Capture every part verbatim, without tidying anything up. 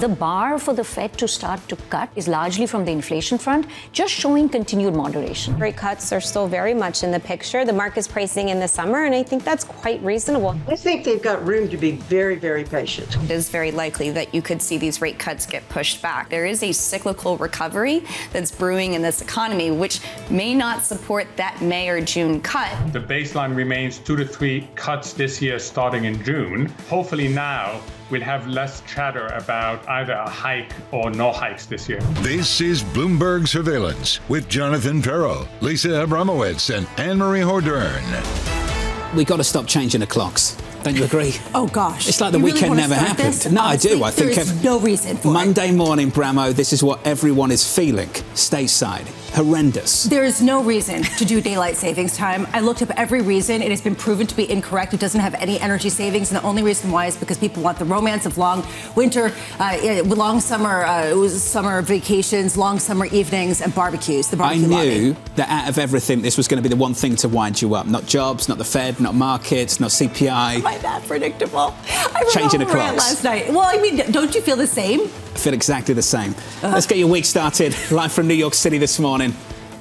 The bar for the Fed to start to cut is largely from the inflation front, just showing continued moderation. Rate cuts are still very much in the picture. The market's pricing in the summer, and I think that's quite reasonable. I think they've got room to be very, very patient. It is very likely that you could see these rate cuts get pushed back. There is a cyclical recovery that's brewing in this economy, which may not support that May or June cut. The baseline remains two to three cuts this year starting in June. Hopefully now we'll have less chatter about either a hike or no hikes this year. This is Bloomberg Surveillance with Jonathan Ferro, Lisa Abramowicz, and Anne-Marie Hordern. We got to stop changing the clocks. Don't you agree? Oh, gosh. It's like the you weekend really never happened. This? No, Honestly, I do. I think there is no reason for Monday it. morning, Bramo, this is what everyone is feeling stateside. Horrendous. There is no reason to do daylight savings time. I looked up every reason. It has been proven to be incorrect. It doesn't have any energy savings. And the only reason why is because people want the romance of long winter, uh, long summer uh, summer vacations, long summer evenings, and barbecues. The barbecue I knew lobby. that out of everything, this was going to be the one thing to wind you up. Not jobs, not the Fed, not markets, not C P I. That predictable. I Changing the clocks last night. Well, I mean, don't you feel the same? I feel exactly the same. Uh-huh. Let's get your week started. Live from New York City this morning.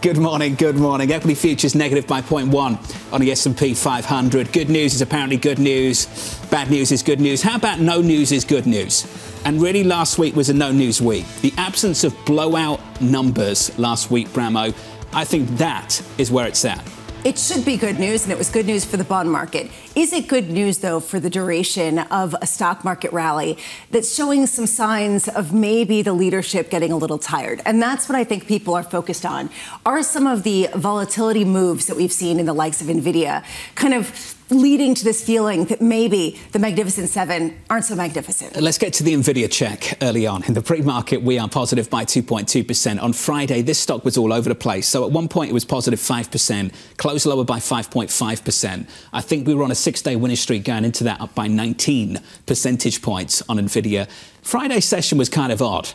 Good morning, good morning. Equity futures negative by zero point one on the S and P five hundred. Good news is apparently good news. Bad news is good news. How about no news is good news? And really, last week was a no news week. The absence of blowout numbers last week, Bramo, I think that is where it's at. It should be good news, and it was good news for the bond market. Is it good news, though, for the duration of a stock market rally that's showing some signs of maybe the leadership getting a little tired? And that's what I think people are focused on. Are some of the volatility moves that we've seen in the likes of NVIDIA kind of leading to this feeling that maybe the Magnificent Seven aren't so magnificent? Let's get to the NVIDIA check early on. In the pre-market, we are positive by two point two percent. On Friday, this stock was all over the place. So at one point, it was positive five percent, closed lower by five point five percent. I think we were on a six-day winning streak going into that, up by nineteen percentage points on NVIDIA. Friday's session was kind of odd,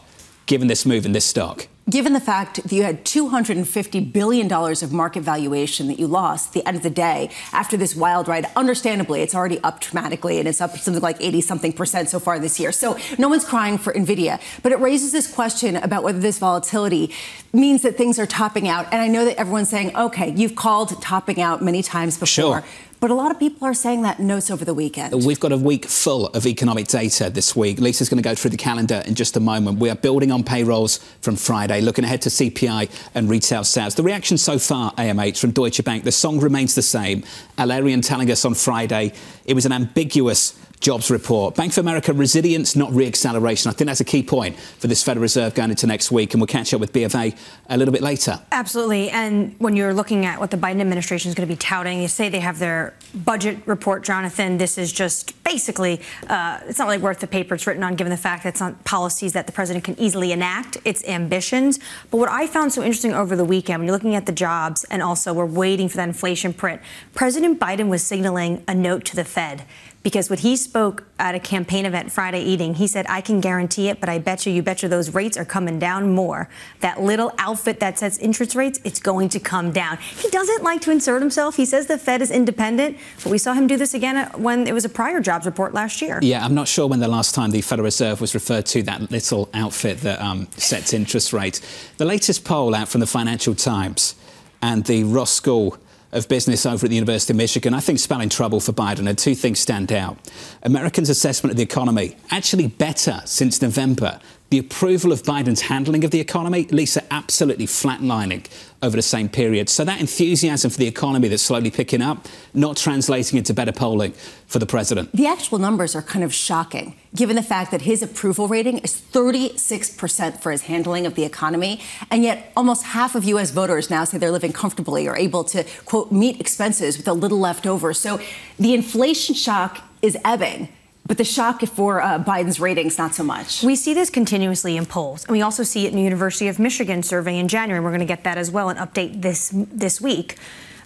given this move in this stock. Given the fact that you had two hundred fifty billion dollars of market valuation that you lost at the end of the day after this wild ride, understandably, it's already up dramatically, and it's up something like eighty-something percent so far this year. So no one's crying for NVIDIA. But it raises this question about whether this volatility means that things are topping out. And I know that everyone's saying, OK, you've called topping out many times before. Sure. But a lot of people are saying that in notes over the weekend. We've got a week full of economic data this week. Lisa's going to go through the calendar in just a moment. We are building on payrolls from Friday, looking ahead to C P I and retail sales. The reaction so far, A M H, from Deutsche Bank, the song remains the same. Alerian telling us on Friday it was an ambiguous jobs report. Bank of America, resilience, not re-acceleration. I think that's a key point for this Federal Reserve going into next week, and we'll catch up with B of A a little bit later. Absolutely. And when you're looking at what the Biden administration is going to be touting, you say they have their budget report, Jonathan. This is just basically, uh, it's not really worth the paper it's written on, given the fact that it's not policies that the president can easily enact. It's ambitions. But what I found so interesting over the weekend, when you're looking at the jobs, and also we're waiting for that inflation print, President Biden was signaling a note to the Fed. Because when he spoke at a campaign event Friday evening, he said, I can guarantee it, but I bet you, you bet you those rates are coming down more. That little outfit that says interest rates, it's going to come down. He doesn't like to insert himself. He says the Fed is independent, but we saw him do this again when it was a prior jobs report last year. Yeah, I'm not sure when the last time the Federal Reserve was referred to that little outfit that um, sets interest rates. The latest poll out from the Financial Times and the Ross School of Business over at the University of Michigan, I think spelling trouble for Biden, and two things stand out. Americans' assessment of the economy, actually better since November. The approval of Biden's handling of the economy, Lisa, absolutely flatlining over the same period. So that enthusiasm for the economy that's slowly picking up, not translating into better polling for the president. The actual numbers are kind of shocking, given the fact that his approval rating is thirty-six percent for his handling of the economy. And yet almost half of U S voters now say they're living comfortably or able to, quote, meet expenses with a little left over. So the inflation shock is ebbing. But the shock for uh, Biden's ratings, not so much. We see this continuously in polls. And we also see it in the University of Michigan survey in January. We're going to get that as well and update this this week.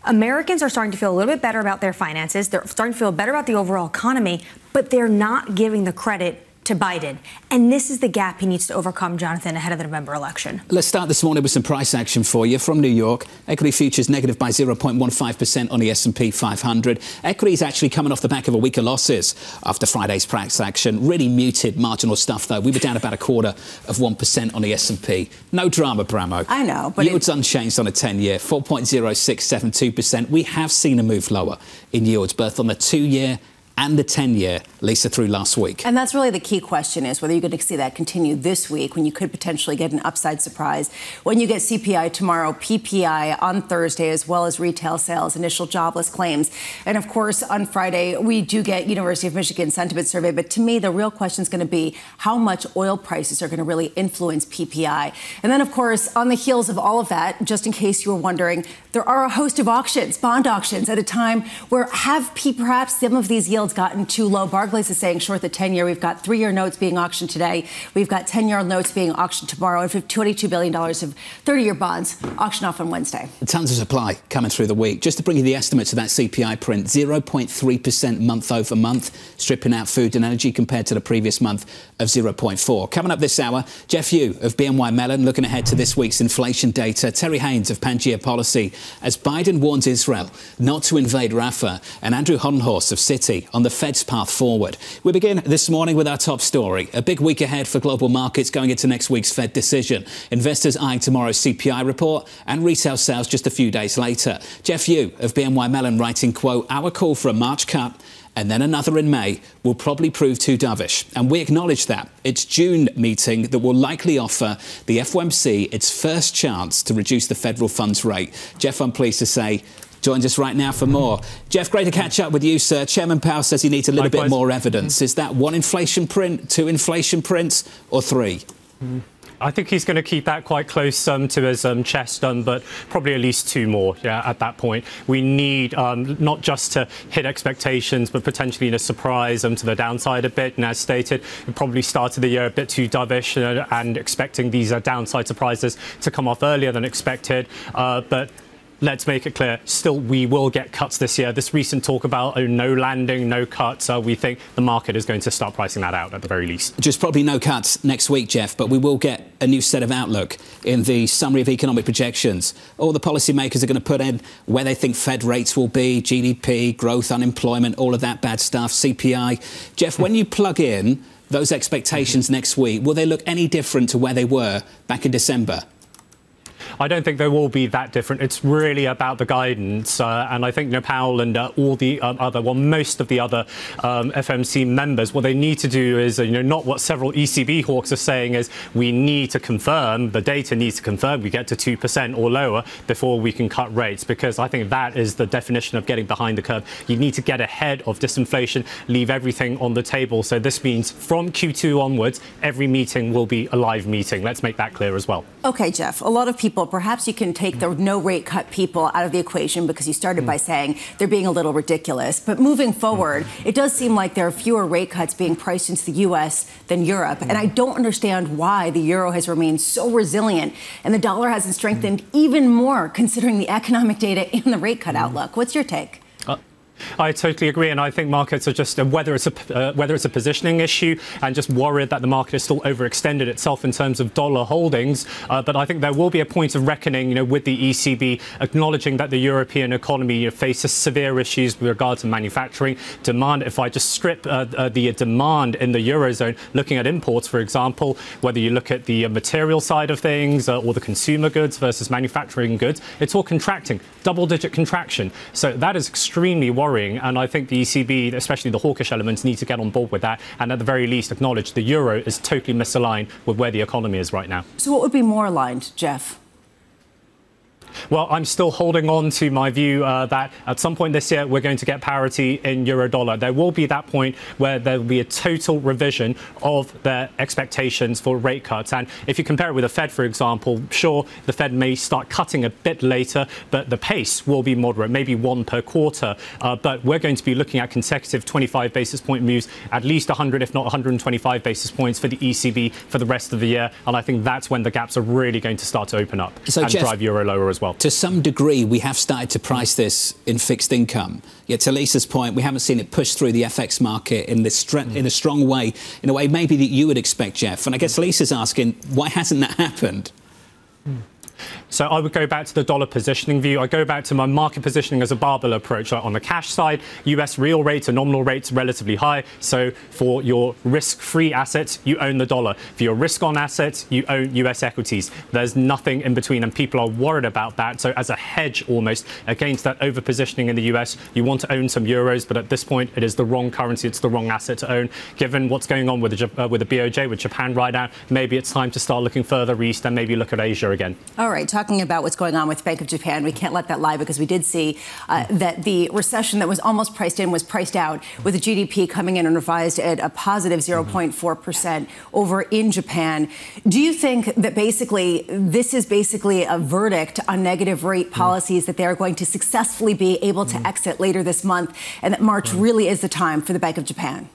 Americans are starting to feel a little bit better about their finances. They're starting to feel better about the overall economy, but they're not giving the credit to Biden. And this is the gap he needs to overcome, Jonathan, ahead of the November election. Let's start this morning with some price action for you from New York. Equity futures negative by zero point one five percent on the S and P five hundred. Equity is actually coming off the back of a week of losses after Friday's price action. Really muted marginal stuff, though. We were down about a quarter of one percent on the S and P. No drama, Bramo. I know, but... Yields it... unchanged on a ten-year, four point zero six seven two percent. We have seen a move lower in yields, both on the two-year and the ten-year, Lisa, through last week. And that's really the key question, is whether you're going to see that continue this week, when you could potentially get an upside surprise, when you get C P I tomorrow, P P I on Thursday, as well as retail sales, initial jobless claims. And, of course, on Friday, we do get University of Michigan sentiment survey. But to me, the real question is going to be how much oil prices are going to really influence P P I. And then, of course, on the heels of all of that, just in case you were wondering, there are a host of auctions, bond auctions, at a time where have P perhaps some of these yields gotten too low. Barclays is saying short the ten-year. We've got three-year notes being auctioned today. We've got ten-year notes being auctioned tomorrow, and twenty-two billion dollars of thirty-year bonds auctioned off on Wednesday. Tons of supply coming through the week. Just to bring you the estimates of that C P I print, zero point three percent month over month, stripping out food and energy compared to the previous month of zero point four. Coming up this hour, Jeff Yu of B N Y Mellon looking ahead to this week's inflation data. Terry Haynes of Pangaea Policy as Biden warns Israel not to invade Rafah, and Andrew Hollenhorst of Citi on the Fed's path forward. We begin this morning with our top story. A big week ahead for global markets going into next week's Fed decision. Investors eyeing tomorrow's C P I report and retail sales just a few days later. Jeff Yu of B N Y Mellon writing, quote, our call for a March cut and then another in May will probably prove too dovish. And we acknowledge that. It's June meeting that will likely offer the F O M C its first chance to reduce the federal funds rate. Jeff, I'm pleased to say, joins us right now for more. Jeff, great to catch up with you, sir. Chairman Powell says he needs a little Likewise. bit more evidence. Is that one inflation print, two inflation prints, or three? Mm. I think he's going to keep that quite close um, to his um, chest, um, but probably at least two more yeah, at that point. We need um, not just to hit expectations, but potentially in a surprise um, to the downside a bit. And as stated, we probably started the year a bit too dovish uh, and expecting these uh, downside surprises to come off earlier than expected. Uh, but let's make it clear, still, we will get cuts this year. This recent talk about oh, no landing, no cuts, uh, we think the market is going to start pricing that out at the very least. Just probably no cuts next week, Jeff, but we will get a new set of outlook in the summary of economic projections. All the policymakers are going to put in where they think Fed rates will be, G D P, growth, unemployment, all of that bad stuff, C P I. Jeff, when you plug in those expectations next week, will they look any different to where they were back in December? I don't think they will be that different. It's really about the guidance. Uh, and I think you know, Powell and uh, all the um, other, well, most of the other um, F O M C members, what they need to do is, you know, not what several E C B hawks are saying is we need to confirm, the data needs to confirm we get to two percent or lower before we can cut rates, because I think that is the definition of getting behind the curve. You need to get ahead of disinflation, leave everything on the table. So this means from Q two onwards, every meeting will be a live meeting. Let's make that clear as well. OK, Jeff, a lot of people, perhaps you can take the no rate cut people out of the equation, because you started by saying they're being a little ridiculous. But moving forward, it does seem like there are fewer rate cuts being priced into the U S than Europe. And I don't understand why the euro has remained so resilient and the dollar hasn't strengthened even more, considering the economic data and the rate cut outlook. What's your take? Uh I totally agree, and I think markets are just, uh, whether it's a uh, whether it's a positioning issue and just worried that the market is still overextended itself in terms of dollar holdings, uh, but I think there will be a point of reckoning, you know, with the E C B acknowledging that the European economy you know, faces severe issues with regard to manufacturing demand. If I just strip uh, uh, the demand in the Eurozone, looking at imports, for example, whether you look at the uh, material side of things uh, or the consumer goods versus manufacturing goods, it's all contracting, double-digit contraction. So that is extremely worrying. And I think the E C B, especially the hawkish elements, need to get on board with that and at the very least acknowledge the euro is totally misaligned with where the economy is right now. So what would be more aligned, Jeff? Well, I'm still holding on to my view uh, that at some point this year we're going to get parity in euro dollar. There will be that point where there will be a total revision of their expectations for rate cuts. And if you compare it with the Fed, for example, sure, the Fed may start cutting a bit later, but the pace will be moderate, maybe one per quarter. Uh, but we're going to be looking at consecutive twenty-five basis point moves, at least one hundred, if not one hundred twenty-five basis points for the E C B for the rest of the year. And I think that's when the gaps are really going to start to open up so and Jeff drive euro lower as well. Bob? To some degree, we have started to price this in fixed income. Yet, to Lisa's point, we haven't seen it push through the F X market in, this mm. in a strong way, in a way maybe that you would expect, Jeff. And I guess Lisa's asking, why hasn't that happened? Mm. So I would go back to the dollar positioning view. I go back to my market positioning as a barbell approach. Like on the cash side, U S real rates and nominal rates relatively high. So for your risk-free assets, you own the dollar. For your risk-on assets, you own U S equities. There's nothing in between, and people are worried about that. So as a hedge almost against that overpositioning in the U S, you want to own some euros, but at this point, it is the wrong currency. It's the wrong asset to own. Given what's going on with the, uh, with the B O J, with Japan right now, maybe it's time to start looking further east and maybe look at Asia again. All right. Talking about what's going on with Bank of Japan, we can't let that lie, because we did see uh, that the recession that was almost priced in was priced out, with the G D P coming in and revised at a positive zero point four percent over in Japan. Do you think that basically this is basically a verdict on negative rate policies that they are going to successfully be able to exit later this month, and that March really is the time for the Bank of Japan?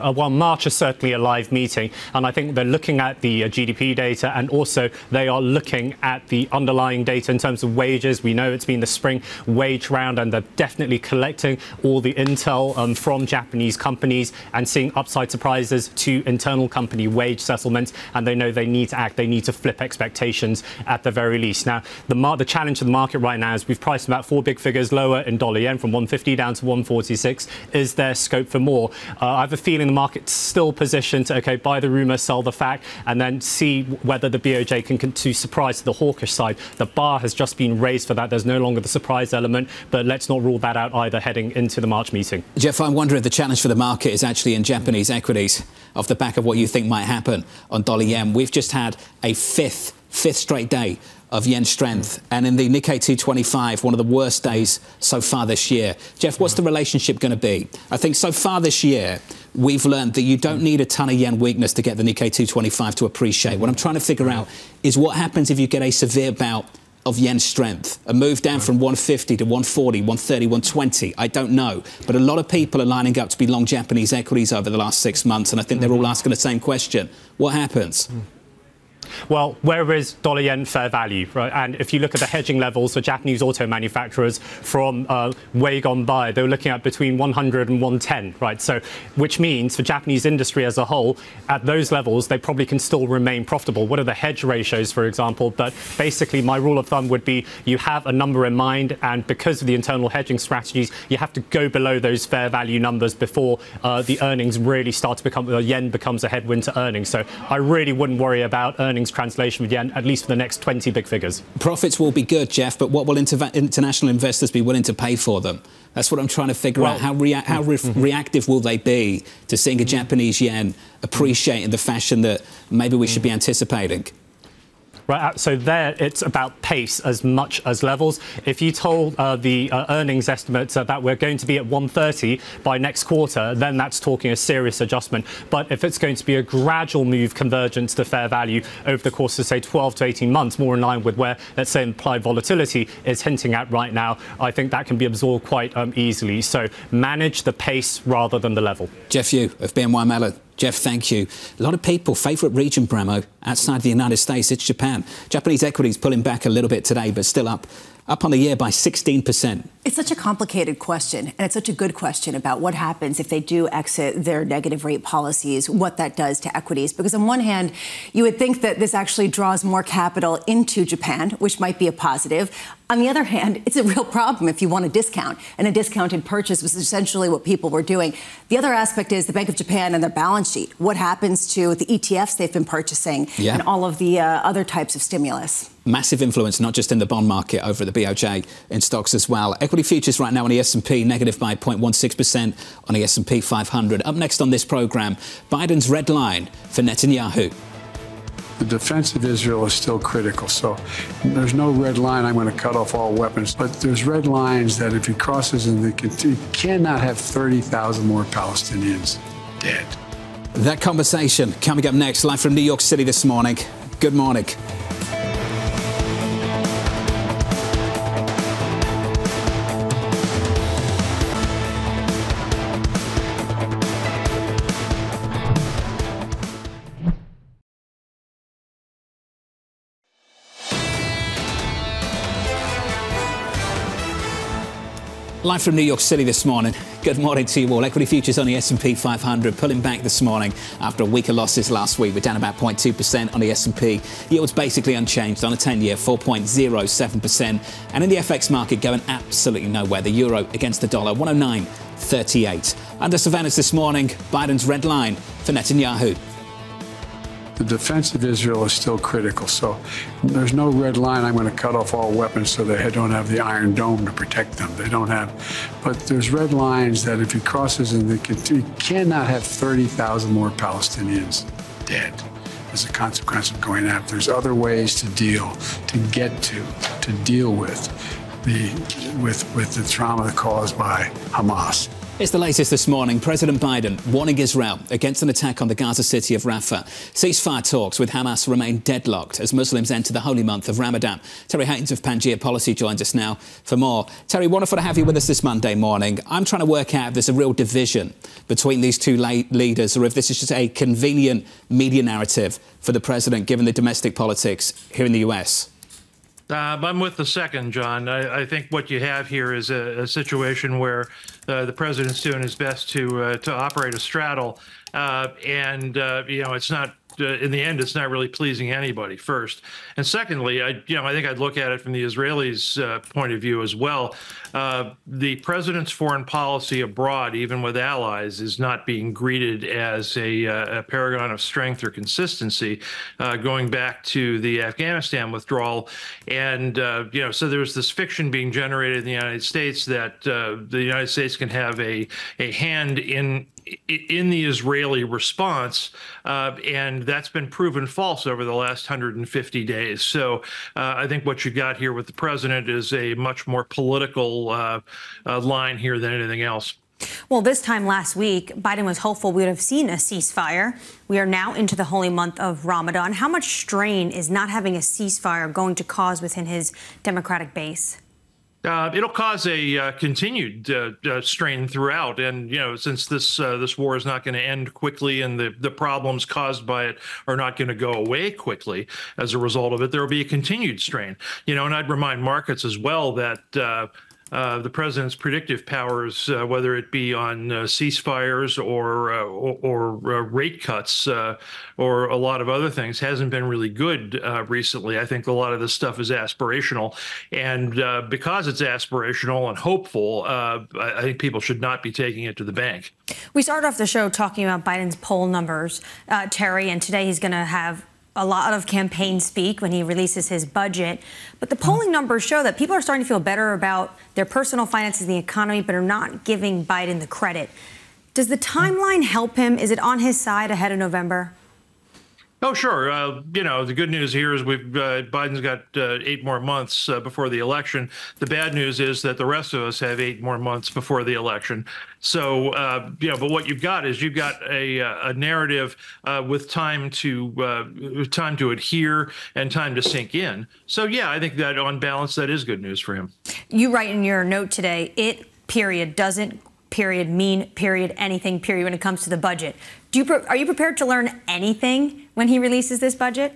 Uh, well, March is certainly a live meeting, and I think they're looking at the uh, G D P data, and also they are looking at the underlying data in terms of wages. We know it's been the spring wage round, and they're definitely collecting all the intel um, from Japanese companies and seeing upside surprises to internal company wage settlements, and they know they need to act. They need to flip expectations at the very least. Now, the, mar the challenge to the market right now is we've priced about four big figures lower in dollar yen, from one fifty down to one forty-six. Is there scope for more? Uh, I have a feeling the market's still positioned to, OK, buy the rumor, sell the fact, and then see whether the B O J can, can to surprise to the hawkish side. The bar has just been raised for that. There's no longer the surprise element, but let's not rule that out either heading into the March meeting. Jeff, I'm wondering if the challenge for the market is actually in Japanese equities, off the back of what you think might happen on dollar yen. We've just had a fifth, fifth straight day of yen strength, and in the Nikkei two twenty-five, one of the worst days so far this year. Jeff, what's the relationship going to be? I think so far this year, we've learned that you don't need a ton of yen weakness to get the Nikkei two twenty-five to appreciate. What I'm trying to figure out is what happens if you get a severe bout of yen strength, a move down from one fifty to one forty, one thirty, one twenty. I don't know. But a lot of people are lining up to be long Japanese equities over the last six months, and I think they're all asking the same question. What happens? Well, where is dollar yen fair value, right? And if you look at the hedging levels for Japanese auto manufacturers from uh, way gone by, they were looking at between one hundred and one ten, right? So, which means for Japanese industry as a whole, at those levels, they probably can still remain profitable. What are the hedge ratios, for example? But basically, my rule of thumb would be you have a number in mind, and because of the internal hedging strategies, you have to go below those fair value numbers before uh, the earnings really start to become, the uh, yen becomes a headwind to earnings. So, I really wouldn't worry about earnings translation with yen, at least for the next twenty big figures. Profits will be good, Jeff, but what will international investors be willing to pay for them? That's what I'm trying to figure well, out. How, rea how re mm-hmm. reactive will they be to seeing a Japanese yen appreciate in the fashion that maybe we should be anticipating? Right, so there, it's about pace as much as levels. If you told uh, the uh, earnings estimates uh, that we're going to be at one thirty by next quarter, then that's talking a serious adjustment. But if it's going to be a gradual move, convergence to fair value over the course of, say, twelve to eighteen months, more in line with where, let's say, implied volatility is hinting at right now, I think that can be absorbed quite um, easily. So manage the pace rather than the level. Jeff Yu of B N Y Mellon. Jeff, thank you. A lot of people, favourite region, Bramo, outside the United States, it's Japan. Japanese equities pulling back a little bit today, but still up, up on the year by sixteen percent. It's such a complicated question, and it's such a good question about what happens if they do exit their negative rate policies, what that does to equities. Because on one hand, you would think that this actually draws more capital into Japan, which might be a positive. On the other hand, it's a real problem if you want a discount, and a discounted purchase was essentially what people were doing. The other aspect is the Bank of Japan and their balance sheet. What happens to the E T Fs they've been purchasing yeah. and all of the uh, other types of stimulus? Massive influence, not just in the bond market, over at the B O J, in stocks as well. Equity futures right now on the S and P negative by zero point one six percent on the S and P five hundred. Up next on this programme, Biden's red line for Netanyahu. The defense of Israel is still critical, so there's no red line, I'm going to cut off all weapons. But there's red lines that if he crosses, and you cannot have thirty thousand more Palestinians dead. That conversation coming up next, live from New York City this morning. Good morning. Live from New York City this morning. Good morning to you all. Equity futures on the S and P five hundred pulling back this morning after a week of losses last week. We're down about zero point two percent on the S and P. Yields basically unchanged on a ten-year, four point zero seven percent. And in the F X market, going absolutely nowhere. The euro against the dollar, one oh nine thirty-eight. Under surveillance this morning, Biden's red line for Netanyahu. The defense of Israel is still critical, so there's no red line. I'm going to cut off all weapons so they don't have the Iron Dome to protect them. They don't have, but there's red lines that if he crosses, and you cannot have thirty thousand more Palestinians dead as a consequence of going after. There's other ways to deal, to get to, to deal with the with with the trauma caused by Hamas. It's the latest this morning. President Biden warning Israel against an attack on the Gaza city of Rafah. Ceasefire talks with Hamas remain deadlocked as Muslims enter the holy month of Ramadan. Terry Haynes of Pangaea Policy joins us now for more. Terry, wonderful to have you with us this Monday morning. I'm trying to work out if there's a real division between these two leaders or if this is just a convenient media narrative for the president, given the domestic politics here in the U S. Uh, I'm with the second, John. I, I think what you have here is a, a situation where uh, the president's doing his best to uh, to operate a straddle, uh, and uh, you know it's not. Uh, in the end, it's not really pleasing anybody. First, and secondly, I you know I think I'd look at it from the Israelis' uh, point of view as well. Uh, the president's foreign policy abroad, even with allies, is not being greeted as a, uh, a paragon of strength or consistency. Uh, going back to the Afghanistan withdrawal, and uh, you know, so there's this fiction being generated in the United States that uh, the United States can have a a hand in. in the Israeli response, uh, and that's been proven false over the last one hundred fifty days. So uh, I think what you got here with the president is a much more political uh, uh, line here than anything else. Well, this time last week, Biden was hopeful we would have seen a ceasefire. We are now into the holy month of Ramadan. How much strain is not having a ceasefire going to cause within his Democratic base? Uh, it'll cause a uh, continued uh, uh, strain throughout, and you know, since this uh, this war is not going to end quickly, and the the problems caused by it are not going to go away quickly as a result of it, there will be a continued strain. You know, and I'd remind markets as well that. Uh, Uh, the president's predictive powers, uh, whether it be on uh, ceasefires or uh, or, or uh, rate cuts uh, or a lot of other things, hasn't been really good uh, recently. I think a lot of this stuff is aspirational, and uh, because it's aspirational and hopeful, uh, I think people should not be taking it to the bank. We started off the show talking about Biden's poll numbers, uh, Terry, and today he's going to have a lot of campaign speak when he releases his budget. But the polling numbers show that people are starting to feel better about their personal finances and the economy, but are not giving Biden the credit. Does the timeline help him? Is it on his side ahead of November? Oh, sure. Uh, you know, the good news here is we've uh, Biden's got uh, eight more months uh, before the election. The bad news is that the rest of us have eight more months before the election. So, uh, you know, but what you've got is you've got a, a narrative uh, with time to uh, time to adhere and time to sink in. So, yeah, I think that on balance, that is good news for him. You write in your note today, it period doesn't period mean period anything period when it comes to the budget. Do you pre- are you prepared to learn anything when he releases this budget?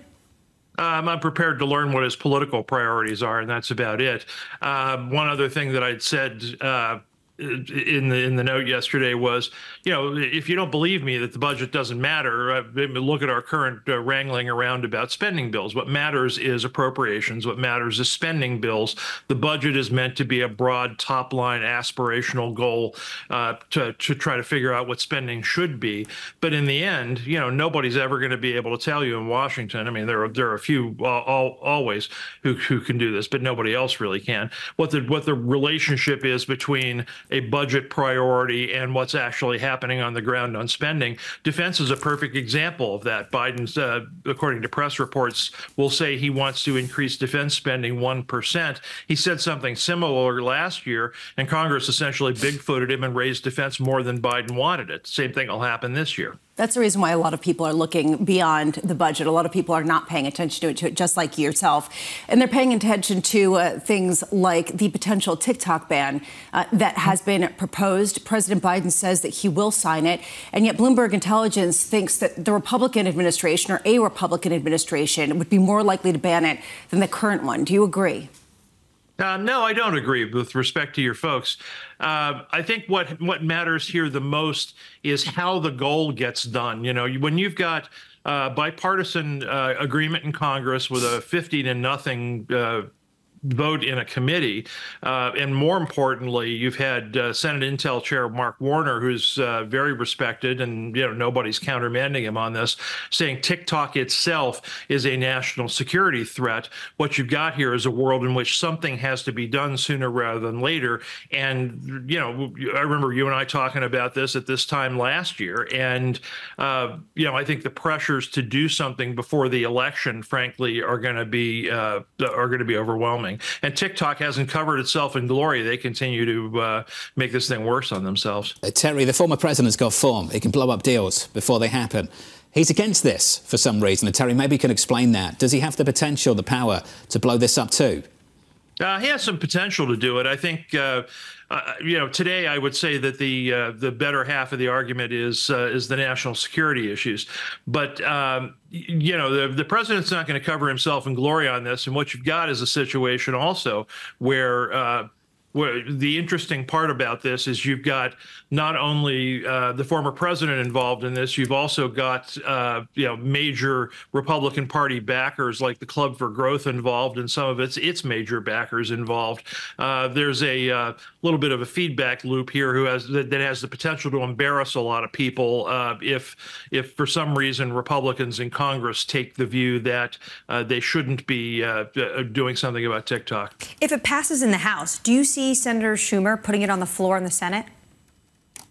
Um, I'm prepared to learn what his political priorities are, and that's about it. Uh, one other thing that I'd said uh, in the in the note yesterday was, you know, if you don't believe me that the budget doesn't matter, uh, look at our current uh, wrangling around about spending bills. What matters is appropriations. What matters is spending bills. The budget is meant to be a broad top line aspirational goal uh, to, to try to figure out what spending should be. But in the end, you know, nobody's ever going to be able to tell you in Washington. I mean, there are there are a few uh, all, always who, who can do this, but nobody else really can. What the what the relationship is between a budget priority and what's actually happening on the ground on spending. Defense is a perfect example of that. Biden's, uh, according to press reports, will say he wants to increase defense spending one percent. He said something similar last year, and Congress essentially big-footed him and raised defense more than Biden wanted it. Same thing will happen this year. That's the reason why a lot of people are looking beyond the budget. A lot of people are not paying attention to it, to it just like yourself. And they're paying attention to uh, things like the potential TikTok ban uh, that has been proposed. President Biden says that he will sign it. And yet Bloomberg Intelligence thinks that the Republican administration or a Republican administration would be more likely to ban it than the current one. Do you agree? Uh, no, I don't agree with respect to your folks. Uh, I think what what matters here the most is how the goal gets done. You know, when you've got uh, bipartisan uh, agreement in Congress with a fifty to nothing uh, vote in a committee, uh, and more importantly, you've had uh, Senate Intel Chair Mark Warner, who's uh, very respected, and you know nobody's countermanding him on this, saying TikTok itself is a national security threat. What you've got here is a world in which something has to be done sooner rather than later. And you know, I remember you and I talking about this at this time last year, and uh, you know, I think the pressures to do something before the election, frankly, are going to be uh, are going to be overwhelming. And TikTok hasn't covered itself in glory. They continue to uh, make this thing worse on themselves. Uh, Terry, the former president's got form. He can blow up deals before they happen. He's against this for some reason. And Terry, maybe you can explain that. Does he have the potential, the power to blow this up too? Uh, he has some potential to do it. I think, uh, uh, you know, today I would say that the uh, the better half of the argument is uh, is the national security issues. But, um, you know, the, the president's not going to cover himself in glory on this. And what you've got is a situation also where uh, where the interesting part about this is you've got not only uh, the former president involved in this, you've also got uh, you know major Republican Party backers like the Club for Growth involved, and some of its its major backers involved. Uh, there's a uh, little bit of a feedback loop here who has that, that has the potential to embarrass a lot of people uh, if if for some reason Republicans in Congress take the view that uh, they shouldn't be uh, doing something about TikTok. If it passes in the House, do you see Senator Schumer putting it on the floor in the Senate?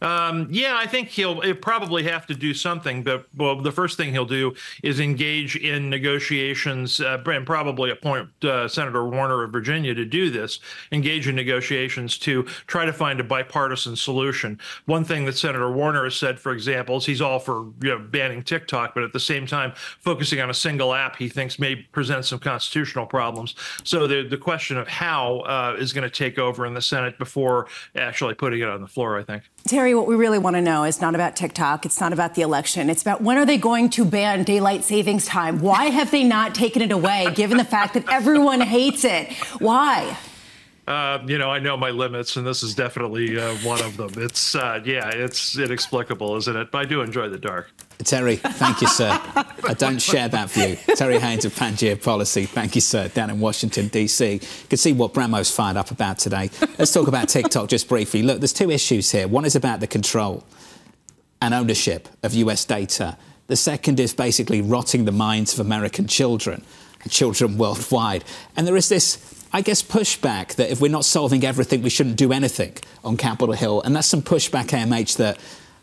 Um, yeah, I think he'll, he'll probably have to do something. But well, the first thing he'll do is engage in negotiations uh, and probably appoint uh, Senator Warner of Virginia to do this, engage in negotiations to try to find a bipartisan solution. One thing that Senator Warner has said, for example, is he's all for you know, banning TikTok, but at the same time, focusing on a single app he thinks may present some constitutional problems. So the, the question of how uh, is going to take over in the Senate before actually putting it on the floor, I think. Terry, what we really want to know is not about TikTok. It's not about the election. It's about when are they going to ban daylight savings time? Why have they not taken it away, given the fact that everyone hates it? Why? Uh, you know, I know my limits, and this is definitely uh, one of them. It's, uh, yeah, it's inexplicable, isn't it? But I do enjoy the dark. Terry, thank you, sir. I don't share that view. Terry Haynes of Pangaea Policy, thank you, sir, down in Washington, D C. You can see what Bramo's fired up about today. Let's talk about TikTok just briefly. Look, there's two issues here. One is about the control and ownership of U S data. The second is basically rotting the minds of American children and children worldwide. And there is this, I guess, pushback that if we're not solving everything, we shouldn't do anything on Capitol Hill. And that's some pushback, A M H, that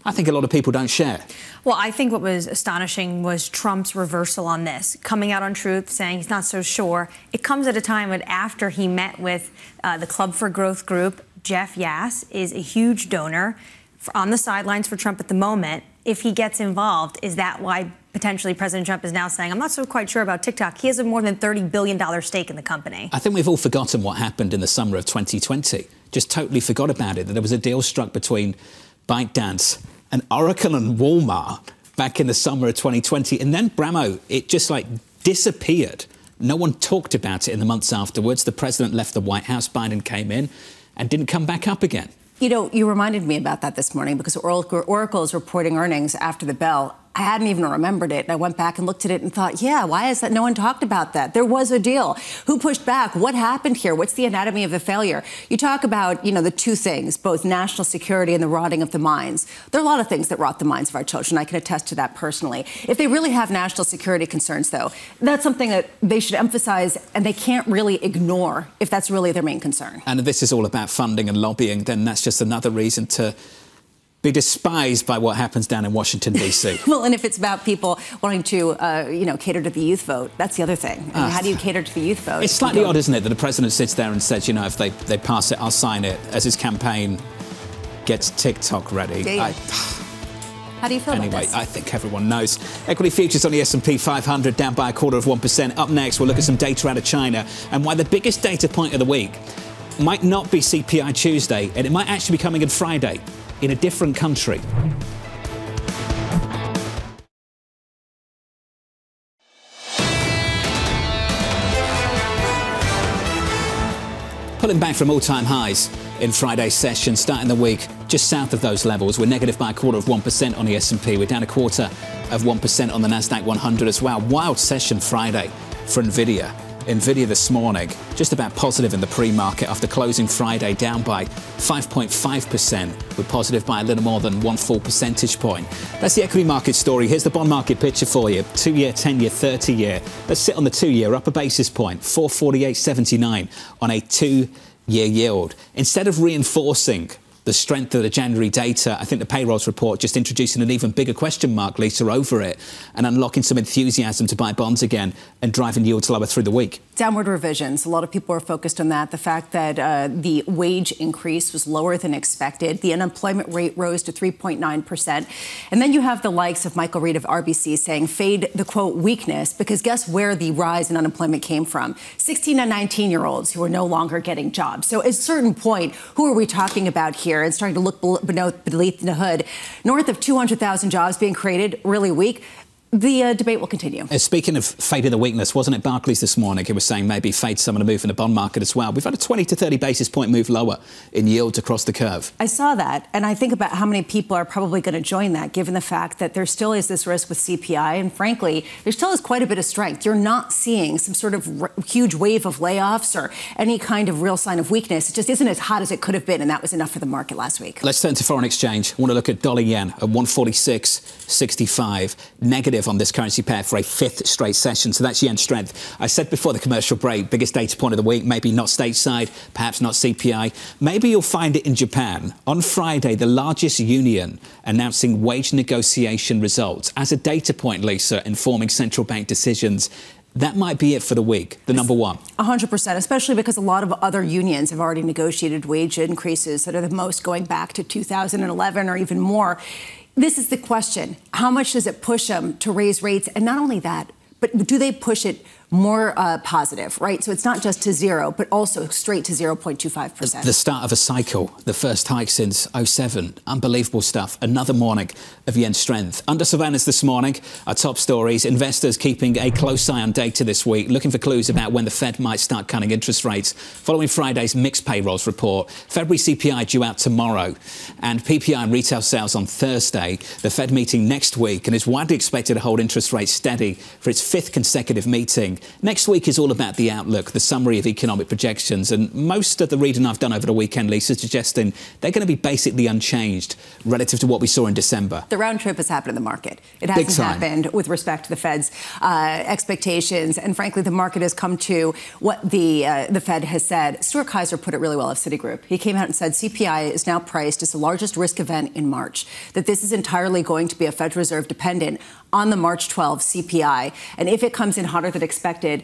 I think a lot of people don't share. Well, I think what was astonishing was Trump's reversal on this, coming out on Truth, saying he's not so sure. It comes at a time when after he met with uh, the Club for Growth group, Jeff Yass is a huge donor for, on the sidelines for Trump at the moment. If he gets involved, is that why potentially President Trump is now saying, I'm not so quite sure about TikTok? He has a more than thirty billion dollars stake in the company. I think we've all forgotten what happened in the summer of twenty twenty. Just totally forgot about it, that there was a deal struck between ByteDance and Oracle and Walmart back in the summer of twenty twenty. And then, Bramo, it just like disappeared. No one talked about it in the months afterwards. The president left the White House, Biden came in and didn't come back up again. You know, you reminded me about that this morning because Oracle is reporting earnings after the bell. I hadn't even remembered it. And I went back and looked at it and thought, yeah, why is that? No one talked about that. There was a deal. Who pushed back? What happened here? What's the anatomy of the failure? You talk about, you know, the two things, both national security and the rotting of the minds. There are a lot of things that rot the minds of our children. I can attest to that personally. If they really have national security concerns, though, that's something that they should emphasize and they can't really ignore if that's really their main concern. And if this is all about funding and lobbying, then that's just another reason to be despised by what happens down in Washington, D C Well, and if it's about people wanting to, uh, you know, cater to the youth vote, that's the other thing. I mean, uh, how do you cater to the youth vote? It's slightly odd, isn't it, that the president sits there and says, you know, if they, they pass it, I'll sign it, as his campaign gets TikTok ready. Yeah, yeah. I, how do you feel anyway, about this? Anyway, I think everyone knows. Equity futures on the S and P five hundred down by a quarter of one percent. Up next, we'll look at some data out of China and why the biggest data point of the week might not be C P I Tuesday, and it might actually be coming in Friday. In a different country. pulling back from all-time highs in Friday's session, starting the week just south of those levels. We're negative by a quarter of one percent on the S and P. We're down a quarter of one percent on the NASDAQ one hundred as well. Wild session Friday for NVIDIA. NVIDIA this morning just about positive in the pre-market after closing Friday down by five point five percent. We're positive by a little more than one full percentage point. That's the equity market story. Here's the bond market picture for you. two-year, ten-year, thirty-year. Let's sit on the two-year, up a basis point, four forty-eight seventy-nine on a two-year yield. Instead of reinforcing the strength of the January data, I think the payrolls report just introducing an even bigger question mark, Lisa, over it and unlocking some enthusiasm to buy bonds again and driving yields lower through the week. Downward revisions. A lot of people are focused on that. The fact that uh, the wage increase was lower than expected. The unemployment rate rose to three point nine percent. And then you have the likes of Michael Reed of R B C saying fade the, quote, weakness, because guess where the rise in unemployment came from? sixteen and nineteen-year-olds who are no longer getting jobs. So at a certain point, who are we talking about here? And starting to look beneath the hood. North of two hundred thousand jobs being created, really weak. The uh, debate will continue. Uh, speaking of fading the weakness, wasn't it Barclays this morning who was saying maybe fade some of the move in the bond market as well? We've had a twenty to thirty basis point move lower in yields across the curve. I saw that, and I think about how many people are probably going to join that, given the fact that there still is this risk with C P I, and frankly, there still is quite a bit of strength. You're not seeing some sort of r huge wave of layoffs or any kind of real sign of weakness. It just isn't as hot as it could have been, and that was enough for the market last week. Let's turn to foreign exchange. I want to look at dollar yen at one forty-six sixty-five, negative on this currency pair for a fifth straight session. So that's yen strength. I said before the commercial break, biggest data point of the week, maybe not stateside, perhaps not C P I. Maybe you'll find it in Japan. On Friday, the largest union announcing wage negotiation results as a data point, Lisa, informing central bank decisions. That might be it for the week, the number one. one hundred percent, especially because a lot of other unions have already negotiated wage increases that are the most going back to two thousand eleven or even more. This is the question. How much does it push them to raise rates? And not only that, but do they push it more uh, positive, right? So it's not just to zero, but also straight to zero point two five percent. The start of a cycle, the first hike since oh seven. Unbelievable stuff. Another morning of yen strength. Under surveillance this morning, our top stories. Investors keeping a close eye on data this week, looking for clues about when the Fed might start cutting interest rates. Following Friday's mixed payrolls report, February C P I due out tomorrow, and P P I and retail sales on Thursday. The Fed meeting next week, and is widely expected to hold interest rates steady for its fifth consecutive meeting. Next week is all about the outlook, the summary of economic projections, and most of the reading I've done over the weekend, Lisa, suggesting they're going to be basically unchanged relative to what we saw in December. The round trip has happened in the market. It hasn't happened with respect to the Fed's uh, expectations, and frankly, the market has come to what the uh, the Fed has said. Stuart Kaiser put it really well of Citigroup. He came out and said C P I is now priced as the largest risk event in March, that this is entirely going to be a Fed Reserve dependent on the March twelfth C P I, and if it comes in hotter than expected, Expected,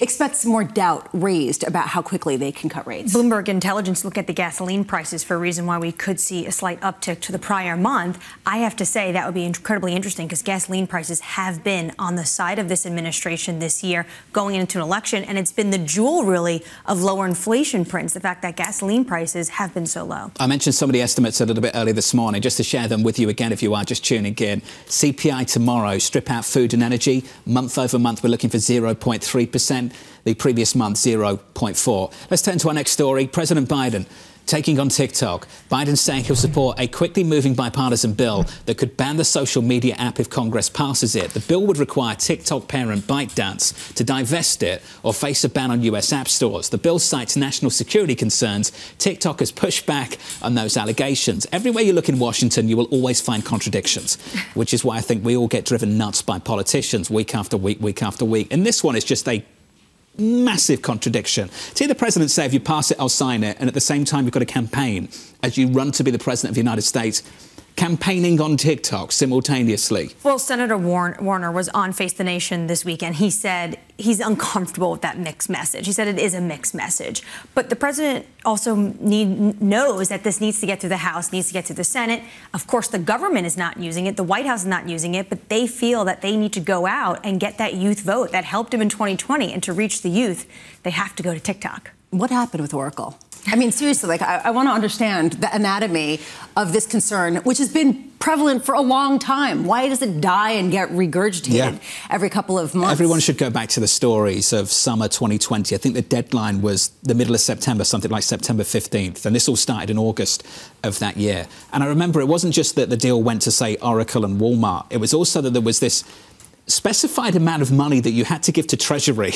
expects more doubt raised about how quickly they can cut rates. Bloomberg Intelligence look at the gasoline prices for a reason why we could see a slight uptick to the prior month. I have to say that would be incredibly interesting because gasoline prices have been on the side of this administration this year going into an election, and it's been the jewel, really, of lower inflation prints, the fact that gasoline prices have been so low. I mentioned some of the estimates a little bit earlier this morning, just to share them with you again if you are just tuning in. C P I tomorrow, strip out food and energy, month over month we're looking for zero point three percent. The previous month, zero point four. Let's turn to our next story. President Biden taking on TikTok. Biden saying he'll support a quickly moving bipartisan bill that could ban the social media app if Congress passes it. The bill would require TikTok parent ByteDance to divest it or face a ban on U S app stores. The bill cites national security concerns. TikTok has pushed back on those allegations. Everywhere you look in Washington, you will always find contradictions, which is why I think we all get driven nuts by politicians week after week, week after week. And this one is just a massive contradiction. To hear the president say, if you pass it, I'll sign it, and at the same time, you've got a campaign as you run to be the president of the United States, campaigning on TikTok simultaneously. Well, Senator Warner was on Face the Nation this weekend. He said he's uncomfortable with that mixed message. He said it is a mixed message. But the president also need, knows that this needs to get through the House, needs to get through the Senate. Of course, the government is not using it. The White House is not using it. But they feel that they need to go out and get that youth vote that helped him in twenty twenty. And to reach the youth, they have to go to TikTok. What happened with Oracle? I mean, seriously, like, I, I want to understand the anatomy of this concern, which has been prevalent for a long time. Why does it die and get regurgitated yeah. every couple of months? Everyone should go back to the stories of summer twenty twenty. I think the deadline was the middle of September, something like September fifteenth. And this all started in August of that year. And I remember it wasn't just that the deal went to, say, Oracle and Walmart. It was also that there was this specified amount of money that you had to give to Treasury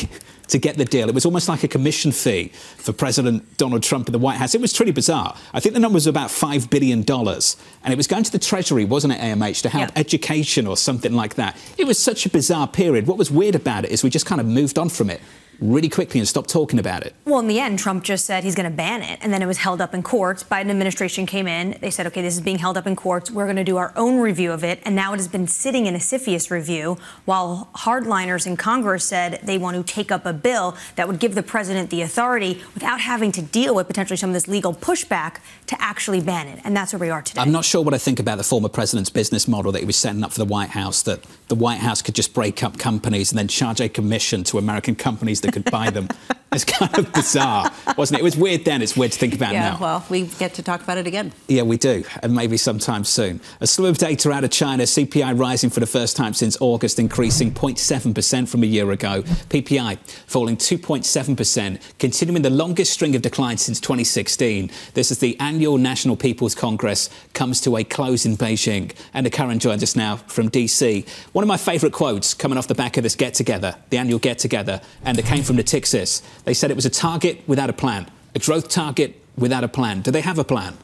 to get the deal. It was almost like a commission fee for President Donald Trump in the White House. It was truly bizarre. I think the number was about five billion dollars. And it was going to the Treasury, wasn't it, A M H, to help yeah. education or something like that. It was such a bizarre period. What was weird about it is we just kind of moved on from it really quickly and stopped talking about it. Well, in the end, Trump just said he's going to ban it, and then it was held up in courts. Biden administration came in. They said, okay, this is being held up in courts. We're going to do our own review of it, and now it has been sitting in a CFIUS review, while hardliners in Congress said they want to take up a bill that would give the president the authority, without having to deal with potentially some of this legal pushback, to actually ban it, and that's where we are today. I'm not sure what I think about the former president's business model that he was setting up for the White House, that the White House could just break up companies and then charge a commission to American companies that could buy them. It's kind of bizarre, wasn't it? It was weird then. It's weird to think about yeah, now. Yeah, well, we get to talk about it again. Yeah, we do, and maybe sometime soon. A slew of data out of China. C P I rising for the first time since August, increasing zero point seven percent from a year ago. P P I falling two point seven percent, continuing the longest string of declines since twenty sixteen. This is the annual National People's Congress comes to a close in Beijing. And the current joins us now from D C. One of my favourite quotes coming off the back of this get-together, the annual get-together, and it came from the Natixis. They said it was a target without a plan, a growth target without a plan. Do they have a plan?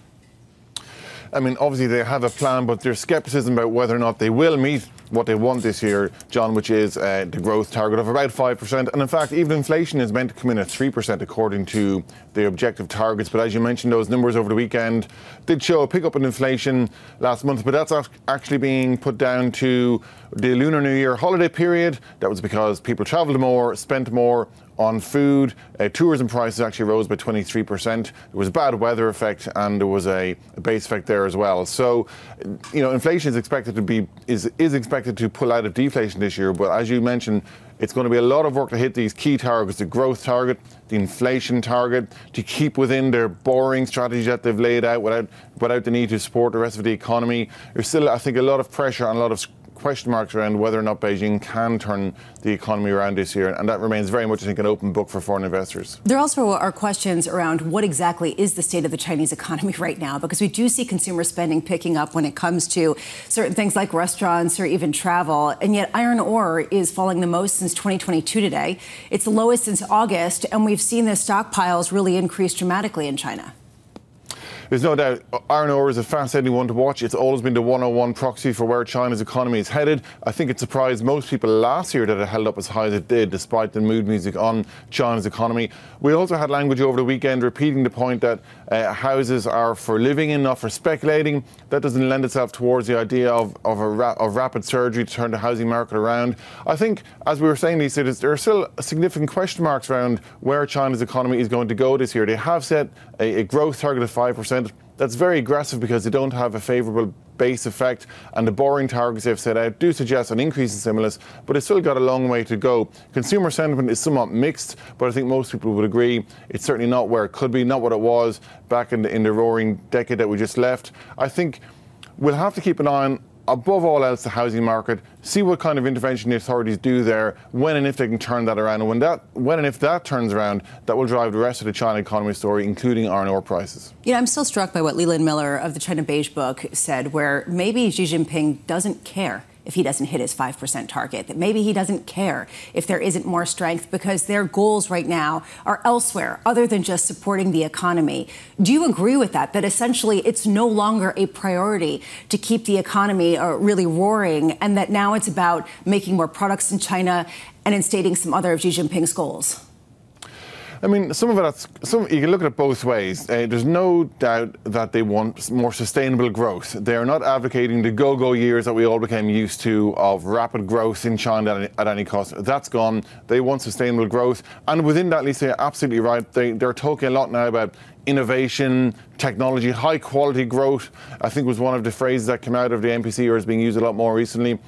I mean, obviously they have a plan, but there's scepticism about whether or not they will meet what they want this year, John, which is uh, the growth target of about five percent. And in fact, even inflation is meant to come in at three percent according to the objective targets. But as you mentioned, those numbers over the weekend did show a pickup in inflation last month. But that's actually being put down to the Lunar New Year holiday period. That was because people travelled more, spent more on food. Uh, tourism prices actually rose by twenty-three percent. There was a bad weather effect, and there was a, a base effect there as well. So, you know, inflation is expected to be, is, is expected to pull out of deflation this year, but as you mentioned, it's going to be a lot of work to hit these key targets, the growth target, the inflation target, to keep within their boring strategies that they've laid out without without the need to support the rest of the economy. There's still, I think, a lot of pressure and a lot of question marks around whether or not Beijing can turn the economy around this year, and that remains very much, I think, an open book for foreign investors. There also are questions around what exactly is the state of the Chinese economy right now, because we do see consumer spending picking up when it comes to certain things like restaurants or even travel, and yet iron ore is falling the most since twenty twenty-two today. It's the lowest since August, and we've seen the stockpiles really increase dramatically in China. There's no doubt iron ore is a fascinating one to watch. It's always been the one oh one proxy for where China's economy is headed. I think it surprised most people last year that it held up as high as it did, despite the mood music on China's economy. We also had language over the weekend repeating the point that uh, houses are for living in, not for speculating. That doesn't lend itself towards the idea of, of, a ra of rapid surgery to turn the housing market around. I think, as we were saying, these cities, there are still significant question marks around where China's economy is going to go this year. They have set a, a growth target of five percent. That's very aggressive because they don't have a favourable base effect, and the boring targets they've set out do suggest an increase in stimulus, but it's still got a long way to go. Consumer sentiment is somewhat mixed, but I think most people would agree it's certainly not where it could be, not what it was back in the, in the roaring decade that we just left. I think we'll have to keep an eye on, above all else, the housing market, see what kind of intervention the authorities do there, when and if they can turn that around. And when, that, when and if that turns around, that will drive the rest of the China economy story, including iron ore prices. You know, I'm still struck by what Leland Miller of the China Beige Book said, where maybe Xi Jinping doesn't care if he doesn't hit his five percent target, that maybe he doesn't care if there isn't more strength, because their goals right now are elsewhere, other than just supporting the economy. Do you agree with that, that essentially it's no longer a priority to keep the economy uh, really roaring, and that now it's about making more products in China and instating some other of Xi Jinping's goals? I mean, some of that's, some, you can look at it both ways. Uh, there's no doubt that they want more sustainable growth. They are not advocating the go-go years that we all became used to of rapid growth in China at any cost. That's gone. They want sustainable growth. And within that, Lisa, you're absolutely right. They, they're talking a lot now about innovation, technology, high-quality growth, I think was one of the phrases that came out of the N P C or is being used a lot more recently.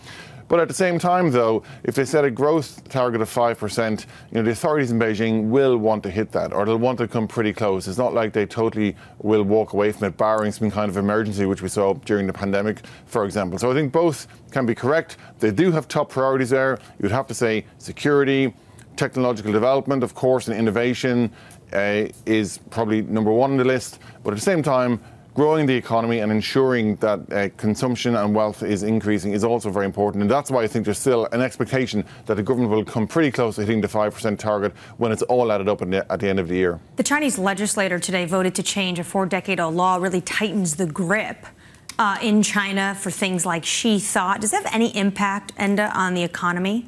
But at the same time, though, if they set a growth target of five percent, you know, the authorities in Beijing will want to hit that, or they'll want to come pretty close. It's not like they totally will walk away from it, barring some kind of emergency, which we saw during the pandemic, for example. So I think both can be correct. They do have top priorities there. You'd have to say security, technological development, of course, and innovation uh, is probably number one on the list. But at the same time, growing the economy and ensuring that uh, consumption and wealth is increasing is also very important. And that's why I think there's still an expectation that the government will come pretty close to hitting the five percent target when it's all added up in the, at the end of the year. The Chinese legislator today voted to change a four-decade-old law, really tightens the grip uh, in China for things like she thought. Does that have any impact, Enda, on the economy?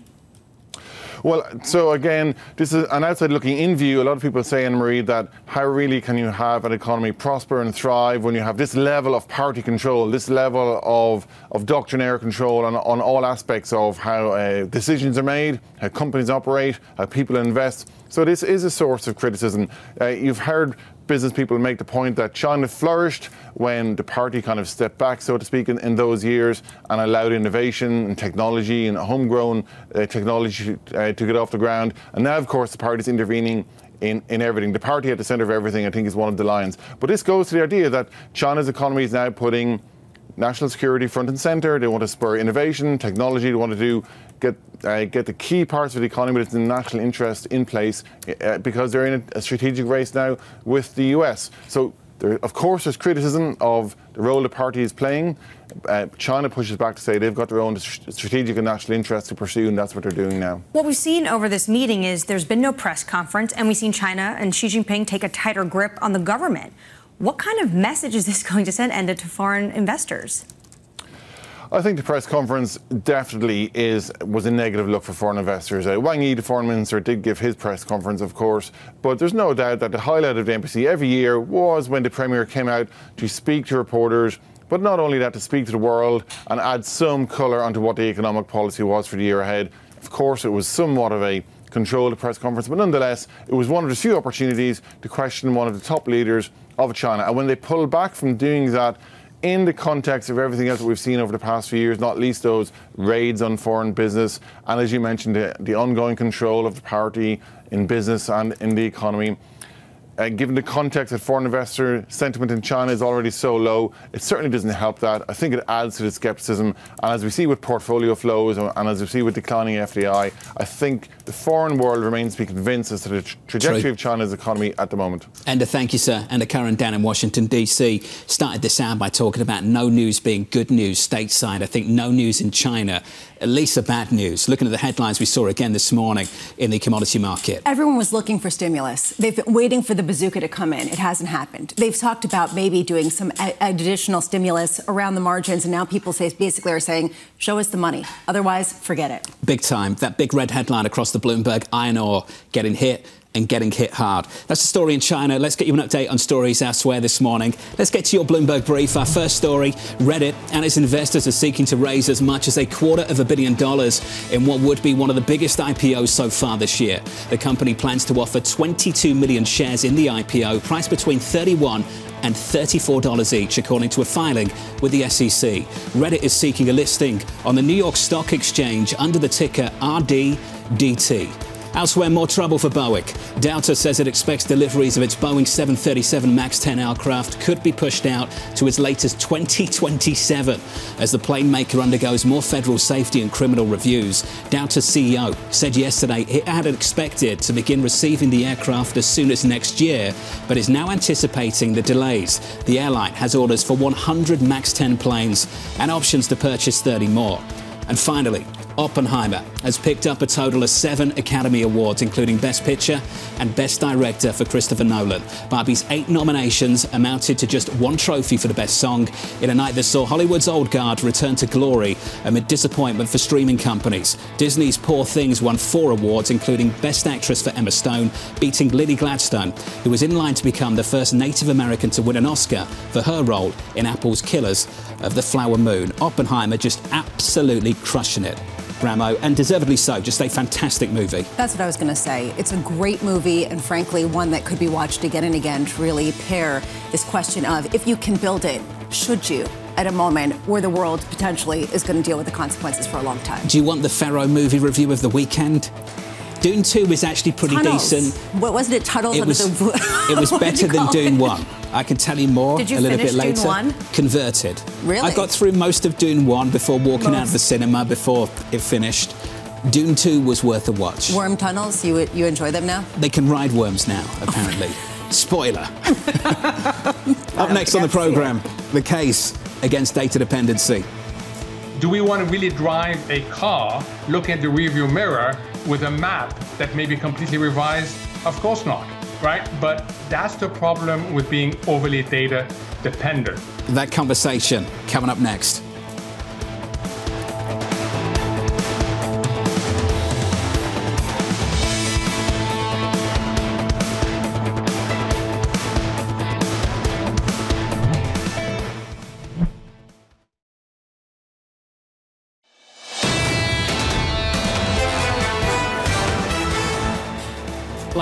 Well, so again, this is an outside looking in view. A lot of people say, Anne-Marie, that how really can you have an economy prosper and thrive when you have this level of party control, this level of, of doctrinaire control on, on all aspects of how uh, decisions are made, how companies operate, how people invest. So this is a source of criticism. Uh, you've heard business people make the point that China flourished when the party kind of stepped back, so to speak, in, in those years and allowed innovation and technology and homegrown uh, technology uh, to get off the ground. And now, of course, the party's intervening in, in everything. The party at the center of everything, I think, is one of the lines. But this goes to the idea that China's economy is now putting national security front and center. They want to spur innovation, technology. They want to do get uh, get the key parts of the economy that's in national interest in place uh, because they're in a strategic race now with the U S. So, there, of course, there's criticism of the role the party is playing. Uh, China pushes back to say they've got their own strategic and national interests to pursue, and that's what they're doing now. What we've seen over this meeting is there's been no press conference, and we've seen China and Xi Jinping take a tighter grip on the government. What kind of message is this going to send, Enda, to foreign investors? I think the press conference definitely is was a negative look for foreign investors. Uh, Wang Yi, the foreign minister, did give his press conference, of course, but there's no doubt that the highlight of the embassy every year was when the premier came out to speak to reporters, but not only that, to speak to the world and add some colour onto what the economic policy was for the year ahead. Of course, it was somewhat of a controlled press conference, but nonetheless, it was one of the few opportunities to question one of the top leaders of China. And when they pulled back from doing that in the context of everything else that we've seen over the past few years, not least those raids on foreign business, and as you mentioned, the, the ongoing control of the party in business and in the economy, uh, given the context that foreign investor sentiment in China is already so low, it certainly doesn't help that. I think it adds to the skepticism. And as we see with portfolio flows and as we see with declining F D I, I think the foreign world remains to be convinced as to the tra trajectory True. of China's economy at the moment. And a thank you, sir. And a Karen down in Washington, D C started this hour by talking about no news being good news stateside. I think no news in China, at least the bad news. Looking at the headlines we saw again this morning in the commodity market. Everyone was looking for stimulus. They've been waiting for the bazooka to come in. It hasn't happened. They've talked about maybe doing some additional stimulus around the margins, and now people say basically are saying, show us the money. Otherwise, forget it. Big time. That big red headline across the Bloomberg, iron ore getting hit and getting hit hard. That's the story in China. Let's get you an update on stories elsewhere this morning. Let's get to your Bloomberg brief. Our first story, Reddit and its investors are seeking to raise as much as a quarter of a billion dollars in what would be one of the biggest I P Os so far this year. The company plans to offer twenty-two million shares in the I P O, priced between thirty-one and thirty-four dollars each, according to a filing with the S E C. Reddit is seeking a listing on the New York Stock Exchange under the ticker R D D T. Elsewhere, more trouble for Boeing. Delta says it expects deliveries of its Boeing seven thirty-seven max ten aircraft could be pushed out to as late as twenty twenty-seven as the plane maker undergoes more federal safety and criminal reviews. Delta's C E O said yesterday it had expected to begin receiving the aircraft as soon as next year, but is now anticipating the delays. The airline has orders for one hundred max ten planes and options to purchase thirty more. And finally, Oppenheimer has picked up a total of seven Academy Awards, including Best Picture and Best Director for Christopher Nolan. Barbie's eight nominations amounted to just one trophy for the best song in a night that saw Hollywood's old guard return to glory amid disappointment for streaming companies. Disney's Poor Things won four awards, including Best Actress for Emma Stone, beating Lily Gladstone, who was in line to become the first Native American to win an Oscar for her role in Apple's Killers of the Flower Moon. Oppenheimer just absolutely crushing it, Ramo, and deservedly so. Just a fantastic movie. That's what I was going to say. It's a great movie, and frankly, one that could be watched again and again to really pair this question of, if you can build it, should you? at a moment where the world potentially is going to deal with the consequences for a long time. Do you want the Ferro movie review of the weekend? Dune two was actually pretty Tunnels. decent. What wasn't it? Tunnels. It was, under the... it was better than Dune one. I can tell you more Did you a little bit later. Dune one? Converted. Really? I got through most of Dune one before walking most. out of the cinema before it finished. Dune two was worth a watch. Worm tunnels? You you enjoy them now? They can ride worms now, apparently. Spoiler. Up next on the programme, the case against data dependency. Do we want to really drive a car looking at the rearview mirror with a map that may be completely revised? Of course not, right? But that's the problem with being overly data dependent. That conversation coming up next.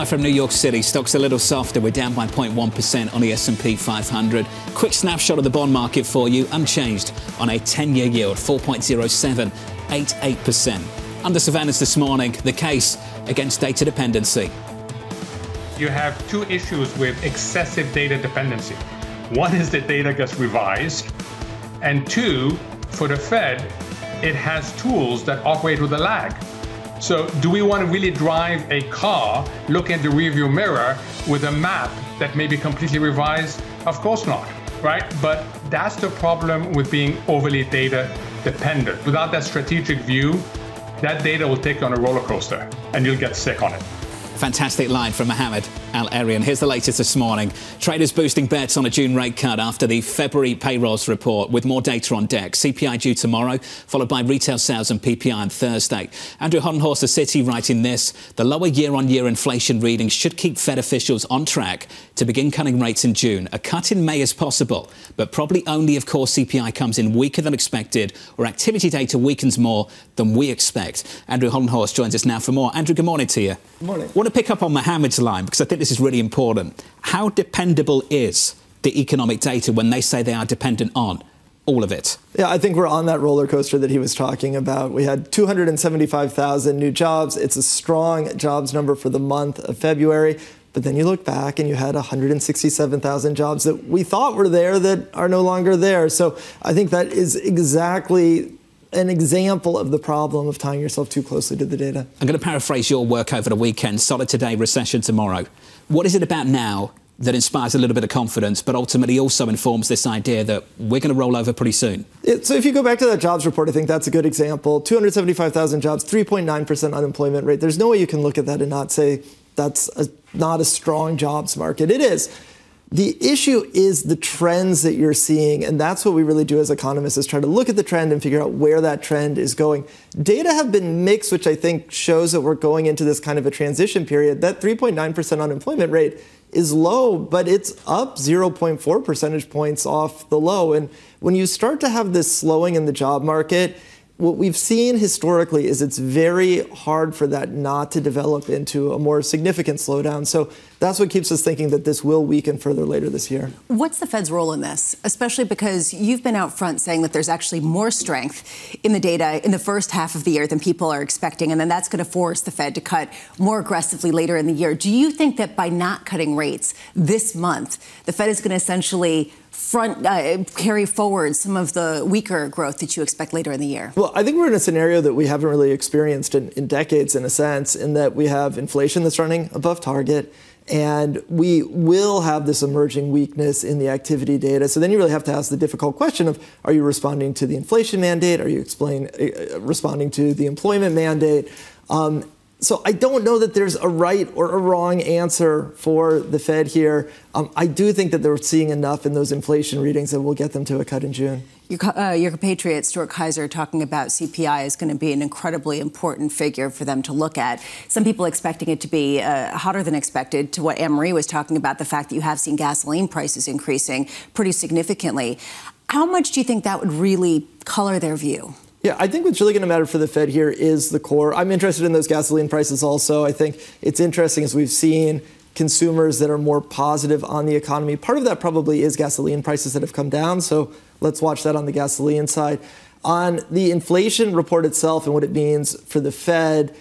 From New York City, stocks a little softer. We're down by zero point one percent on the S and P five hundred. Quick snapshot of the bond market for you, unchanged on a ten-year yield, four point zero seven eight eight percent. Under surveillance this morning, the case against data dependency. You have two issues with excessive data dependency. One is that data gets revised, and two, for the Fed, it has tools that operate with a lag. So do we want to really drive a car looking at the rearview mirror with a map that may be completely revised? Of course not, right? But that's the problem with being overly data dependent. Without that strategic view, that data will take you on a roller coaster and you'll get sick on it. Fantastic line from Mohammed Al-Erian. Here's the latest this morning. Traders boosting bets on a June rate cut after the February payrolls report with more data on deck. C P I due tomorrow, followed by retail sales and P P I on Thursday. Andrew Hollenhorst of Citi writing this. The lower year-on-year inflation readings should keep Fed officials on track to begin cutting rates in June. A cut in May is possible, but probably only if core C P I comes in weaker than expected or activity data weakens more than we expect. Andrew Hollenhorst joins us now for more. Andrew, good morning to you. Good morning. What to pick up on Mohammed's line, because I think this is really important. How dependable is the economic data when they say they are dependent on all of it? Yeah, I think we're on that roller coaster that he was talking about. We had two hundred seventy-five thousand new jobs. It's a strong jobs number for the month of February. But then you look back and you had one hundred sixty-seven thousand jobs that we thought were there that are no longer there. So I think that is exactly an example of the problem of tying yourself too closely to the data. I'm going to paraphrase your work over the weekend. Solid today, recession tomorrow. What is it about now that inspires a little bit of confidence, but ultimately also informs this idea that we're going to roll over pretty soon? It, so if you go back to that jobs report, I think that's a good example. two hundred seventy-five thousand jobs, three point nine percent unemployment rate. There's no way you can look at that and not say that's a, not a strong jobs market. It is. The issue is the trends that you're seeing, and that's what we really do as economists, is try to look at the trend and figure out where that trend is going. Data have been mixed, which I think shows that we're going into this kind of a transition period. That three point nine percent unemployment rate is low, but it's up zero point four percentage points off the low. And when you start to have this slowing in the job market, what we've seen historically is it's very hard for that not to develop into a more significant slowdown. So that's what keeps us thinking that this will weaken further later this year. What's the Fed's role in this, especially because you've been out front saying that there's actually more strength in the data in the first half of the year than people are expecting, and then that's going to force the Fed to cut more aggressively later in the year. Do you think that by not cutting rates this month, the Fed is going to essentially front uh, carry forward some of the weaker growth that you expect later in the year? Well, I think we're in a scenario that we haven't really experienced in, in decades, in a sense, in that we have inflation that's running above target, and we will have this emerging weakness in the activity data. So then you really have to ask the difficult question of, are you responding to the inflation mandate? Are you explain, uh, responding to the employment mandate? Um, So I don't know that there's a right or a wrong answer for the Fed here. Um, I do think that they're seeing enough in those inflation readings that will get them to a cut in June. Your, uh, your compatriot, Stuart Kaiser, talking about C P I is going to be an incredibly important figure for them to look at. Some people expecting it to be uh, hotter than expected, to what Anne-Marie was talking about, the fact that you have seen gasoline prices increasing pretty significantly. How much do you think that would really color their view? Yeah, I think what's really going to matter for the Fed here is the core. I'm interested in those gasoline prices also. I think it's interesting, as we've seen consumers that are more positive on the economy. Part of that probably is gasoline prices that have come down, so let's watch that on the gasoline side. On the inflation report itself and what it means for the Fed,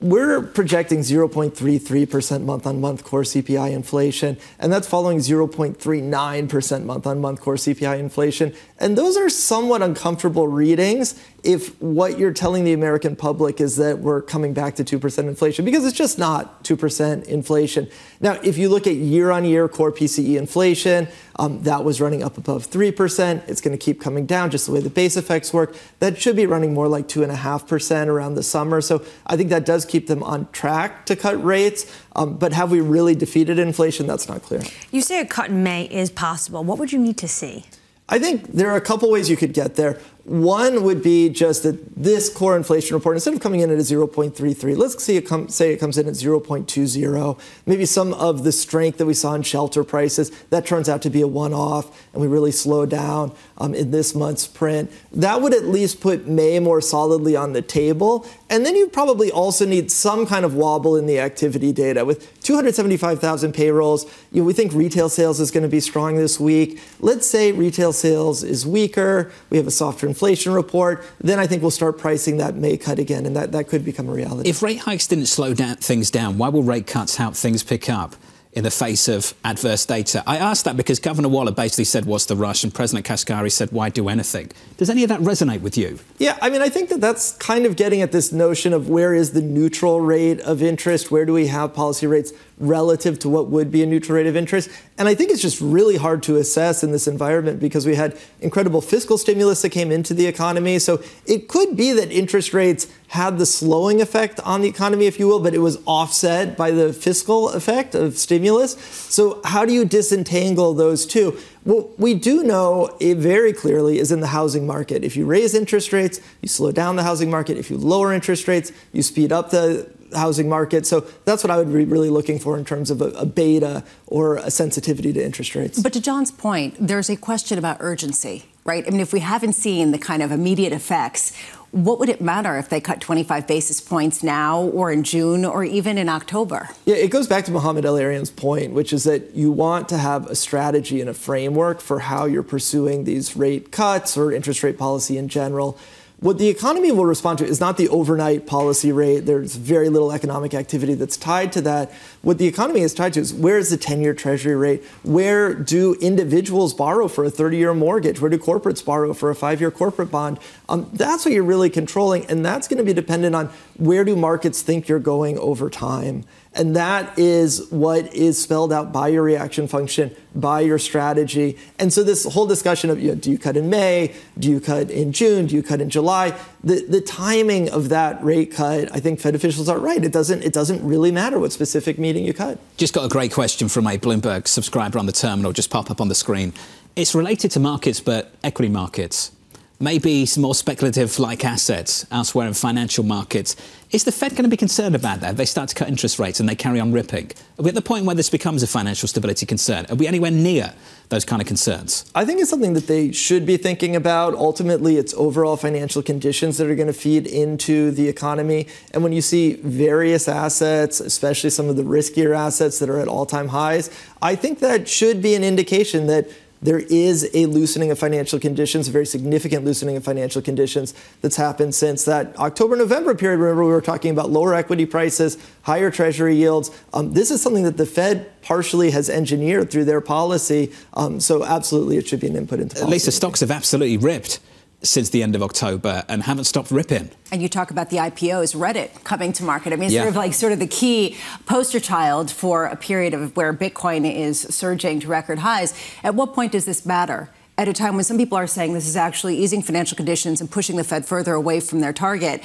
we're projecting zero point three three percent month-on-month core C P I inflation, and that's following zero point three nine percent month-on-month core C P I inflation. And those are somewhat uncomfortable readings if what you're telling the American public is that we're coming back to two percent inflation, because it's just not two percent inflation. Now, if you look at year-on-year core P C E inflation, um, that was running up above three percent. It's going to keep coming down just the way the base effects work. That should be running more like two point five percent around the summer. So I think that does keep them on track to cut rates. Um, but have we really defeated inflation? That's not clear. You say a cut in May is possible. What would you need to see? I think there are a couple ways you could get there. One would be just that this core inflation report, instead of coming in at a zero point three three, let's see it come, say it comes in at zero point two zero. Maybe some of the strength that we saw in shelter prices, that turns out to be a one-off, and we really slow down um, in this month's print. That would at least put May more solidly on the table. And then you probably also need some kind of wobble in the activity data. With two hundred seventy-five thousand payrolls, you know, we think retail sales is going to be strong this week. Let's say retail sales is weaker. We have a softer inflation report, then I think we'll start pricing that May cut again, and that, that could become a reality. If rate hikes didn't slow down things down, why will rate cuts help things pick up in the face of adverse data? I asked that because Governor Waller basically said, what's the rush? And President Kashkari said, why do anything? Does any of that resonate with you? Yeah, I mean, I think that that's kind of getting at this notion of where is the neutral rate of interest? Where do we have policy rates relative to what would be a neutral rate of interest? And I think it's just really hard to assess in this environment because we had incredible fiscal stimulus that came into the economy. So it could be that interest rates had the slowing effect on the economy, if you will, but it was offset by the fiscal effect of stimulus. So how do you disentangle those two? What we do know it very clearly is in the housing market. If you raise interest rates, you slow down the housing market. If you lower interest rates, you speed up the housing market. So that's what I would be really looking for in terms of a, a beta or a sensitivity to interest rates. But to John's point, there's a question about urgency, right? I mean, if we haven't seen the kind of immediate effects, what would it matter if they cut twenty-five basis points now or in June or even in October? Yeah, it goes back to Mohamed El-Erian's point, which is that you want to have a strategy and a framework for how you're pursuing these rate cuts or interest rate policy in general. What the economy will respond to is not the overnight policy rate. There's very little economic activity that's tied to that. What the economy is tied to is where is the ten-year Treasury rate? Where do individuals borrow for a thirty-year mortgage? Where do corporates borrow for a five-year corporate bond? Um, that's what you're really controlling, and that's going to be dependent on where do markets think you're going over time. And that is what is spelled out by your reaction function, by your strategy. And so this whole discussion of, you know, do you cut in May? Do you cut in June? Do you cut in July? The, the timing of that rate cut, I think Fed officials are right. It doesn't, it doesn't really matter what specific meeting you cut. Just got a great question from a Bloomberg subscriber on the terminal, just pop up on the screen. It's related to markets, but equity markets. Maybe some more speculative-like assets elsewhere in financial markets. Is the Fed going to be concerned about that? They start to cut interest rates and they carry on ripping. Are we at the point where this becomes a financial stability concern? Are we anywhere near those kind of concerns? I think it's something that they should be thinking about. Ultimately, it's overall financial conditions that are going to feed into the economy. And when you see various assets, especially some of the riskier assets that are at all-time highs, I think that should be an indication that there is a loosening of financial conditions, a very significant loosening of financial conditions that's happened since that October-November period. Remember, we were talking about lower equity prices, higher Treasury yields. Um, this is something that the Fed partially has engineered through their policy. Um, so absolutely, it should be an input into policy. At least the stocks have absolutely ripped since the end of October and haven't stopped ripping. And you talk about the I P Os, Reddit coming to market. I mean, it's yeah. sort of like sort of the key poster child for a period of where Bitcoin is surging to record highs. At what point does this matter? At a time when some people are saying this is actually easing financial conditions and pushing the Fed further away from their target,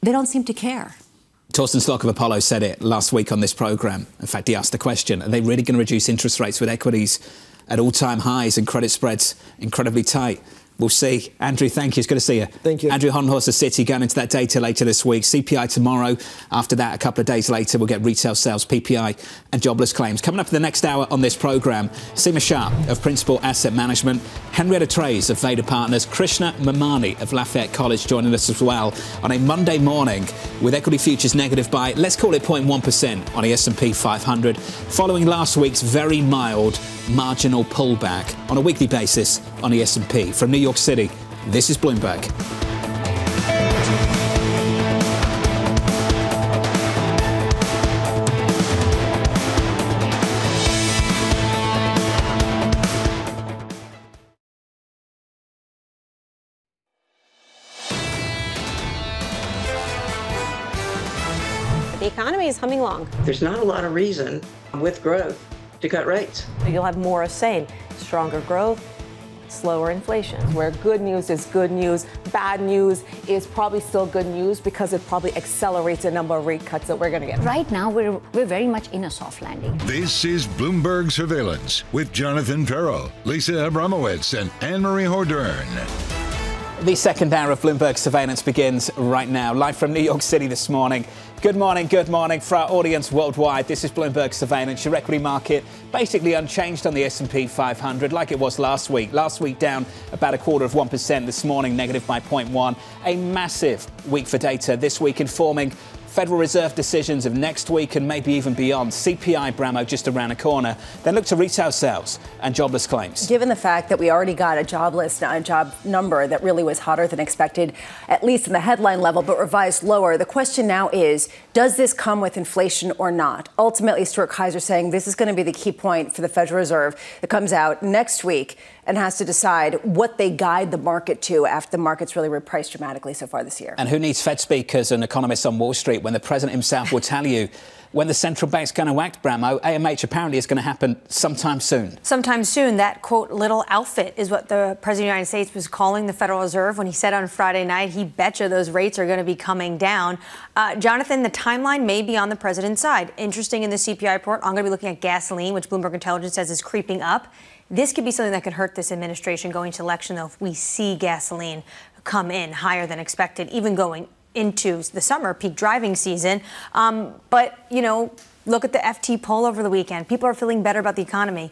they don't seem to care. Torsten Slock of Apollo said it last week on this program. In fact, he asked the question, are they really going to reduce interest rates with equities at all-time highs and credit spreads incredibly tight? We'll see. Andrew, thank you. It's good to see you. Thank you. Andrew Hollenhorst of Citi, going into that data later this week. C P I tomorrow. After that, a couple of days later, we'll get retail sales, P P I and jobless claims. Coming up in the next hour on this programme, Seema Shah of Principal Asset Management, Henrietta Treyz of Veda Partners, Krishna Mamani of Lafayette College joining us as well on a Monday morning with equity futures negative by, let's call it zero point one percent on the S and P five hundred, following last week's very mild marginal pullback on a weekly basis on the S and P. From New York City, this is Bloomberg. The economy is humming along. There's not a lot of reason with growth to cut rates. You'll have more of the same, stronger growth, slower inflation. Where good news is good news, bad news is probably still good news because it probably accelerates the number of rate cuts that we're going to get. Right now, we're, we're very much in a soft landing. This is Bloomberg Surveillance with Jonathan Ferro, Lisa Abramowicz, and Anne-Marie Hordern. The second hour of Bloomberg Surveillance begins right now, live from New York City this morning. Good morning, good morning. For our audience worldwide, this is Bloomberg Surveillance. Your equity market basically unchanged on the S and P five hundred like it was last week. Last week down about a quarter of one percent. This morning, negative by zero point one. A massive week for data this week, informing Federal Reserve decisions of next week and maybe even beyond. C P I, Bramo, just around the corner. Then look to retail sales and jobless claims. Given the fact that we already got a jobless a job number that really was hotter than expected, at least in the headline level, but revised lower, the question now is, does this come with inflation or not? Ultimately, Stuart Kaiser saying this is going to be the key point for the Federal Reserve that comes out next week and has to decide what they guide the market to after the market's really repriced dramatically so far this year. And who needs Fed speakers and economists on Wall Street when the president himself will tell you when the central bank's going to act, Bramo? A M H apparently is going to happen sometime soon. Sometime soon. That, quote, little outfit is what the president of the United States was calling the Federal Reserve when he said on Friday night, he betcha those rates are going to be coming down. Uh, Jonathan, the timeline may be on the president's side. Interesting in the C P I report, I'm going to be looking at gasoline, which Bloomberg Intelligence says is creeping up. This could be something that could hurt this administration going to election, though, if we see gasoline come in higher than expected, even going into the summer peak driving season. Um, but, you know, look at the F T poll over the weekend. People are feeling better about the economy.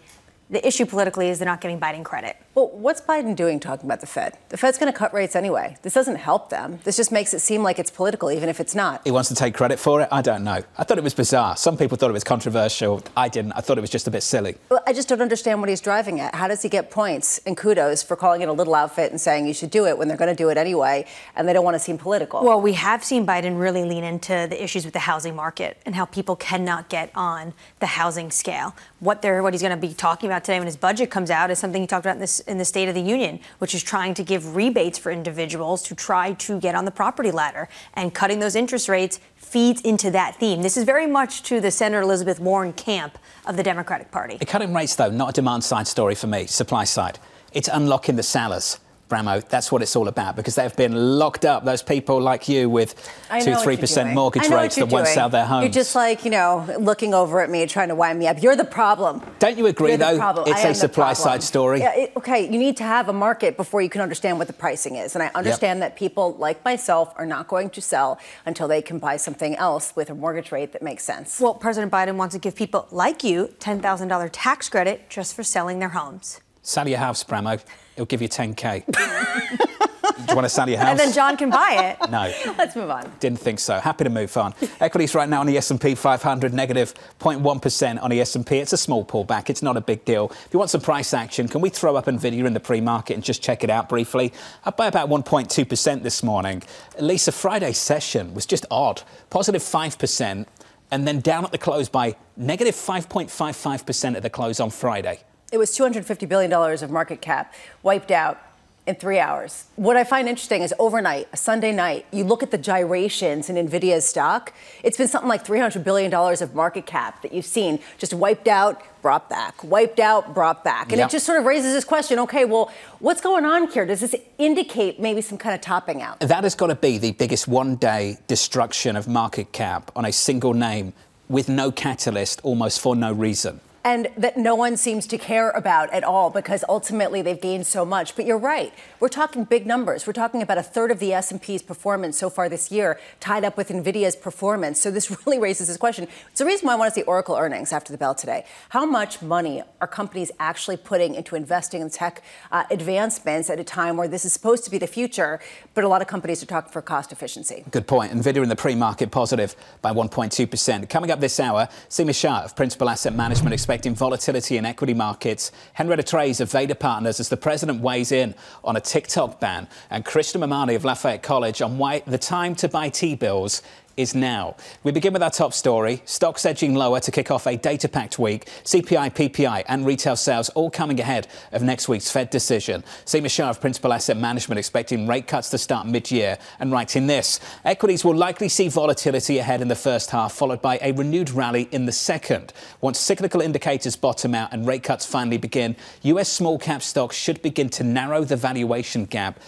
The issue politically is they're not giving Biden credit. Well, what's Biden doing talking about the Fed? The Fed's going to cut rates anyway. This doesn't help them. This just makes it seem like it's political, even if it's not. He wants to take credit for it? I don't know. I thought it was bizarre. Some people thought it was controversial. I didn't. I thought it was just a bit silly. Well, I just don't understand what he's driving at. How does he get points and kudos for calling it a little outfit and saying you should do it when they're going to do it anyway and they don't want to seem political? Well, we have seen Biden really lean into the issues with the housing market and how people cannot get on the housing scale. What they're, what he's going to be talking about today when his budget comes out is something he talked about in, this, in the State of the Union, which is trying to give rebates for individuals to try to get on the property ladder, and cutting those interest rates feeds into that theme. This is very much to the Senator Elizabeth Warren camp of the Democratic Party. The cutting rates, though, not a demand side story for me, supply side. It's unlocking the sellers. Bramo, that's what it's all about, because they've been locked up, those people like you with two, three percent mortgage rates that won't sell their homes. You're just like, you know, looking over at me trying to wind me up. You're the problem. Don't you agree, though? It's a supply side story. Yeah, it, okay, you need to have a market before you can understand what the pricing is. And I understand yep. that people like myself are not going to sell until they can buy something else with a mortgage rate that makes sense. Well, President Biden wants to give people like you ten thousand dollars tax credit just for selling their homes. Sell your house, Bramo. It'll give you ten K. Do you want to sell your house? And then John can buy it. No. Let's move on. Didn't think so. Happy to move on. Equities right now on the S and P five hundred, negative zero point one percent on the S and P. It's a small pullback. It's not a big deal. If you want some price action, can we throw up NVIDIA in the pre-market and just check it out briefly? Up by about one point two percent this morning. Lisa, Friday's session was just odd. Positive five percent and then down at the close by negative five point five five percent at the close on Friday. It was two hundred fifty billion dollars of market cap wiped out in three hours. What I find interesting is overnight, a Sunday night, you look at the gyrations in NVIDIA's stock. It's been something like three hundred billion dollars of market cap that you've seen just wiped out, brought back, wiped out, brought back. And yep. it just sort of raises this question, okay, well, what's going on here? Does this indicate maybe some kind of topping out? That has got to be the biggest one-day destruction of market cap on a single name with no catalyst, almost for no reason. and that no one seems to care about at all because ultimately they've gained so much. But you're right. We're talking big numbers. We're talking about a third of the S and P's performance so far this year tied up with NVIDIA's performance. So this really raises this question. It's the reason why I want to see Oracle earnings after the bell today. How much money are companies actually putting into investing in tech uh, advancements at a time where this is supposed to be the future, but a lot of companies are talking for cost efficiency? Good point. NVIDIA in the pre-market positive by one point two percent. Coming up this hour, Seema Shah of Principal Asset Management expecting volatility in equity markets. Henrietta Treyz of Veda Partners as the president weighs in on a TikTok ban. And Krishna Mamani of Lafayette College on why the time to buy T-bills is now. We begin with our top story. Stocks edging lower to kick off a data-packed week. C P I, P P I and retail sales all coming ahead of next week's Fed decision. Seema Shah of Principal Asset Management expecting rate cuts to start mid-year and writing this. Equities will likely see volatility ahead in the first half, followed by a renewed rally in the second. Once cyclical indicators bottom out and rate cuts finally begin, U S small-cap stocks should begin to narrow the valuation gap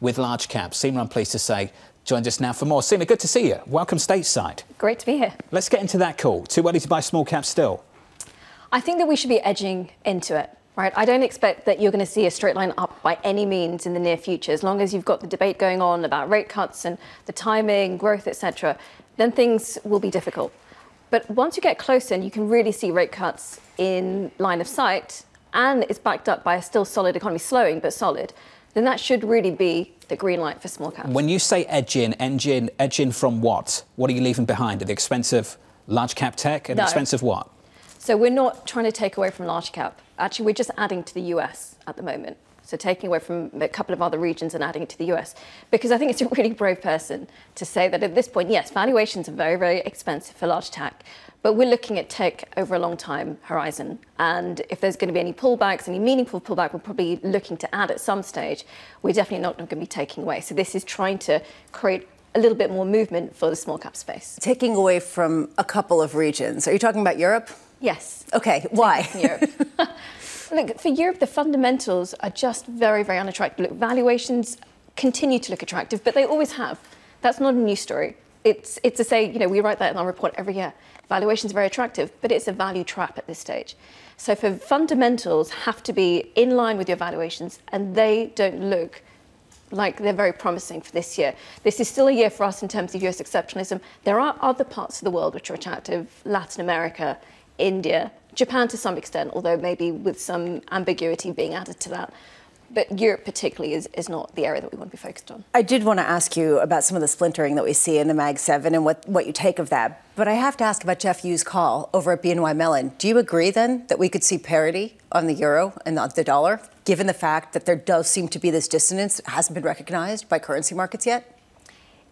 with large caps. Seema, I'm pleased to say, joined us now for more. Seema, good to see you. Welcome stateside. Great to be here. Let's get into that call. Too early to buy small caps still? I think that we should be edging into it, right? I don't expect that you're going to see a straight line up by any means in the near future. As long as you've got the debate going on about rate cuts and the timing, growth, et cetera, then things will be difficult. But once you get closer and you can really see rate cuts in line of sight, and it's backed up by a still solid economy, slowing but solid, then that should really be the green light for small caps. When you say edge in, edge in, edge in from what? What are you leaving behind? At the expense of large cap tech? At the expense of what? So we're not trying to take away from large cap. Actually, we're just adding to the U S at the moment. So taking away from a couple of other regions and adding it to the U S. Because I think it's a really brave person to say that at this point, yes, valuations are very, very expensive for large tech. But we're looking at tech over a long time horizon. And if there's going to be any pullbacks, any meaningful pullback, we're probably looking to add at some stage. We're definitely not going to be taking away. So this is trying to create a little bit more movement for the small cap space. Taking away from a couple of regions. Are you talking about Europe? Yes. OK, why? Europe. Look, for Europe, the fundamentals are just very, very unattractive. Look, valuations continue to look attractive, but they always have. That's not a new story. It's, it's to say, you know, we write that in our report every year. Valuations are very attractive, but it's a value trap at this stage. So for fundamentals have to be in line with your valuations, and they don't look like they're very promising for this year. This is still a year for us in terms of U S exceptionalism. There are other parts of the world which are attractive, Latin America, India, Japan to some extent, although maybe with some ambiguity being added to that. But Europe particularly is, is not the area that we want to be focused on. I did want to ask you about some of the splintering that we see in the Mag seven and what, what you take of that. But I have to ask about Jeff Yu's call over at B N Y Mellon. Do you agree, then, that we could see parity on the euro and not the dollar, given the fact that there does seem to be this dissonance that hasn't been recognized by currency markets yet?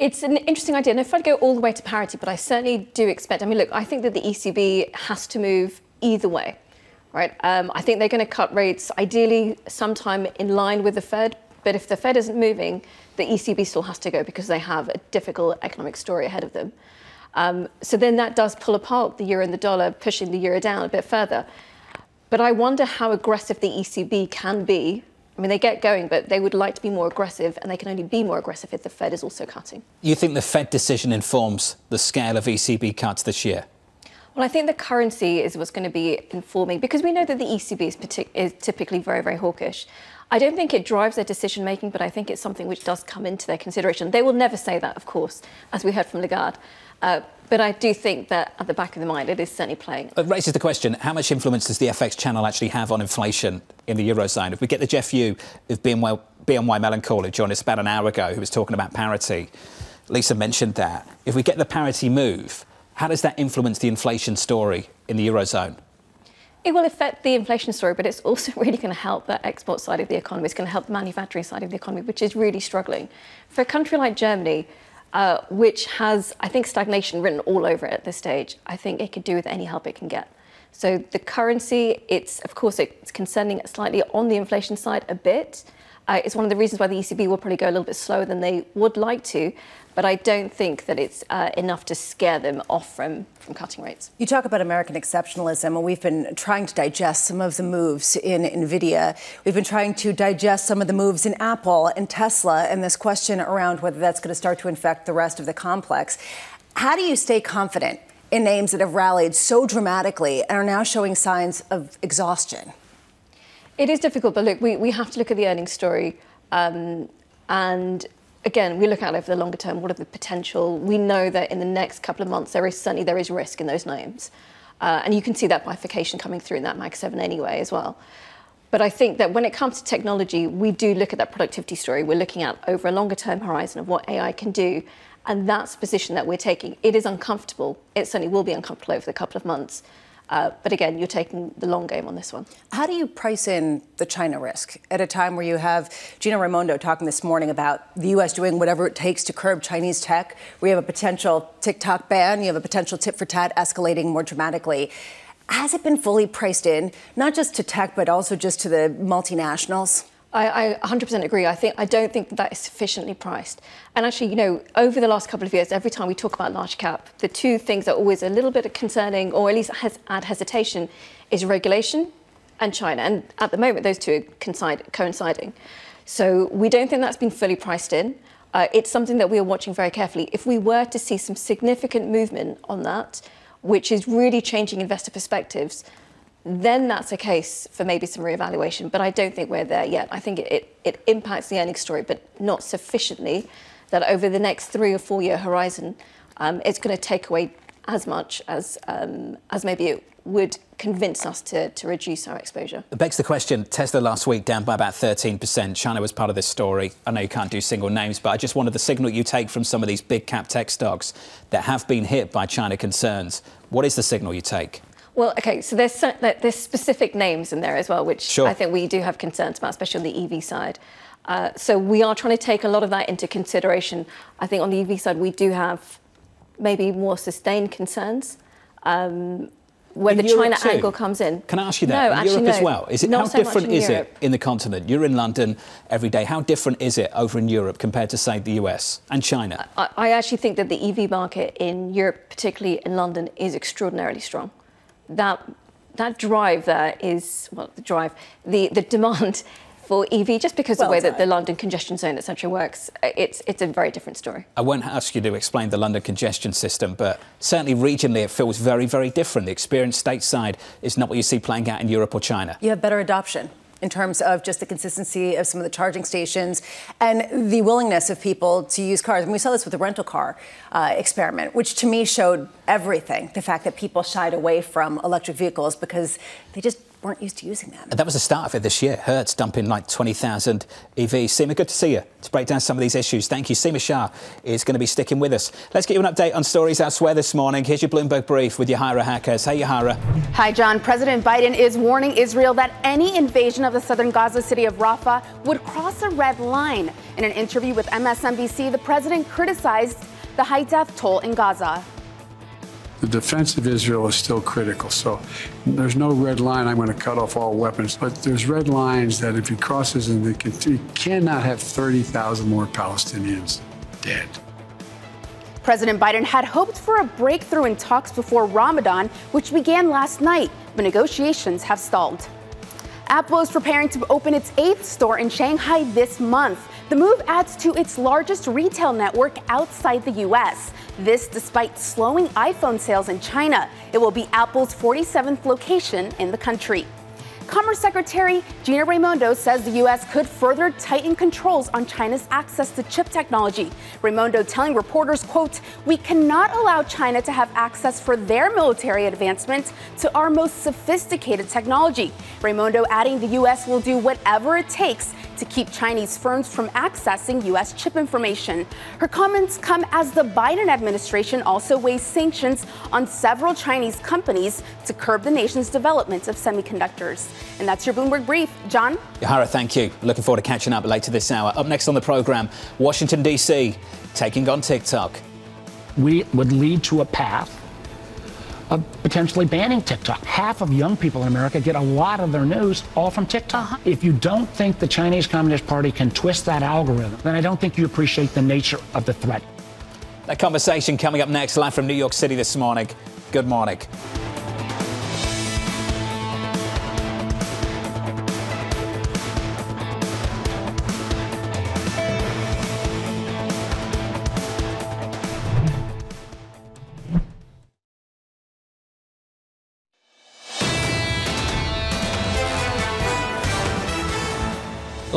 It's an interesting idea. And if I'd go all the way to parity, but I certainly do expect... I mean, look, I think that the E C B has to move either way, right? Um, I think they're going to cut rates, ideally sometime in line with the Fed. But if the Fed isn't moving, the E C B still has to go because they have a difficult economic story ahead of them. Um, so then that does pull apart the euro and the dollar, pushing the euro down a bit further. But I wonder how aggressive the E C B can be. I mean, they get going, but they would like to be more aggressive, and they can only be more aggressive if the Fed is also cutting. You think the Fed decision informs the scale of E C B cuts this year? Well, I think the currency is what's going to be informing, because we know that the E C B is, is typically very, very hawkish. I don't think it drives their decision-making, but I think it's something which does come into their consideration. They will never say that, of course, as we heard from Lagarde. Uh, but I do think that at the back of the mind, it is certainly playing. It raises the question, how much influence does the F X channel actually have on inflation in the Eurozone? If we get the Jeff Yu of B N Y Mellon call, who joined us about an hour ago, who was talking about parity, Lisa mentioned that. If we get the parity move, how does that influence the inflation story in the Eurozone? It will affect the inflation story, but it's also really going to help the export side of the economy. It's going to help the manufacturing side of the economy, which is really struggling. For a country like Germany, uh, which has, I think, stagnation written all over it at this stage, I think it could do with any help it can get. So the currency, it's, of course, it's concerning slightly on the inflation side a bit. Uh, it's one of the reasons why the E C B will probably go a little bit slower than they would like to, but I don't think that it's uh, enough to scare them off from, from cutting rates. You talk about American exceptionalism, and we've been trying to digest some of the moves in NVIDIA. We've been trying to digest some of the moves in Apple and Tesla, and this question around whether that's going to start to infect the rest of the complex. How do you stay confident in names that have rallied so dramatically and are now showing signs of exhaustion? It is difficult, but look, we, we have to look at the earnings story. Um, and again, we look at it over the longer term. What are the potential? We know that in the next couple of months, there is certainly there is risk in those names. Uh, and you can see that bifurcation coming through in that MAG seven anyway as well. But I think that when it comes to technology, we do look at that productivity story. We're looking at over a longer term horizon of what A I can do. And that's the position that we're taking. It is uncomfortable. It certainly will be uncomfortable over the couple of months. Uh, but again, you're taking the long game on this one. How do you price in the China risk at a time where you have Gina Raimondo talking this morning about the U S doing whatever it takes to curb Chinese tech? We have a potential TikTok ban. You have a potential tit for tat escalating more dramatically. Has it been fully priced in, not just to tech, but also just to the multinationals? I, I one hundred percent agree. I think I don't think that, that is sufficiently priced. And actually, you know, over the last couple of years, every time we talk about large cap, the two things that are always a little bit concerning, or at least has, add hesitation, is regulation and China. And at the moment, those two are coinciding. So we don't think that's been fully priced in. Uh, it's something that we are watching very carefully. If we were to see some significant movement on that, which is really changing investor perspectives, then that's a case for maybe some reevaluation. But I don't think we're there yet. I think it, it, it impacts the earnings story, but not sufficiently that over the next three or four year horizon, um, it's going to take away as much as, um, as maybe it would convince us to, to reduce our exposure. It begs the question, Tesla last week down by about thirteen percent. China was part of this story. I know you can't do single names, but I just wanted the signal you take from some of these big cap tech stocks that have been hit by China concerns. What is the signal you take? Well, OK, so there's, some, there's specific names in there as well, which sure. I think we do have concerns about, especially on the E V side. Uh, so we are trying to take a lot of that into consideration. I think on the E V side, we do have maybe more sustained concerns um, where in the Europe China too. Angle comes in. Can I ask you that? No, in actually, Europe no. as well? Is it, Not how so different is Europe. It in the continent? You're in London every day. How different is it over in Europe compared to, say, the U S and China? I, I actually think that the E V market in Europe, particularly in London, is extraordinarily strong. That that drive there is, well, the drive, the, the demand for E V, just because well of the way done. That the London congestion zone, et cetera, works, it's, it's a very different story. I won't ask you to explain the London congestion system, but certainly regionally it feels very, very different. The experience stateside is not what you see playing out in Europe or China. You have better adoption in terms of just the consistency of some of the charging stations and the willingness of people to use cars. And we saw this with the rental car uh, experiment, which to me showed everything. The fact that people shied away from electric vehicles because they just weren't used to using them. That was the start of it this year. Hertz dumping like twenty thousand E Vs. Seema, good to see you to break down some of these issues. Thank you. Seema Shah is going to be sticking with us. Let's get you an update on stories elsewhere this morning. Here's your Bloomberg Brief with Yahaira Hackers. Hey, Yahaira. Hi, John. President Biden is warning Israel that any invasion of the southern Gaza city of Rafah would cross a red line. In an interview with M S N B C, the president criticized the high death toll in Gaza. The defense of Israel is still critical, so there's no red line, I'm going to cut off all weapons, but there's red lines that if he crosses, and you cannot have thirty thousand more Palestinians dead. President Biden had hoped for a breakthrough in talks before Ramadan, which began last night, but negotiations have stalled. Apple is preparing to open its eighth store in Shanghai this month. The move adds to its largest retail network outside the U S. This despite slowing iPhone sales in China. It will be Apple's forty-seventh location in the country. Commerce Secretary Gina Raimondo says the U S could further tighten controls on China's access to chip technology. Raimondo telling reporters, quote, "We cannot allow China to have access for their military advancement to our most sophisticated technology." Raimondo adding the U S will do whatever it takes to keep Chinese firms from accessing U S chip information. Her comments come as the Biden administration also weighs sanctions on several Chinese companies to curb the nation's development of semiconductors. And that's your Bloomberg Brief. John? Yahaira, thank you. Looking forward to catching up later this hour. Up next on the programme, Washington, D C, taking on TikTok. We would lead to a path of potentially banning TikTok. Half of young people in America get a lot of their news all from TikTok. If you don't think the Chinese Communist Party can twist that algorithm, then I don't think you appreciate the nature of the threat. That conversation coming up next, live from New York City this morning. Good morning.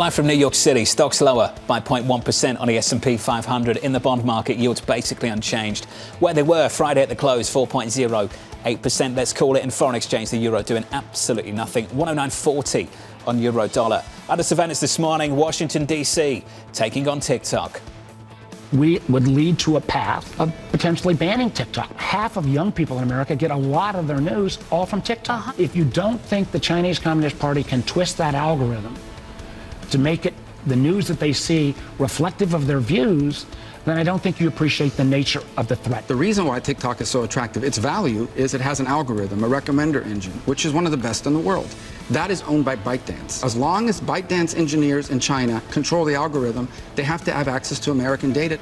Live from New York City, stocks lower by zero point one percent on the S and P five hundred. In the bond market, yields basically unchanged where they were Friday at the close, four point zero eight percent. Let's call it. In foreign exchange, the euro doing absolutely nothing, one oh nine forty on euro dollar. Other surveillance this morning, Washington, D C taking on TikTok. We would lead to a path of potentially banning TikTok. Half of young people in America get a lot of their news all from TikTok. If you don't think the Chinese Communist Party can twist that algorithm to make it the news that they see reflective of their views, then I don't think you appreciate the nature of the threat. The reason why TikTok is so attractive, its value, is it has an algorithm, a recommender engine, which is one of the best in the world. That is owned by ByteDance. As long as ByteDance engineers in China control the algorithm, they have to have access to American data.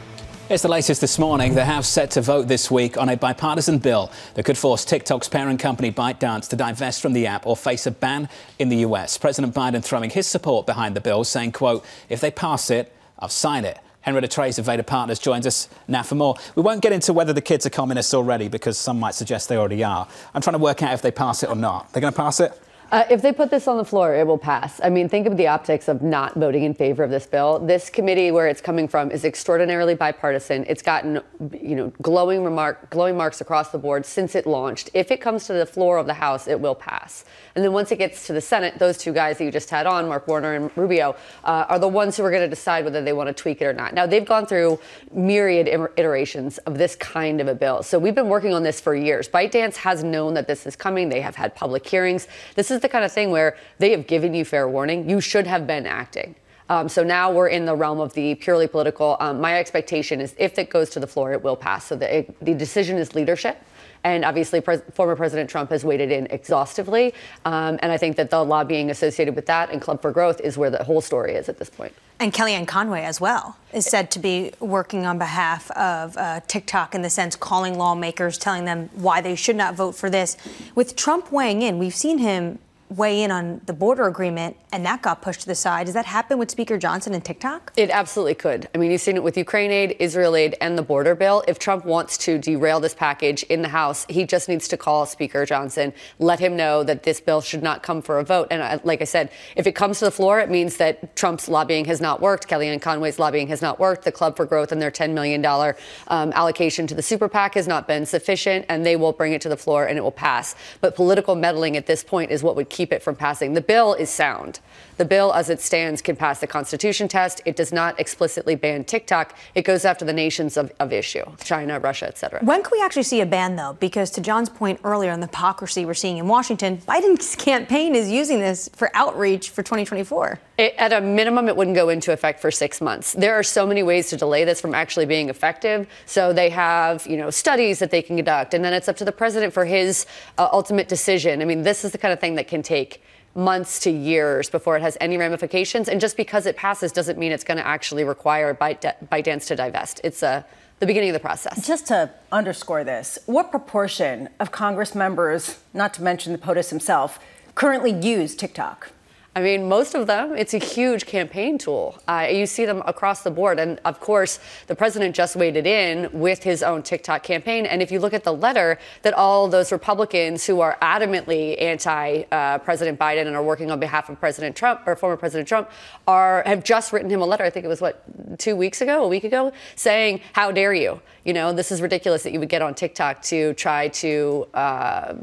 It's the latest this morning. The House set to vote this week on a bipartisan bill that could force TikTok's parent company ByteDance to divest from the app or face a ban in the U S. President Biden throwing his support behind the bill, saying, quote, if they pass it, I'll sign it. Henrietta Treyz of Vader Partners joins us now for more. We won't get into whether the kids are communists already, because some might suggest they already are. I'm trying to work out if they pass it or not. They're going to pass it? Uh, if they put this on the floor, it will pass. I mean, think of the optics of not voting in favor of this bill. This committee, where it's coming from, is extraordinarily bipartisan. It's gotten, you know, glowing remark, glowing marks across the board since it launched. If it comes to the floor of the House, it will pass. And then once it gets to the Senate, those two guys that you just had on, Mark Warner and Rubio, uh, are the ones who are going to decide whether they want to tweak it or not. Now, they've gone through myriad iterations of this kind of a bill. So we've been working on this for years. ByteDance has known that this is coming. They have had public hearings. This is the kind of thing where they have given you fair warning. You should have been acting. Um, so now we're in the realm of the purely political. Um, my expectation is if it goes to the floor, it will pass. So the, it, the decision is leadership. And obviously, pres- former President Trump has waded in exhaustively. Um, and I think that the lobbying associated with that and Club for Growth is where the whole story is at this point. And Kellyanne Conway as well is said to be working on behalf of uh, TikTok, in the sense calling lawmakers, telling them why they should not vote for this. With Trump weighing in, we've seen him weigh in on the border agreement, and that got pushed to the side. Does that happen with Speaker Johnson and TikTok? It absolutely could. I mean, you've seen it with Ukraine aid, Israel aid, and the border bill. If Trump wants to derail this package in the House, he just needs to call Speaker Johnson, let him know that this bill should not come for a vote. And uh, like I said, if it comes to the floor, it means that Trump's lobbying has not worked. Kellyanne Conway's lobbying has not worked. The Club for Growth and their ten million dollars um, allocation to the super PAC has not been sufficient, and they will bring it to the floor and it will pass. But political meddling at this point is what would keep keep it from passing. The bill is sound. The bill as it stands can pass the Constitution test. It does not explicitly ban TikTok. It goes after the nations of, of issue, China, Russia, et cetera. When can we actually see a ban, though? Because to John's point earlier on the hypocrisy we're seeing in Washington, Biden's campaign is using this for outreach for twenty twenty-four. It, at a minimum, it wouldn't go into effect for six months. There are so many ways to delay this from actually being effective. So they have, you know, studies that they can conduct, and then it's up to the president for his uh, ultimate decision. I mean, this is the kind of thing that can take months to years before it has any ramifications. And just because it passes doesn't mean it's going to actually require ByteDance to divest. It's uh, the beginning of the process. Just to underscore this, what proportion of Congress members, not to mention the POTUS himself, currently use TikTok? I mean, most of them. It's a huge campaign tool. Uh, you see them across the board. And of course, the president just waded in with his own TikTok campaign. And if you look at the letter that all those Republicans who are adamantly anti-President uh, Biden and are working on behalf of President Trump or former President Trump are have just written him a letter. I think it was, what, two weeks ago, a week ago, saying, how dare you? You know, this is ridiculous that you would get on TikTok to try to uh,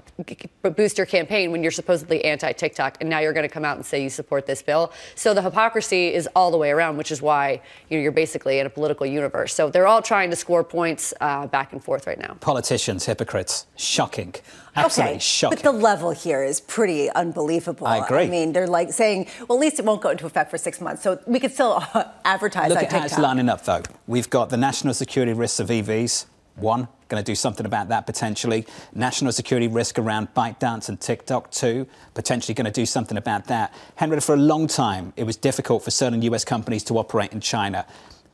boost your campaign when you're supposedly anti-TikTok. And now you're going to come out and say you support this bill. So the hypocrisy is all the way around, which is why, you know, you're basically in a political universe. So they're all trying to score points uh, back and forth right now. Politicians, hypocrites, shocking. Absolutely okay, shocking. But the level here is pretty unbelievable. I agree. I mean, they're like saying, well, at least it won't go into effect for six months. So we could still advertise Look on TikTok. Look at how it's lining up, though. We've got the national security risks of E Vs. One, going to do something about that potentially. National security risk around ByteDance and TikTok, two, potentially going to do something about that. Henrietta, for a long time, it was difficult for certain U S companies to operate in China.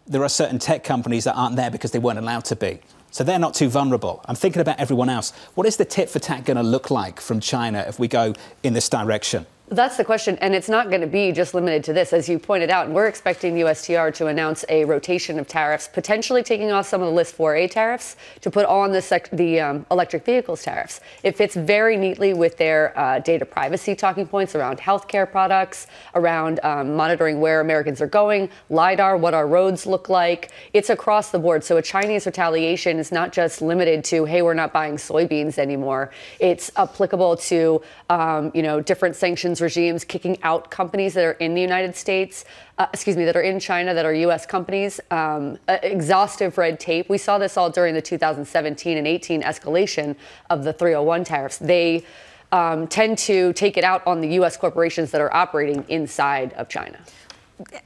There are certain tech companies that aren't there because they weren't allowed to be. So they're not too vulnerable. I'm thinking about everyone else. What is the tit for tat going to look like from China if we go in this direction? That's the question. And it's not going to be just limited to this, as you pointed out. And we're expecting the U S T R to announce a rotation of tariffs, potentially taking off some of the list four A tariffs to put on the, sec- the um, electric vehicles tariffs. It fits very neatly with their uh, data privacy talking points around healthcare products, around um, monitoring where Americans are going, LIDAR, what our roads look like. It's across the board. So a Chinese retaliation is not just limited to, hey, we're not buying soybeans anymore. It's applicable to, um, you know, different sanctions regimes, kicking out companies that are in the United States, uh, excuse me, that are in China, that are U S companies, um, exhaustive red tape. We saw this all during the two thousand seventeen and eighteen escalation of the three oh one tariffs. They um, tend to take it out on the U S corporations that are operating inside of China.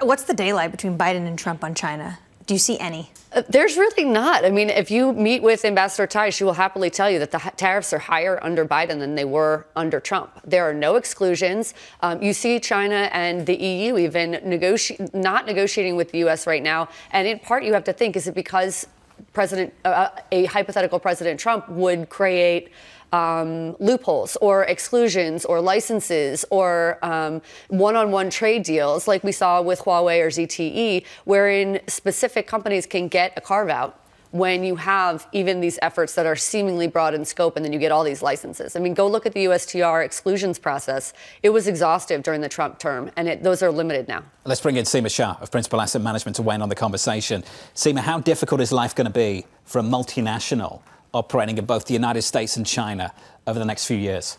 What's the daylight between Biden and Trump on China? Do you see any? Uh, there's really not. I mean, if you meet with Ambassador Tai, she will happily tell you that the ha- tariffs are higher under Biden than they were under Trump. There are no exclusions. Um, you see China and the E U even negoti- not negotiating with the U S right now. And in part, you have to think, is it because President, uh, a hypothetical President Trump would create Um, loopholes or exclusions or licenses or um, one-on-one trade deals like we saw with Huawei or Z T E, wherein specific companies can get a carve-out when you have even these efforts that are seemingly broad in scope, and then you get all these licenses. I mean, go look at the U S T R exclusions process. It was exhaustive during the Trump term, and it, those are limited now. Let's bring in Seema Shah of Principal Asset Management to weigh in on the conversation. Seema, how difficult is life going to be for a multinational operating in both the United States and China over the next few years?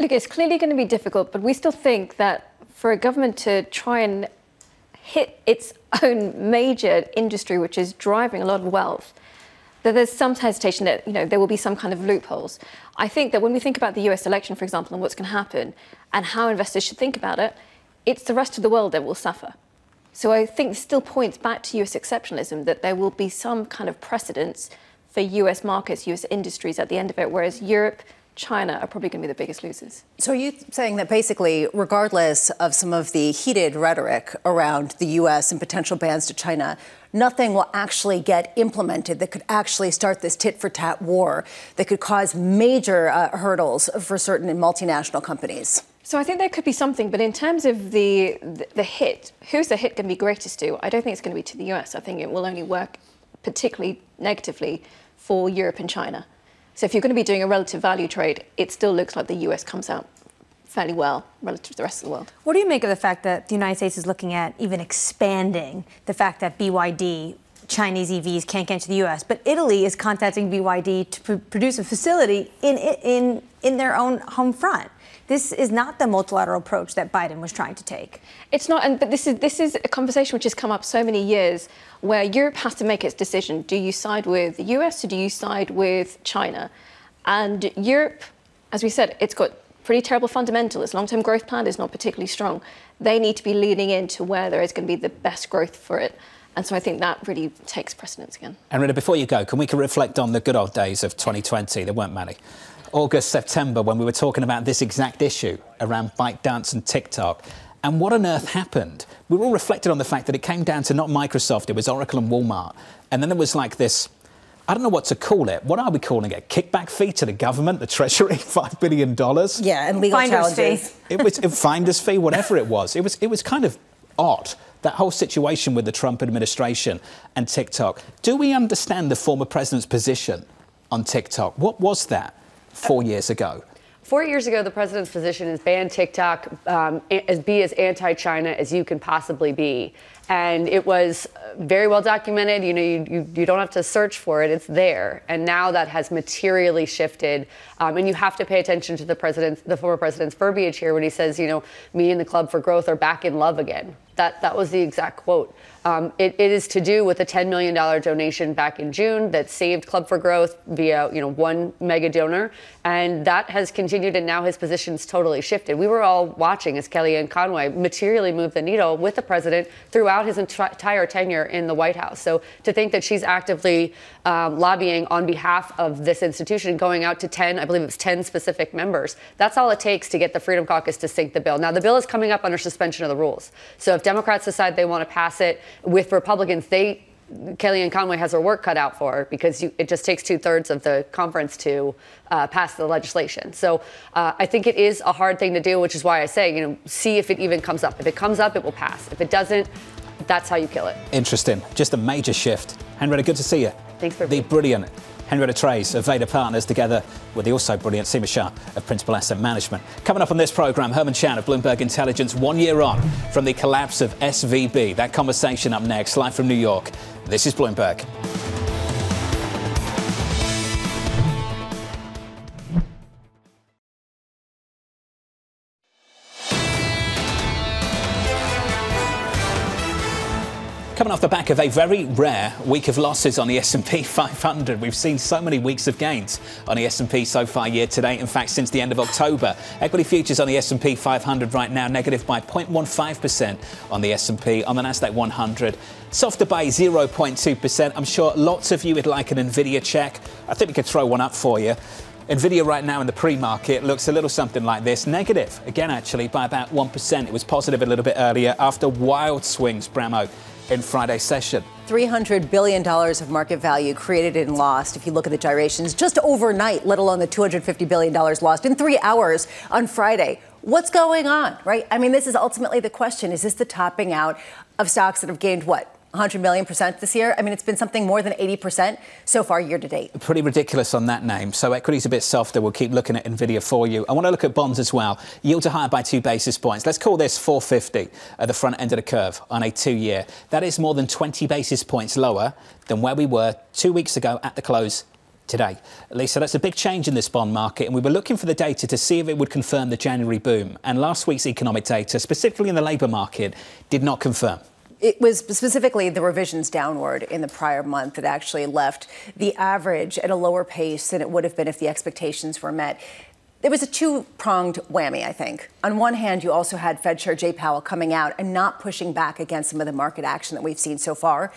Look, it's clearly going to be difficult, but we still think that for a government to try and hit its own major industry, which is driving a lot of wealth, that there's some hesitation that, you know, there will be some kind of loopholes. I think that when we think about the U S election, for example, and what's going to happen and how investors should think about it, it's the rest of the world that will suffer. So I think this still points back to U S exceptionalism, that there will be some kind of precedence for U S markets, U S industries at the end of it, whereas Europe, China are probably going to be the biggest losers. So are you saying that basically, regardless of some of the heated rhetoric around the U S and potential bans to China, nothing will actually get implemented that could actually start this tit-for-tat war that could cause major uh, hurdles for certain multinational companies? So I think there could be something, but in terms of the, the, the hit, who's the hit going to be greatest to? I don't think it's going to be to the U S. I think it will only work particularly negatively for Europe and China. So if you're going to be doing a relative value trade, it still looks like the U S comes out fairly well relative to the rest of the world. What do you make of the fact that the United States is looking at even expanding the fact that B Y D, Chinese E Vs, can't get into the U S, but Italy is contacting B Y D to pr- produce a facility in, in, in their own home front? This is not the multilateral approach that Biden was trying to take. It's not, and but this is this is a conversation which has come up so many years, where Europe has to make its decision. Do you side with the U S or do you side with China? And Europe, as we said, it's got pretty terrible fundamentals. Its long-term growth plan is not particularly strong. They need to be leaning into where there is going to be the best growth for it. And so I think that really takes precedence again. And Rita, before you go, can we can reflect on the good old days of twenty twenty? There weren't many. August, September, when we were talking about this exact issue around ByteDance and TikTok. And what on earth happened? We were all reflected on the fact that it came down to not Microsoft, it was Oracle and Walmart. And then there was like this, I don't know what to call it. What are we calling it? Kickback fee to the government, the Treasury, five billion dollars? Yeah, and legal finder's challenges. Fee. It was a finder's fee, whatever it was. It was, it was kind of odd, that whole situation with the Trump administration and TikTok. Do we understand the former president's position on TikTok? What was that? Four years ago. Four years ago, the president's position is ban TikTok, um, as be as anti-China as you can possibly be. And it was very well documented. You know, you, you, you don't have to search for it. It's there. And now that has materially shifted. Um, and you have to pay attention to the president's, the former president's verbiage here when he says, you know, me and the Club for Growth are back in love again. That that was the exact quote. Um, it, it is to do with a ten million dollars donation back in June that saved Club for Growth via, you know, one mega donor. And that has continued, and now his position's totally shifted. We were all watching as Kellyanne Conway materially moved the needle with the president throughout his entire tenure in the White House. So to think that she's actively um, lobbying on behalf of this institution, going out to ten, I believe it was ten specific members, that's all it takes to get the Freedom Caucus to sink the bill. Now, the bill is coming up under suspension of the rules. So if Democrats decide they want to pass it with Republicans, they Kellyanne Conway has her work cut out for her, because you, it just takes two thirds of the conference to uh, pass the legislation. So uh, I think it is a hard thing to do, which is why I say, you know, see if it even comes up. If it comes up, it will pass. If it doesn't, that's how you kill it. Interesting. Just a major shift. Henrietta, good to see you. Thanks for being here. The brilliant Henrietta Treyz of Veda Partners, together with the also brilliant Seema Shah of Principal Asset Management. Coming up on this programme, Herman Chan of Bloomberg Intelligence, one year on from the collapse of S V B. That conversation up next, live from New York. This is Bloomberg. Coming off the back of a very rare week of losses on the S and P five hundred. We've seen so many weeks of gains on the S and P so far year to date. In fact, since the end of October, equity futures on the S and P five hundred right now negative by zero point one five percent on the S and P. On the Nasdaq one hundred, softer by zero point two percent. I'm sure lots of you would like an NVIDIA check. I think we could throw one up for you. NVIDIA right now in the pre-market looks a little something like this. Negative, again, actually, by about one percent. It was positive a little bit earlier after wild swings, Bramo, in Friday's session. three hundred billion dollars of market value created and lost, if you look at the gyrations, just overnight, let alone the two hundred fifty billion dollars lost in three hours on Friday. What's going on, right? I mean, this is ultimately the question. Is this the topping out of stocks that have gained, what, one hundred million percent this year? I mean, it's been something more than eighty percent so far year to date. Pretty ridiculous on that name. So equity's a bit softer. We'll keep looking at NVIDIA for you. I want to look at bonds as well. Yields are higher by two basis points. Let's call this four fifty at the front end of the curve on a two-year. That is more than twenty basis points lower than where we were two weeks ago at the close today. Lisa, that's a big change in this bond market, and we were looking for the data to see if it would confirm the January boom. And last week's economic data, specifically in the labour market, did not confirm. It was specifically the revisions downward in the prior month that actually left the average at a lower pace than it would have been if the expectations were met. There was a two-pronged whammy, I think. On one hand, you also had Fed Chair Jay Powell coming out and not pushing back against some of the market action that we've seen so far.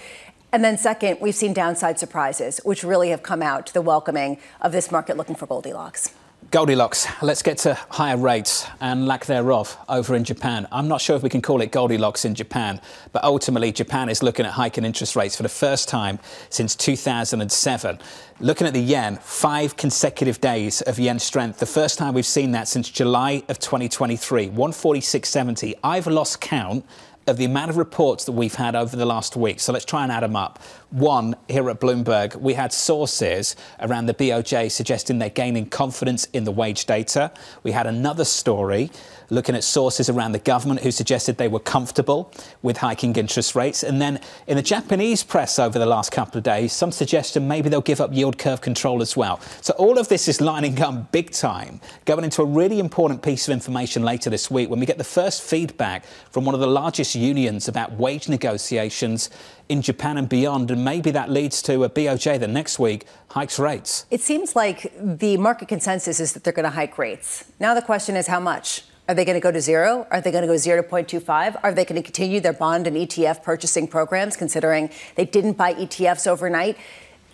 And then second, we've seen downside surprises, which really have come out to the welcoming of this market looking for Goldilocks. Goldilocks. Let's get to higher rates and lack thereof over in Japan. I'm not sure if we can call it Goldilocks in Japan, but ultimately Japan is looking at hiking interest rates for the first time since two thousand seven. Looking at the yen, five consecutive days of yen strength. The first time we've seen that since July of twenty twenty-three, one forty-six seventy. I've lost count of the amount of reports that we've had over the last week. So let's try and add them up. One, here at Bloomberg, we had sources around the B O J suggesting they're gaining confidence in the wage data. We had another story looking at sources around the government who suggested they were comfortable with hiking interest rates. And then in the Japanese press over the last couple of days, some suggestion maybe they'll give up yield curve control as well. So all of this is lining up big time, going into a really important piece of information later this week when we get the first feedback from one of the largest unions about wage negotiations in Japan and beyond, and maybe that leads to a B O J that next week hikes rates. It seems like the market consensus is that they're going to hike rates. Now the question is how much? Are they going to go to zero? Are they going to go zero point two five? Are they going to continue their bond and E T F purchasing programs, considering they didn't buy E T Fs overnight?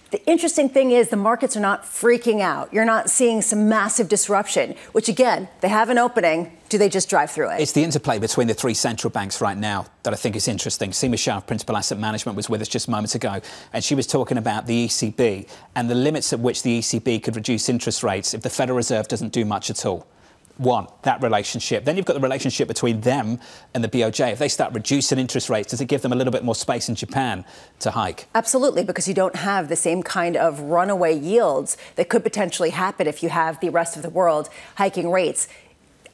The interesting thing is the markets are not freaking out. You're not seeing some massive disruption, which, again, they have an opening. Do they just drive through it? It's the interplay between the three central banks right now that I think is interesting. Seema Shah of Principal Asset Management was with us just moments ago, and she was talking about the E C B and the limits at which the E C B could reduce interest rates if the Federal Reserve doesn't do much at all. One, that relationship. Then you've got the relationship between them and the B O J. If they start reducing interest rates, does it give them a little bit more space in Japan to hike? Absolutely, because you don't have the same kind of runaway yields that could potentially happen if you have the rest of the world hiking rates.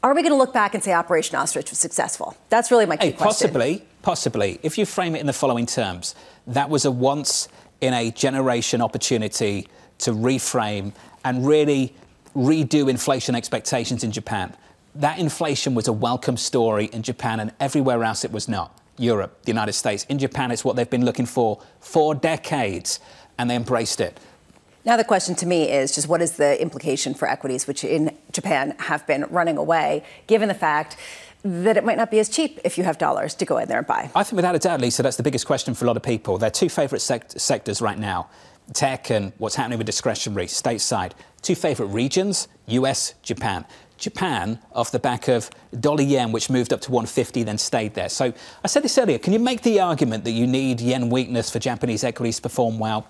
Are we going to look back and say Operation Ostrich was successful? That's really my key hey, question. Possibly, possibly. If you frame it in the following terms, that was a once-in-a-generation opportunity to reframe and really redo inflation expectations in Japan. That inflation was a welcome story in Japan, and everywhere else it was not. Europe, the United States. In Japan, it's what they've been looking for for decades, and they embraced it. Now the question to me is just what is the implication for equities, which in Japan have been running away, given the fact that it might not be as cheap if you have dollars to go in there and buy? I think without a doubt, Lisa, that's the biggest question for a lot of people. Their two favourite sect- sectors right now, tech and what's happening with discretionary stateside. Two favourite regions, U S, Japan. Japan off the back of dollar yen, which moved up to one fifty, then stayed there. So I said this earlier, can you make the argument that you need yen weakness for Japanese equities to perform well?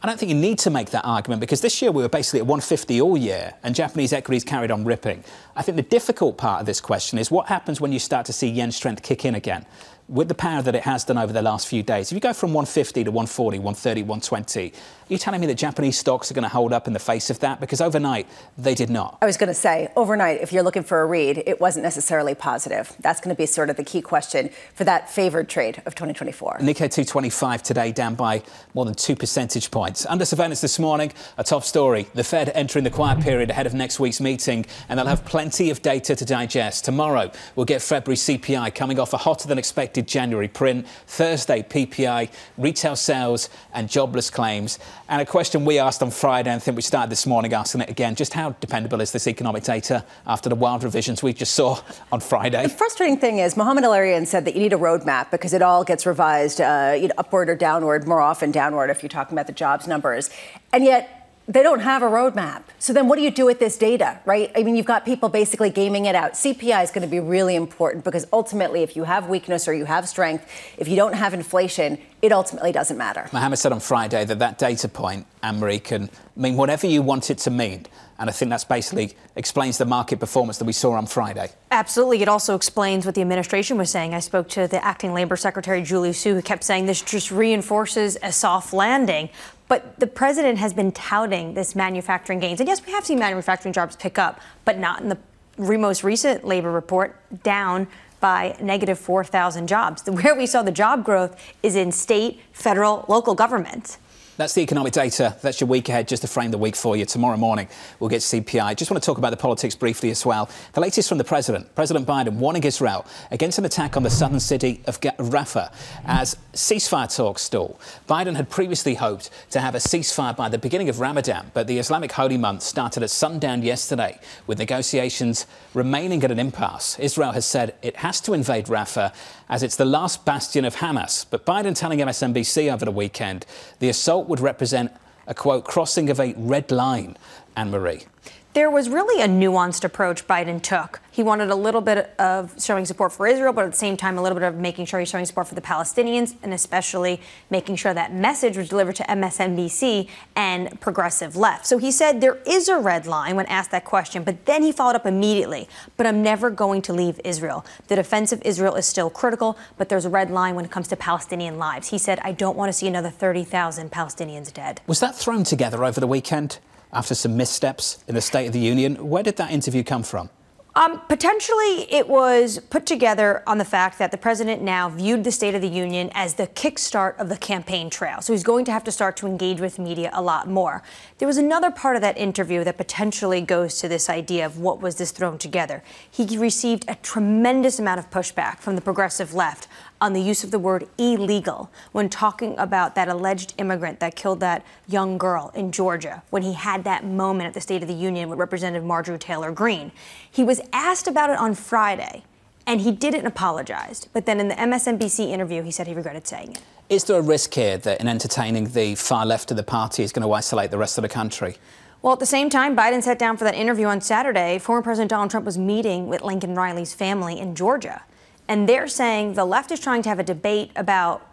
I don't think you need to make that argument, because this year we were basically at one fifty all year and Japanese equities carried on ripping. I think the difficult part of this question is what happens when you start to see yen strength kick in again with the power that it has done over the last few days. If you go from one fifty to one forty, one thirty, one twenty, you're telling me that Japanese stocks are going to hold up in the face of that? Because overnight, they did not. I was going to say, overnight, if you're looking for a read, it wasn't necessarily positive. That's going to be sort of the key question for that favored trade of twenty twenty-four. Nikkei two twenty-five today down by more than two percentage points. Under surveillance this morning, a top story, the Fed entering the quiet period ahead of next week's meeting, and they'll have plenty of data to digest. Tomorrow, we'll get February C P I coming off a hotter than expected January print, Thursday P P I, retail sales and jobless claims. And a question we asked on Friday, and I think we started this morning asking it again, just how dependable is this economic data after the wild revisions we just saw on Friday? The frustrating thing is Mohamed El-Erian said that you need a roadmap because it all gets revised uh, you know, upward or downward, more often downward if you're talking about the jobs numbers. And yet, they don't have a roadmap. So then what do you do with this data, right? I mean, you've got people basically gaming it out. C P I is going to be really important because ultimately, if you have weakness or you have strength, if you don't have inflation, it ultimately doesn't matter. Mohamed said on Friday that that data point, Anne-Marie, can mean whatever you want it to mean. And I think that's basically explains the market performance that we saw on Friday. Absolutely. It also explains what the administration was saying. I spoke to the acting Labor Secretary, Julie Su, who kept saying this just reinforces a soft landing. But the president has been touting this manufacturing gains. And yes, we have seen manufacturing jobs pick up, but not in the most recent labor report, down by negative four thousand jobs. Where we saw the job growth is in state, federal, local government. That's the economic data. That's your week ahead, just to frame the week for you. Tomorrow morning, we'll get C P I. Just want to talk about the politics briefly as well. The latest from the president, President Biden, warning Israel against an attack on the southern city of Rafah as ceasefire talks stall. Biden had previously hoped to have a ceasefire by the beginning of Ramadan, but the Islamic holy month started at sundown yesterday, with negotiations remaining at an impasse. Israel has said it has to invade Rafah as it's the last bastion of Hamas. But Biden telling M S N B C over the weekend the assault would represent a, quote, crossing of a red line, Anne-Marie. There was really a nuanced approach Biden took. He wanted a little bit of showing support for Israel, but at the same time, a little bit of making sure he's showing support for the Palestinians, and especially making sure that message was delivered to M S N B C and progressive left. So he said there is a red line when asked that question, but then he followed up immediately. But I'm never going to leave Israel. The defense of Israel is still critical, but there's a red line when it comes to Palestinian lives. He said, I don't want to see another thirty thousand Palestinians dead. Was that thrown together over the weekend after some missteps in the State of the Union? Where did that interview come from? Um, potentially it was put together on the fact that the president now viewed the State of the Union as the kickstart of the campaign trail. So he's going to have to start to engage with media a lot more. There was another part of that interview that potentially goes to this idea of what was this thrown together. He received a tremendous amount of pushback from the progressive left on the use of the word illegal when talking about that alleged immigrant that killed that young girl in Georgia when he had that moment at the State of the Union with Representative Marjorie Taylor Greene. He was asked about it on Friday, and he didn't apologize. But then in the M S N B C interview, he said he regretted saying it. Is there a risk here that in entertaining the far left of the party is going to isolate the rest of the country? Well, at the same time, Biden sat down for that interview on Saturday. Former President Donald Trump was meeting with Lincoln Riley's family in Georgia. And they're saying the left is trying to have a debate about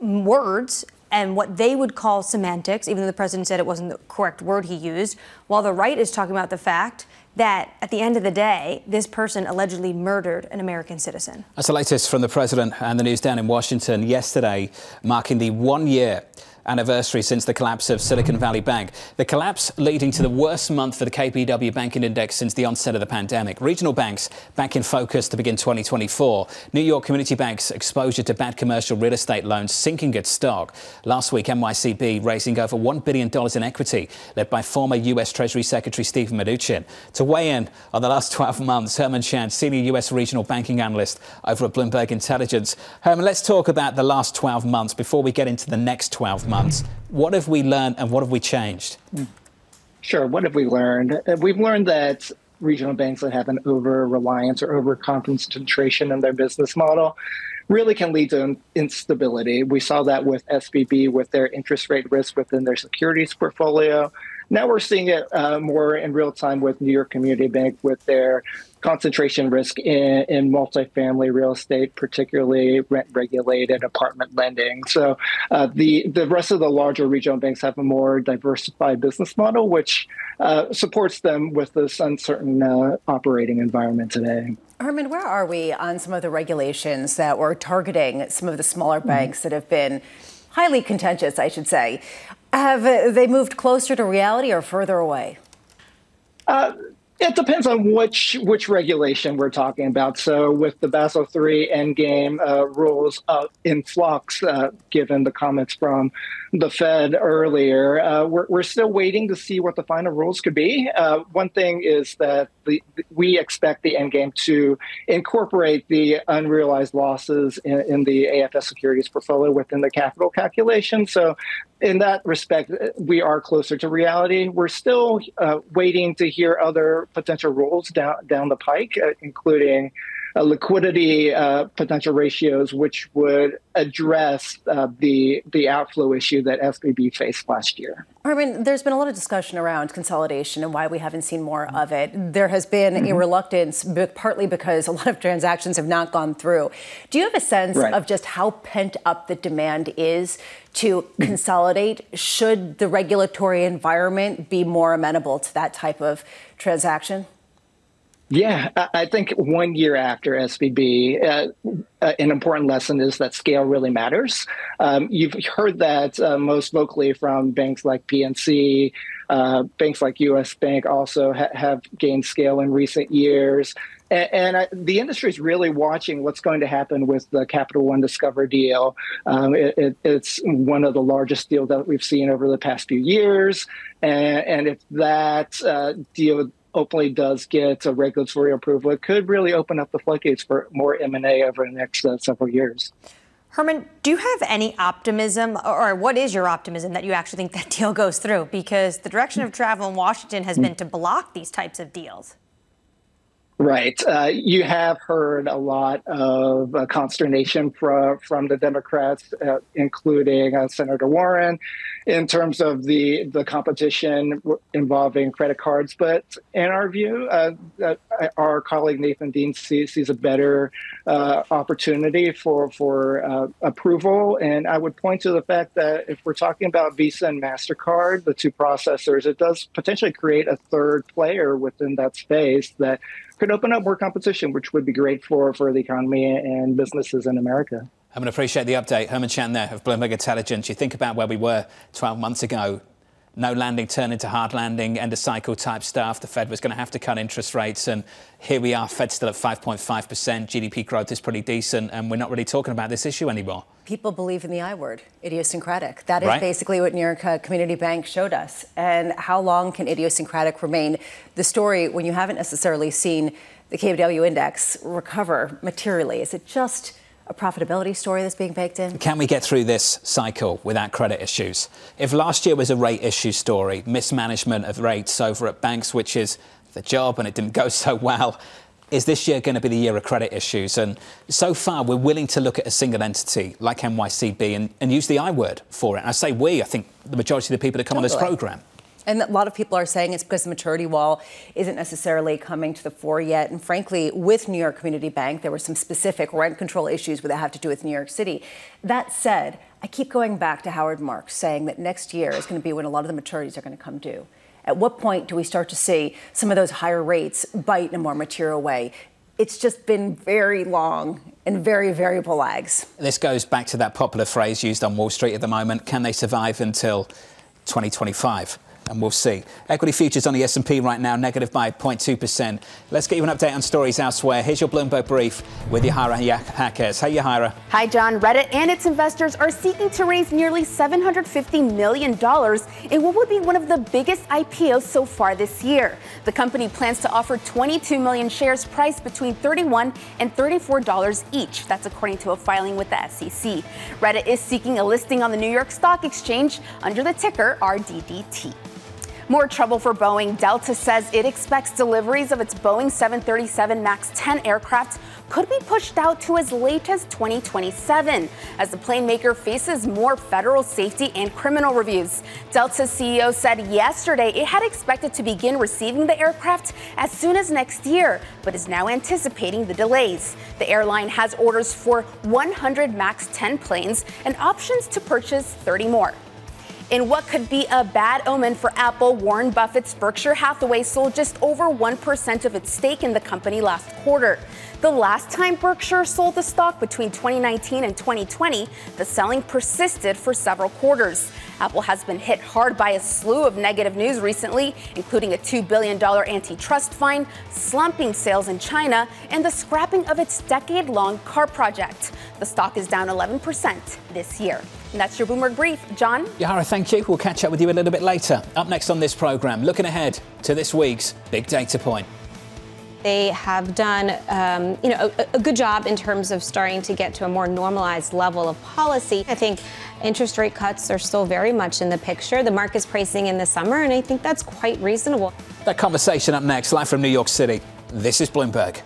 words and what they would call semantics, even though the president said it wasn't the correct word he used, while the right is talking about the fact that at the end of the day, this person allegedly murdered an American citizen. That's the latest from the president and the news down in Washington yesterday, marking the one-year anniversary since the collapse of Silicon Valley Bank. The collapse leading to the worst month for the K B W banking index since the onset of the pandemic. Regional banks back in focus to begin twenty twenty-four. New York Community Bank's exposure to bad commercial real estate loans sinking its stock. Last week, N Y C B raising over one billion dollars in equity, led by former U S Treasury Secretary Steven Mnuchin. To weigh in on the last twelve months, Herman Chan, senior U S regional banking analyst over at Bloomberg Intelligence. Herman, let's talk about the last twelve months before we get into the next twelve months. What have we learned and what have we changed? Sure. What have we learned? We've learned that regional banks that have an over-reliance or over-concentration in their business model really can lead to instability. We saw that with S V B, with their interest rate risk within their securities portfolio. Now we're seeing it uh, more in real time with New York Community Bank with their concentration risk in, in multifamily real estate, particularly rent-regulated apartment lending. So uh, the, the rest of the larger regional banks have a more diversified business model, which uh, supports them with this uncertain uh, operating environment today. Herman, where are we on some of the regulations that were targeting some of the smaller mm-hmm. banks that have been highly contentious, I should say? Have they moved closer to reality or further away? Uh, it depends on which which regulation we're talking about. So with the Basel three endgame uh, rules uh, in flux, uh, given the comments from the Fed earlier, uh, we're, we're still waiting to see what the final rules could be. Uh, one thing is that the, we expect the endgame to incorporate the unrealized losses in, in the A F S securities portfolio within the capital calculation. So in that respect, we are closer to reality. We're still uh, waiting to hear other potential rules down, down the pike, uh, including uh, liquidity uh, potential ratios, which would address uh, the the outflow issue that S V B faced last year. I mean, there's been a lot of discussion around consolidation and why we haven't seen more of it. There has been mm-hmm. a reluctance, partly because a lot of transactions have not gone through. Do you have a sense right. of just how pent up the demand is to consolidate? Should the regulatory environment be more amenable to that type of transaction? Yeah, I think one year after S V B, uh, an important lesson is that scale really matters. Um, you've heard that uh, most vocally from banks like P N C, uh, banks like U S Bank also ha have gained scale in recent years. And, and I, the industry is really watching what's going to happen with the Capital One Discover deal. Um, it, it, it's one of the largest deals that we've seen over the past few years. And, and if that uh, deal openly does get a regulatory approval, it could really open up the floodgates for more M and A over the next uh, several years. Herman, do you have any optimism, or what is your optimism that you actually think that deal goes through? Because the direction of travel in Washington has been to block these types of deals. Right. Uh, you have heard a lot of uh, consternation from from the Democrats, uh, including uh, Senator Warren, in terms of the the competition involving credit cards. But in our view, uh, uh, our colleague Nathan Dean sees, sees a better uh, opportunity for for uh, approval. And I would point to the fact that if we're talking about Visa and MasterCard, the two processors, it does potentially create a third player within that space that could open up more competition, which would be great for, for the economy and businesses in America. I'm going to appreciate the update. Herman Chan there of Bloomberg Intelligence. You think about where we were twelve months ago. No landing turned into hard landing, end of cycle type stuff. The Fed was going to have to cut interest rates. And here we are, Fed's still at five point five percent. G D P growth is pretty decent. And we're not really talking about this issue anymore. People believe in the I word, idiosyncratic. That is right. basically what New York Community Bank showed us. And how long can idiosyncratic remain the story when you haven't necessarily seen the K B W index recover materially? Is it just a profitability story that's being baked in? Can we get through this cycle without credit issues? If last year was a rate issue story, mismanagement of rates over at banks, which is the job, and it didn't go so well, is this year going to be the year of credit issues? And so far, we're willing to look at a single entity like N Y C B and, and use the I word for it. And I say we, I think the majority of the people that come totally. on this programme. And a lot of people are saying it's because the maturity wall isn't necessarily coming to the fore yet. And frankly, with New York Community Bank, there were some specific rent control issues that have to do with New York City. That said, I keep going back to Howard Marks saying that next year is going to be when a lot of the maturities are going to come due. At what point do we start to see some of those higher rates bite in a more material way? It's just been very long and very variable lags. This goes back to that popular phrase used on Wall Street at the moment. Can they survive until twenty twenty-five? And we'll see. Equity futures on the S and P right now, negative by zero point two percent. Let's get you an update on stories elsewhere. Here's your Bloomberg Brief with Yahaira Hackers. Hey, Yahaira. Hi, John. Reddit and its investors are seeking to raise nearly seven hundred fifty million dollars in what would be one of the biggest I P Os so far this year. The company plans to offer twenty-two million shares priced between thirty-one and thirty-four dollars each. That's according to a filing with the S E C. Reddit is seeking a listing on the New York Stock Exchange under the ticker R D D T. More trouble for Boeing. Delta says it expects deliveries of its Boeing seven thirty-seven MAX ten aircraft could be pushed out to as late as twenty twenty-seven, as the plane maker faces more federal safety and criminal reviews. Delta's C E O said yesterday it had expected to begin receiving the aircraft as soon as next year, but is now anticipating the delays. The airline has orders for one hundred MAX ten planes and options to purchase thirty more. In what could be a bad omen for Apple, Warren Buffett's Berkshire Hathaway sold just over one percent of its stake in the company last quarter. The last time Berkshire sold the stock, between twenty nineteen and twenty twenty, the selling persisted for several quarters. Apple has been hit hard by a slew of negative news recently, including a two billion dollars antitrust fine, slumping sales in China, and the scrapping of its decade-long car project. The stock is down eleven percent this year. And that's your Bloomberg Brief. John? Yahara, thank you. We'll catch up with you a little bit later. Up next on this programme, looking ahead to this week's Big Data Point. They have done um, you know, a, a good job in terms of starting to get to a more normalized level of policy. I think interest rate cuts are still very much in the picture. The market's pricing in the summer, and I think that's quite reasonable. That conversation up next, live from New York City. This is Bloomberg.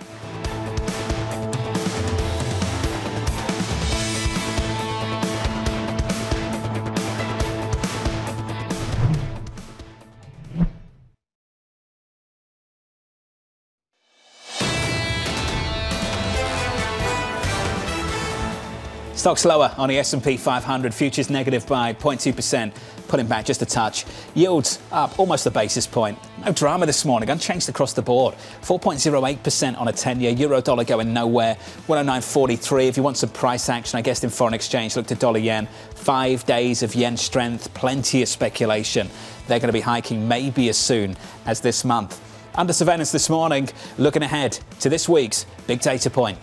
Stocks lower on the S and P five hundred, futures negative by zero point two percent, pulling back just a touch. Yields up almost a basis point. No drama this morning, unchanged across the board. four point zero eight percent on a ten-year, euro-dollar going nowhere, one oh nine forty-three. If you want some price action, I guess, in foreign exchange, look to dollar-yen. Five days of yen strength, plenty of speculation. They're going to be hiking maybe as soon as this month. Under surveillance this morning, looking ahead to this week's Big Data Point.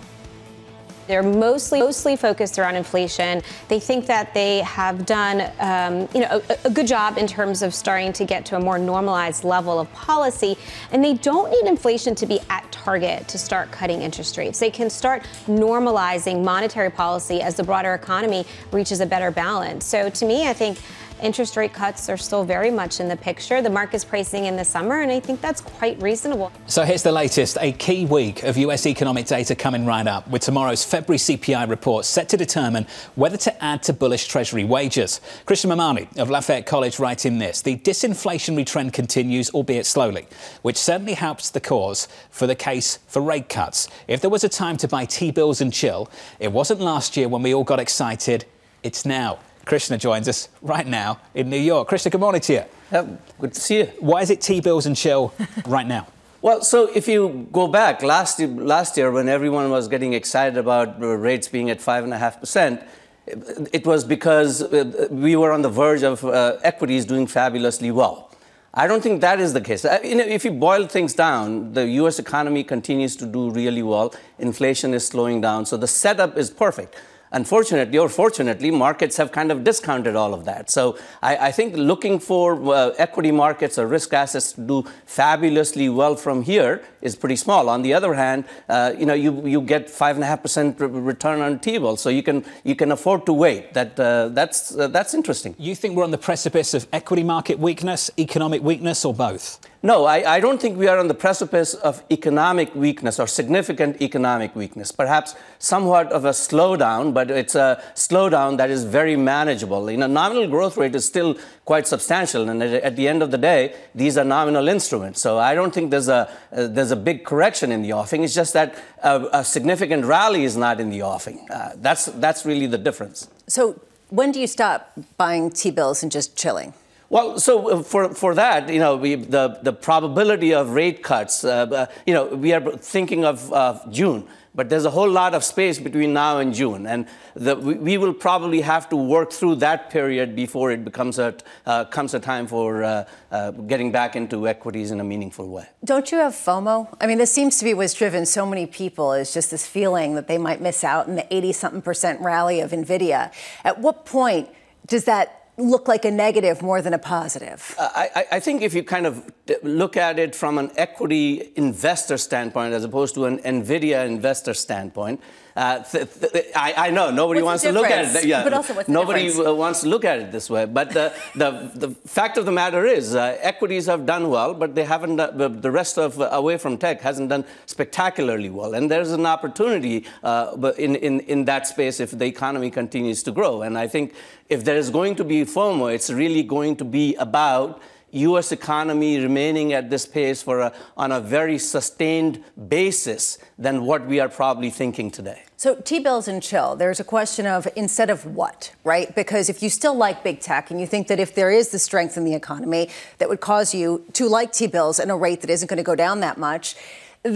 They're mostly mostly focused around inflation. They think that they have done um, you know, a, a good job in terms of starting to get to a more normalized level of policy. And they don't need inflation to be at target to start cutting interest rates. They can start normalizing monetary policy as the broader economy reaches a better balance. So to me, I think interest rate cuts are still very much in the picture. The market's pricing in the summer, and I think that's quite reasonable. So here's the latest, a key week of U S economic data coming right up, with tomorrow's February C P I report set to determine whether to add to bullish Treasury wages. Krishna Mamani of Lafayette College writing this, the disinflationary trend continues, albeit slowly, which certainly helps the cause for the case for rate cuts. If there was a time to buy T-bills and chill, it wasn't last year when we all got excited, it's now. Krishna joins us right now in New York. Krishna, good morning to you. Um, good to see you. Why is it T-bills and chill right now? Well, so if you go back last year, last year when everyone was getting excited about rates being at five and a half percent, it was because we were on the verge of uh, equities doing fabulously well. I don't think that is the case. I, you know, if you boil things down, the U S economy continues to do really well. Inflation is slowing down, so the setup is perfect. Unfortunately, or fortunately, markets have kind of discounted all of that. So I, I think looking for uh, equity markets or risk assets to do fabulously well from here is pretty small. On the other hand, uh, you know, you, you get five and a half percent return on T-bill, so you can you can afford to wait. That uh, that's uh, that's interesting. You think we're on the precipice of equity market weakness, economic weakness, or both? No, I, I don't think we are on the precipice of economic weakness or significant economic weakness. Perhaps somewhat of a slowdown, but it's a slowdown that is very manageable. You know, nominal growth rate is still quite substantial, and at the end of the day, these are nominal instruments. So I don't think there's a uh, there's a big correction in the offing. It's just that a, a significant rally is not in the offing. Uh, that's that's really the difference. So when do you stop buying T-bills and just chilling? Well, so for for that, you know, we, the the probability of rate cuts, uh, you know, we are thinking of uh, June. But there's a whole lot of space between now and June, and the, we will probably have to work through that period before it becomes a uh, comes a time for uh, uh, getting back into equities in a meaningful way. Don't you have FOMO? I mean, this seems to be what's driven so many people, is just this feeling that they might miss out in the eighty-something percent rally of NVIDIA. At what point does that look like a negative more than a positive? Uh, I, I think if you kind of look at it from an equity investor standpoint as opposed to an NVIDIA investor standpoint, Uh, th th I, I know nobody what's wants to look at it. Yeah, but also what's nobody the wants to look at it this way. But the the, the fact of the matter is, uh, equities have done well, but they haven't. Uh, the rest of uh, away from tech hasn't done spectacularly well, and there's an opportunity uh, in in in that space if the economy continues to grow. And I think if there is going to be FOMO, it's really going to be about U S economy remaining at this pace for a, on a very sustained basis than what we are probably thinking today. So T-bills and chill, there's a question of instead of what, right? Because if you still like big tech and you think that if there is the strength in the economy that would cause you to like T-bills at a rate that isn't going to go down that much,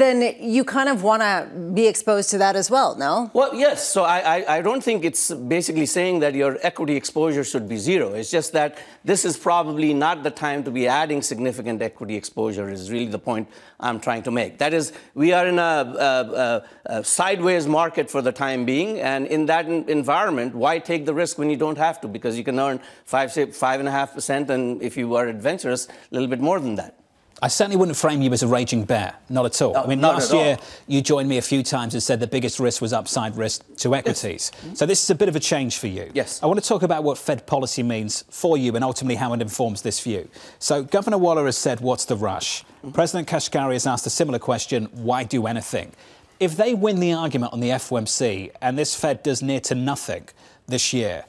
then you kind of want to be exposed to that as well, no? Well, yes. So I, I, I don't think it's basically saying that your equity exposure should be zero. It's just that this is probably not the time to be adding significant equity exposure is really the point I'm trying to make. That is, we are in a, a, a, a sideways market for the time being, and in that environment, why take the risk when you don't have to? Because you can earn five, say, five and a half percent, and if you are adventurous, a little bit more than that. I certainly wouldn't frame you as a raging bear, not at all. No, I mean, last year you joined me a few times and said the biggest risk was upside risk to equities. Yes. So this is a bit of a change for you. Yes. I want to talk about what Fed policy means for you and ultimately how it informs this view. So Governor Waller has said, what's the rush? Mm-hmm. President Kashkari has asked a similar question, why do anything? If they win the argument on the F O M C and this Fed does near to nothing this year,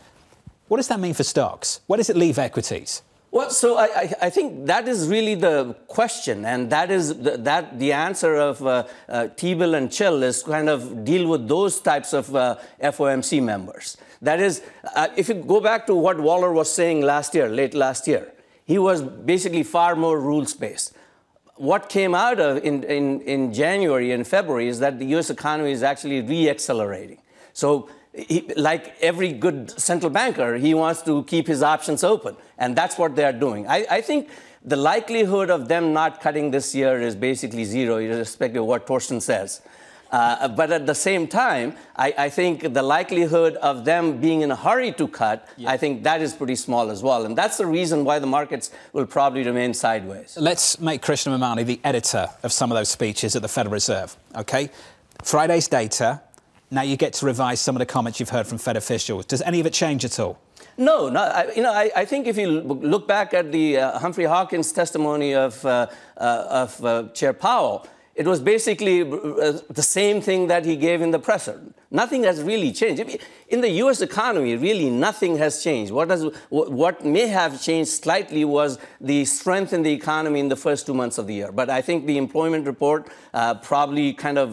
what does that mean for stocks? Where does it leave equities? Well, so I, I think that is really the question, and that is the, that the answer of uh, uh, T-bill and chill is kind of deal with those types of uh, F O M C members. That is, uh, if you go back to what Waller was saying last year, late last year, he was basically far more rules-based. What came out of in, in, in January and February is that the U S economy is actually re-accelerating. So He, like every good central banker, he wants to keep his options open, and that's what they are doing. I, I think the likelihood of them not cutting this year is basically zero, irrespective of what Torsten says. Uh, but at the same time, I, I think the likelihood of them being in a hurry to cut, yeah. I think that is pretty small as well. And that's the reason why the markets will probably remain sideways. Let's make Krishnamurthy the editor of some of those speeches at the Federal Reserve, OK? Friday's data. Now you get to revise some of the comments you've heard from Fed officials. Does any of it change at all? No, no. I, you know, I, I think if you look back at the uh, Humphrey Hawkins testimony of, uh, uh, of uh, Chair Powell, it was basically uh, the same thing that he gave in the presser. Nothing has really changed. In the U S economy, really nothing has changed. What, has, what may have changed slightly was the strength in the economy in the first two months of the year. But I think the employment report uh, probably kind of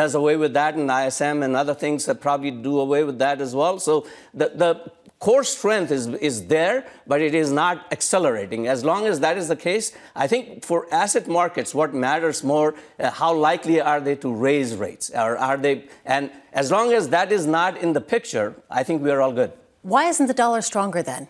does away with that, and I S M and other things that probably do away with that as well. So the, the core strength is, is there, but it is not accelerating. As long as that is the case, I think for asset markets, what matters more, uh, how likely are they to raise rates? Or are they, and as long as that is not in the picture, I think we're all good. Why isn't the dollar stronger then?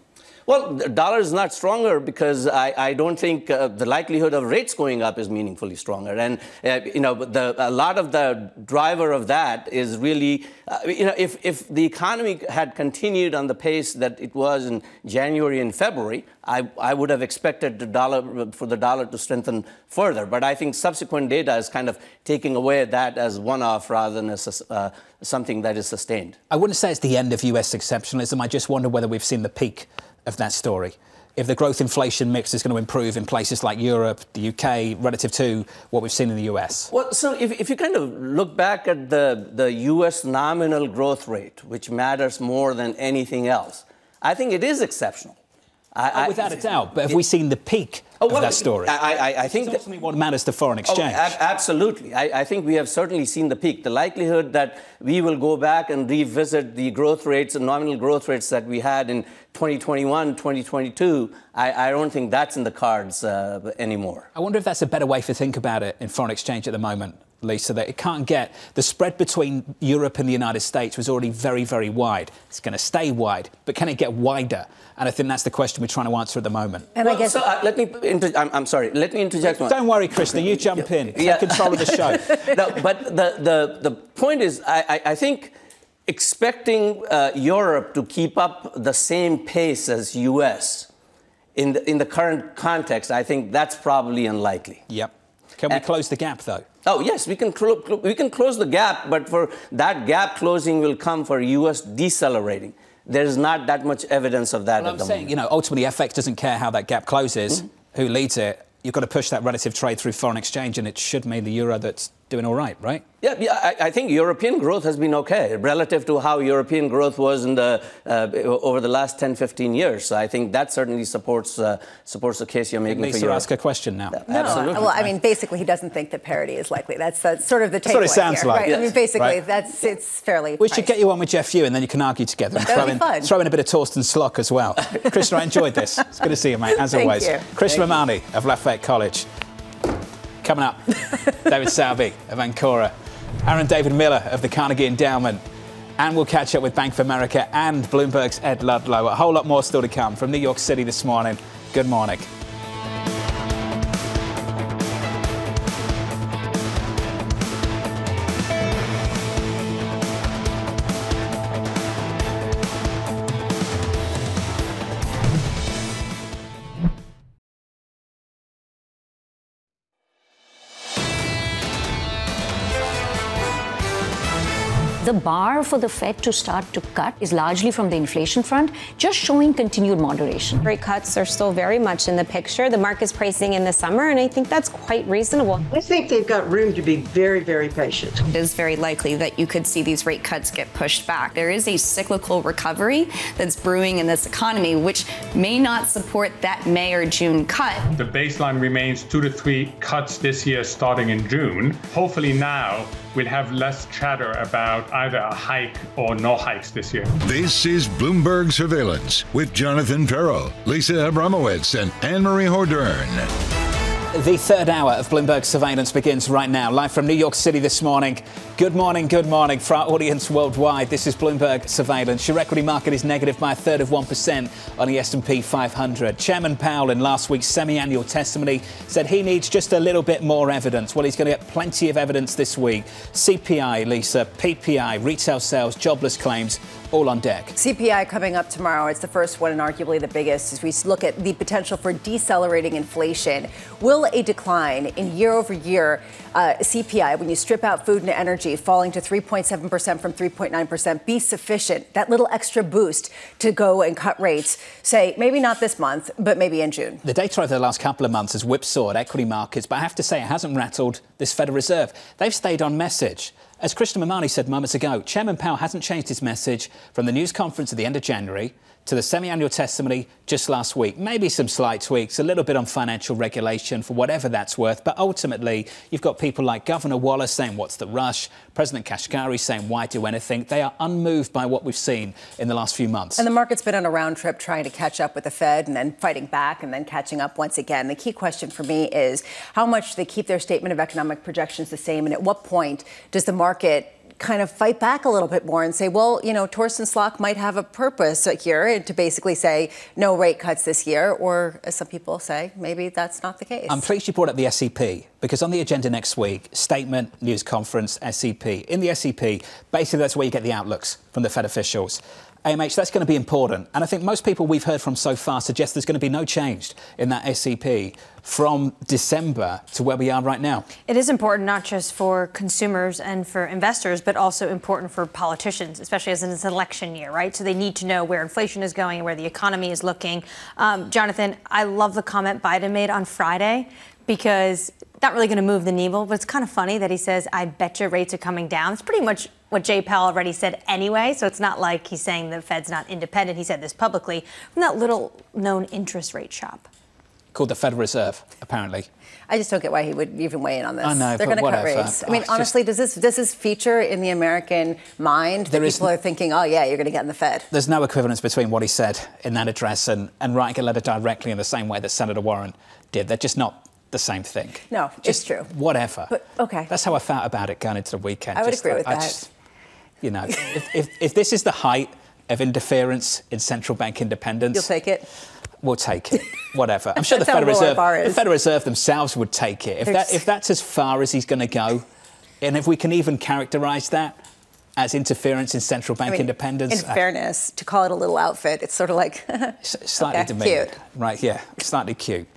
Well, the dollar is not stronger because I, I don't think uh, the likelihood of rates going up is meaningfully stronger. And, uh, you know, the, a lot of the driver of that is really, uh, you know, if, if the economy had continued on the pace that it was in January and February, I, I would have expected the dollar, for the dollar to strengthen further. But I think subsequent data is kind of taking away that as one-off rather than as uh, something that is sustained. I wouldn't say it's the end of U S exceptionalism. I just wonder whether we've seen the peak of that story. If the growth inflation mix is going to improve in places like Europe, the U K, relative to what we've seen in the U S? Well, so if, if you kind of look back at the, the U S nominal growth rate, which matters more than anything else, I think it is exceptional. I, oh, without I, a doubt, but have it, we seen the peak oh, well, of that story? I, I, I think that's ultimately what matters to foreign exchange. Oh, ab absolutely. I, I think we have certainly seen the peak. The likelihood that we will go back and revisit the growth rates and nominal growth rates that we had in twenty twenty-one, twenty twenty-two, I, I don't think that's in the cards uh, anymore. I wonder if that's a better way to think about it in foreign exchange at the moment, Lisa, that it can't get... The spread between Europe and the United States was already very, very wide. It's going to stay wide, but can it get wider? And I think that's the question we're trying to answer at the moment. And well, I guess... So, uh, let me... I'm, I'm sorry. Let me interject one. Don't worry, Krishna. You jump in. Take yeah. control of the show. No, but the, the, the point is, I, I, I think expecting uh, Europe to keep up the same pace as U S in the, in the current context, I think that's probably unlikely. Yep. Can we and, close the gap, though? Oh, yes, we can, cl- cl- we can close the gap, but for that gap closing will come for U S decelerating. There's not that much evidence of that well, at I'm the saying, moment. You know, ultimately, F X doesn't care how that gap closes, mm-hmm. who leads it. You've got to push that relative trade through foreign exchange, and it should mean the euro that's doing all right, right? Yeah, yeah I, I think European growth has been okay relative to how European growth was in the uh, over the last ten, fifteen years. So I think that certainly supports uh, supports the case you're making for Europe. Lisa, ask a question now. No, absolutely. Well, I mean, basically, he doesn't think that parity is likely. That's, that's sort of the takeaway. That's what it sounds here, like. Right? Yes. I mean, basically, right. that's it's fairly. We priced. should get you on with Jeff Yu, and then you can argue together. And throw, in, throw in a bit of Torsten Slock as well. Krishna, I enjoyed this. It's good to see you, mate. As Thank always, you. Krishna Mamani of Lafayette College. Coming up, David Salvi of Ancora, Aaron David Miller of the Carnegie Endowment, and we'll catch up with Bank of America and Bloomberg's Ed Ludlow. A whole lot more still to come from New York City this morning. Good morning. The bar for the Fed to start to cut is largely from the inflation front, just showing continued moderation. Rate cuts are still very much in the picture. The market's pricing in the summer, and I think that's quite reasonable. I think they've got room to be very, very patient. It is very likely that you could see these rate cuts get pushed back. There is a cyclical recovery that's brewing in this economy, which may not support that May or June cut. The baseline remains two to three cuts this year starting in June. Hopefully now we'll have less chatter about either a hike or no hikes this year. This is Bloomberg Surveillance with Jonathan Ferro, Lisa Abramowicz, and Anne-Marie Hordern. The third hour of Bloomberg Surveillance begins right now, live from New York City this morning. Good morning, good morning. For our audience worldwide, this is Bloomberg Surveillance. Your equity market is negative by a third of one percent on the S and P five hundred. Chairman Powell, in last week's semi-annual testimony, said he needs just a little bit more evidence. Well, he's going to get plenty of evidence this week. C P I, Lisa, P P I, retail sales, jobless claims, all on deck. C P I coming up tomorrow. It's the first one and arguably the biggest as we look at the potential for decelerating inflation. Will a decline in year-over-year uh, C P I, when you strip out food and energy, falling to three point seven percent from three point nine percent be sufficient, that little extra boost to go and cut rates, say, maybe not this month, but maybe in June? The data over the last couple of months has whipsawed equity markets, but I have to say it hasn't rattled this Federal Reserve. They've stayed on message. As Krishna Mamani said moments ago, Chairman Powell hasn't changed his message from the news conference at the end of January to the semi-annual testimony just last week. Maybe some slight tweaks, a little bit on financial regulation for whatever that's worth. But ultimately, you've got people like Governor Waller saying, what's the rush? President Kashkari saying, why do anything? They are unmoved by what we've seen in the last few months. And the market's been on a round trip trying to catch up with the Fed and then fighting back and then catching up once again. The key question for me is how much do they keep their statement of economic projections the same? And at what point does the market market kind of fight back a little bit more and say, well, you know, Torsten Slock might have a purpose here to basically say no rate cuts this year, or as some people say, maybe that's not the case. I'm pleased you brought up the S E P, because on the agenda next week, statement, news conference, S E P. In the S E P, basically that's where you get the outlooks from the Fed officials. A M H, that's going to be important. And I think most people we've heard from so far suggest there's going to be no change in that S E P from December to where we are right now. It is important not just for consumers and for investors, but also important for politicians, especially as it's an election year, right? So they need to know where inflation is going and where the economy is looking. Um, Jonathan, I love the comment Biden made on Friday, because not really going to move the needle, but it's kind of funny that he says, I bet your rates are coming down. It's pretty much what Jay Powell already said anyway, so it's not like he's saying the Fed's not independent. He said this publicly from that little-known interest rate shop called the Federal Reserve, apparently. I just don't get why he would even weigh in on this. I know, they're going to cut rates. I mean, oh, honestly, just... does this does this feature in the American mind that people are thinking, oh, yeah, you're going to get in the Fed? There's no equivalence between what he said in that address and, and writing a letter directly in the same way that Senator Warren did. They're just not the same thing. No, just it's true. Whatever. But, okay. That's how I felt about it going into the weekend. I would just, agree with I, that. I just, you know, if, if, if this is the height of interference in central bank independence... You'll take it? We'll take it. Whatever. I'm sure the Federal Reserve, the Federal Reserve themselves would take it. If, that, if that's as far as he's going to go, and if we can even characterise that as interference in central bank I mean, independence. In I, fairness, to call it a little outfit, it's sort of like... Slightly okay, demeaning. Cute. Right, yeah, slightly cute.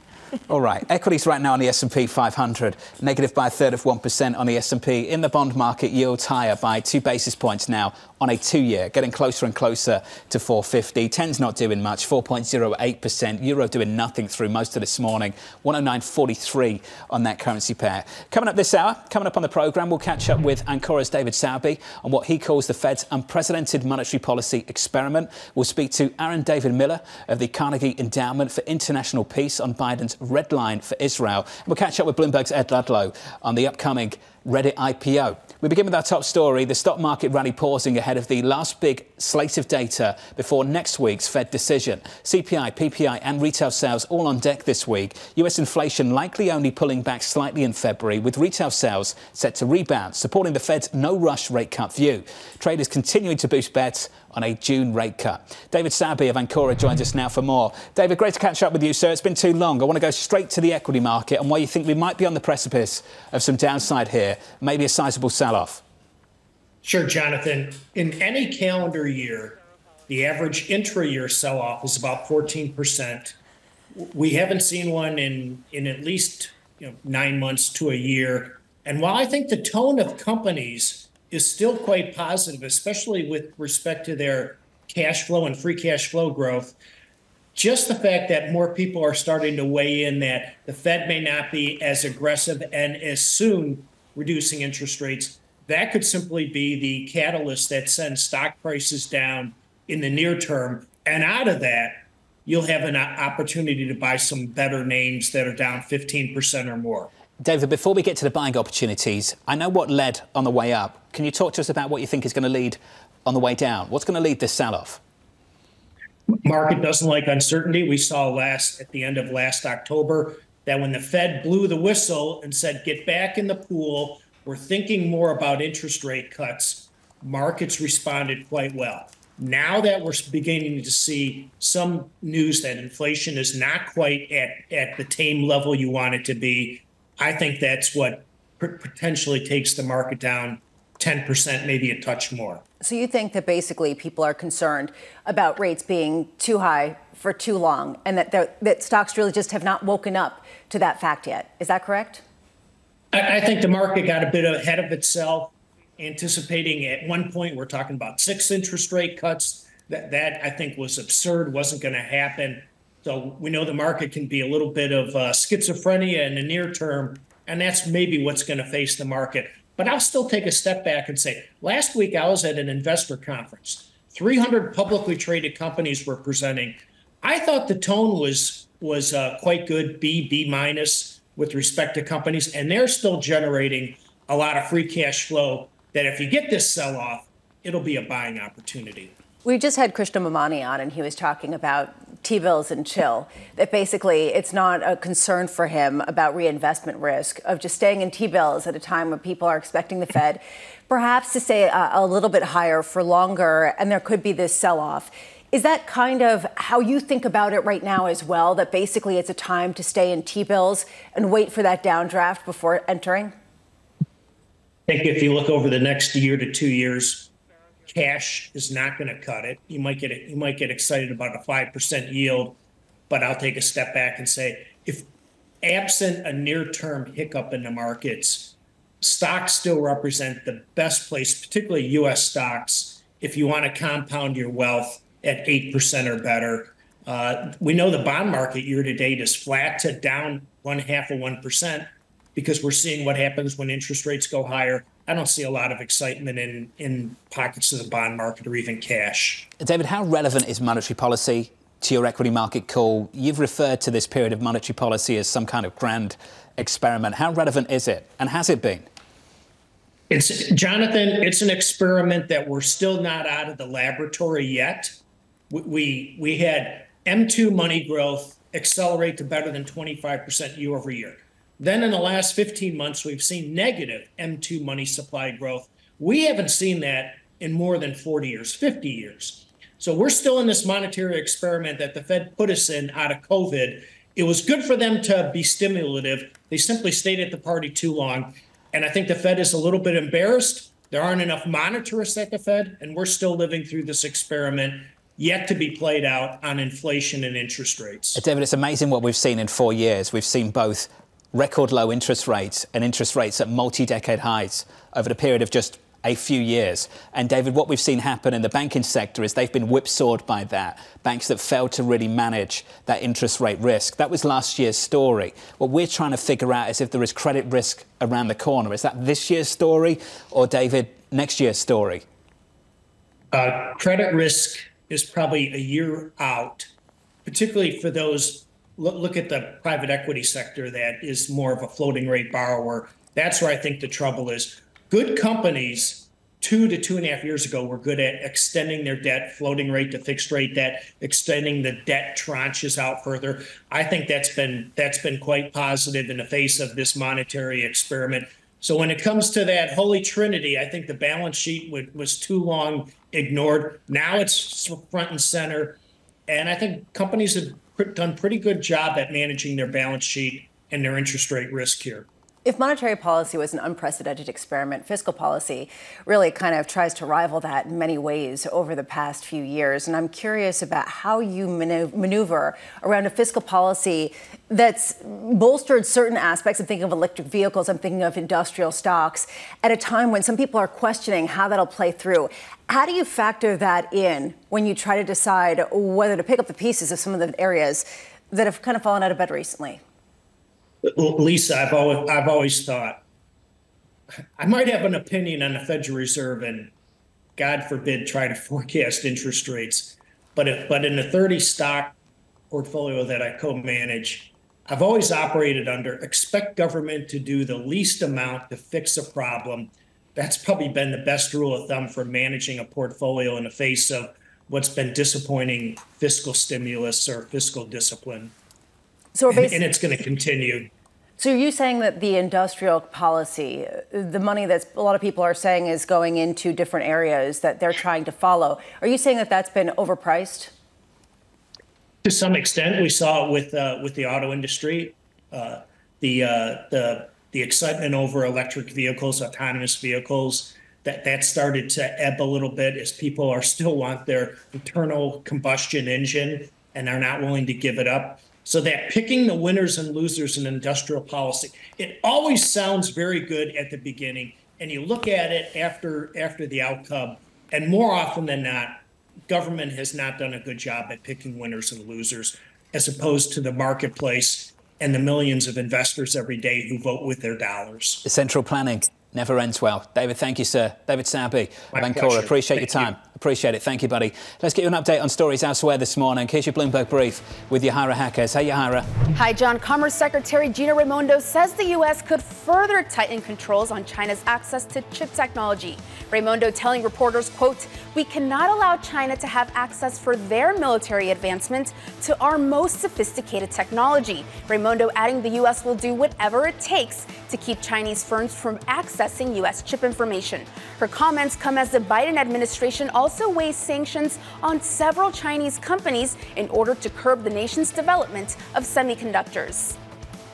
All right. Equities right now on the S and P five hundred, negative by a third of one percent on the S and P. In the bond market, yields higher by two basis points now on a two-year, getting closer and closer to four fifty. ten's not doing much, four point zero eight percent. Euro doing nothing through most of this morning, one oh nine forty-three on that currency pair. Coming up this hour, coming up on the programme, we'll catch up with Ancora's David Sauerby on what he calls the Fed's unprecedented monetary policy experiment. We'll speak to Aaron David Miller of the Carnegie Endowment for International Peace on Biden's red line for Israel. And we'll catch up with Bloomberg's Ed Ludlow on the upcoming Reddit I P O. We begin with our top story, the stock market rally pausing ahead of the last big slate of data before next week's Fed decision. C P I, P P I and retail sales all on deck this week. U S inflation likely only pulling back slightly in February, with retail sales set to rebound, supporting the Fed's no-rush rate cut view. Traders continuing to boost bets on a June rate cut. David Sauerby of Ancora joins us now for more. David, great to catch up with you, sir. It's been too long. I want to go straight to the equity market and why you think we might be on the precipice of some downside here, maybe a sizable sell-off. Sure, Jonathan. In any calendar year, the average intra-year sell-off is about fourteen percent. We haven't seen one in, in at least you know, nine months to a year. And while I think the tone of companies is still quite positive, especially with respect to their cash flow and free cash flow growth, just the fact that more people are starting to weigh in that the Fed may not be as aggressive and as soon reducing interest rates, that could simply be the catalyst that sends stock prices down in the near term. And out of that, you'll have an opportunity to buy some better names that are down fifteen percent or more. David, before we get to the buying opportunities, I know what led on the way up. Can you talk to us about what you think is going to lead on the way down? What's going to lead this sell-off? Market doesn't like uncertainty. We saw last at the end of last October that when the Fed blew the whistle and said, get back in the pool, we're thinking more about interest rate cuts, markets responded quite well. Now that we're beginning to see some news that inflation is not quite at, at the tame level you want it to be, I think that's what potentially takes the market down ten percent, maybe a touch more. So you think that basically people are concerned about rates being too high for too long and that that stocks really just have not woken up to that fact yet. Is that correct? I, I think the market got a bit ahead of itself, anticipating at one point we're talking about six interest rate cuts. That, that I think was absurd, wasn't going to happen. So we know the market can be a little bit of uh, schizophrenia in the near term, and that's maybe what's going to face the market. But I'll still take a step back and say, last week I was at an investor conference. three hundred publicly traded companies were presenting. I thought the tone was was uh, quite good, B, B minus, with respect to companies. And they're still generating a lot of free cash flow that if you get this sell-off, it'll be a buying opportunity. We just had Krishnamamani on, and he was talking about T-bills and chill, that basically it's not a concern for him about reinvestment risk of just staying in T-bills at a time when people are expecting the Fed perhaps to stay a, a little bit higher for longer, and there could be this sell-off. Is that kind of how you think about it right now as well, that basically it's a time to stay in T-bills and wait for that downdraft before entering? I think if you look over the next year to two years, cash is not going to cut it. You might get it. You might get excited about a five percent yield, but I'll take a step back and say, if absent a near-term hiccup in the markets, stocks still represent the best place, particularly U S stocks, if you want to compound your wealth at eight percent or better. Uh, we know the bond market year-to-date is flat to down one half of one percent because we're seeing what happens when interest rates go higher. I don't see a lot of excitement in, in pockets of the bond market or even cash. David, how relevant is monetary policy to your equity market call? You've referred to this period of monetary policy as some kind of grand experiment. How relevant is it, and has it been? It's, Jonathan, it's an experiment that we're still not out of the laboratory yet. We, we, we had M two money growth accelerate to better than twenty-five percent year over year. Then in the last fifteen months, we've seen negative M two money supply growth. We haven't seen that in more than forty years, fifty years. So we're still in this monetary experiment that the Fed put us in out of COVID. It was good for them to be stimulative. They simply stayed at the party too long. And I think the Fed is a little bit embarrassed. There aren't enough monetarists at the Fed, and we're still living through this experiment. yet to be played out on inflation and interest rates. David, it's amazing what we've seen in four years. We've seen both record low interest rates and interest rates at multi-decade highs over the period of just a few years. And David, what we've seen happen in the banking sector is they've been whipsawed by that. Banks that failed to really manage that interest rate risk. That was last year's story. What we're trying to figure out is if there is credit risk around the corner. Is that this year's story or, David, next year's story? Uh, credit risk is probably a year out, particularly for those. Look at the private equity sector that is more of a floating rate borrower. That's where I think the trouble is. Good companies two to two and a half years ago were good at extending their debt, floating rate to fixed rate debt, extending the debt tranches out further. I think that's been that's been quite positive in the face of this monetary experiment. So when it comes to that holy trinity, I think the balance sheet would, was too long ignored. Now it's front and center. And I think companies have done a pretty good job at managing their balance sheet and their interest rate risk here. If monetary policy was an unprecedented experiment, fiscal policy really kind of tries to rival that in many ways over the past few years. And I'm curious about how you maneuver around a fiscal policy that's bolstered certain aspects. I'm thinking of electric vehicles. I'm thinking of industrial stocks at a time when some people are questioning how that'll play through. How do you factor that in when you try to decide whether to pick up the pieces of some of the areas that have kind of fallen out of bed recently? Lisa, I've always, I've always thought I might have an opinion on the Federal Reserve and, God forbid, try to forecast interest rates. But if, but in the thirty stock portfolio that I co-manage, I've always operated under expect government to do the least amount to fix a problem. That's probably been the best rule of thumb for managing a portfolio in the face of what's been disappointing fiscal stimulus or fiscal discipline. So and, and it's going to continue. So are you saying that the industrial policy, the money that a lot of people are saying is going into different areas that they're trying to follow, are you saying that that's been overpriced? To some extent, we saw it with uh, with the auto industry, uh, the uh, the the excitement over electric vehicles, autonomous vehicles. That that started to ebb a little bit as people are still want their internal combustion engine and are not willing to give it up. So that picking the winners and losers in industrial policy, it always sounds very good at the beginning. And you look at it after after the outcome, and more often than not, government has not done a good job at picking winners and losers, as opposed to the marketplace and the millions of investors every day who vote with their dollars. Central planning never ends well. David, thank you, sir. David Sabe, Bancora, appreciate your time. Appreciate it. Thank you, buddy. Let's get you an update on stories elsewhere this morning. Here's your Bloomberg Brief with Yahaira Hackers. Hey, Yahaira. Hi, John. Commerce Secretary Gina Raimondo says the U S could further tighten controls on China's access to chip technology. Raimondo telling reporters, quote, "We cannot allow China to have access for their military advancement to our most sophisticated technology." Raimondo adding the U S will do whatever it takes to keep Chinese firms from accessing U S chip information. Her comments come as the Biden administration also also weighs sanctions on several Chinese companies in order to curb the nation's development of semiconductors.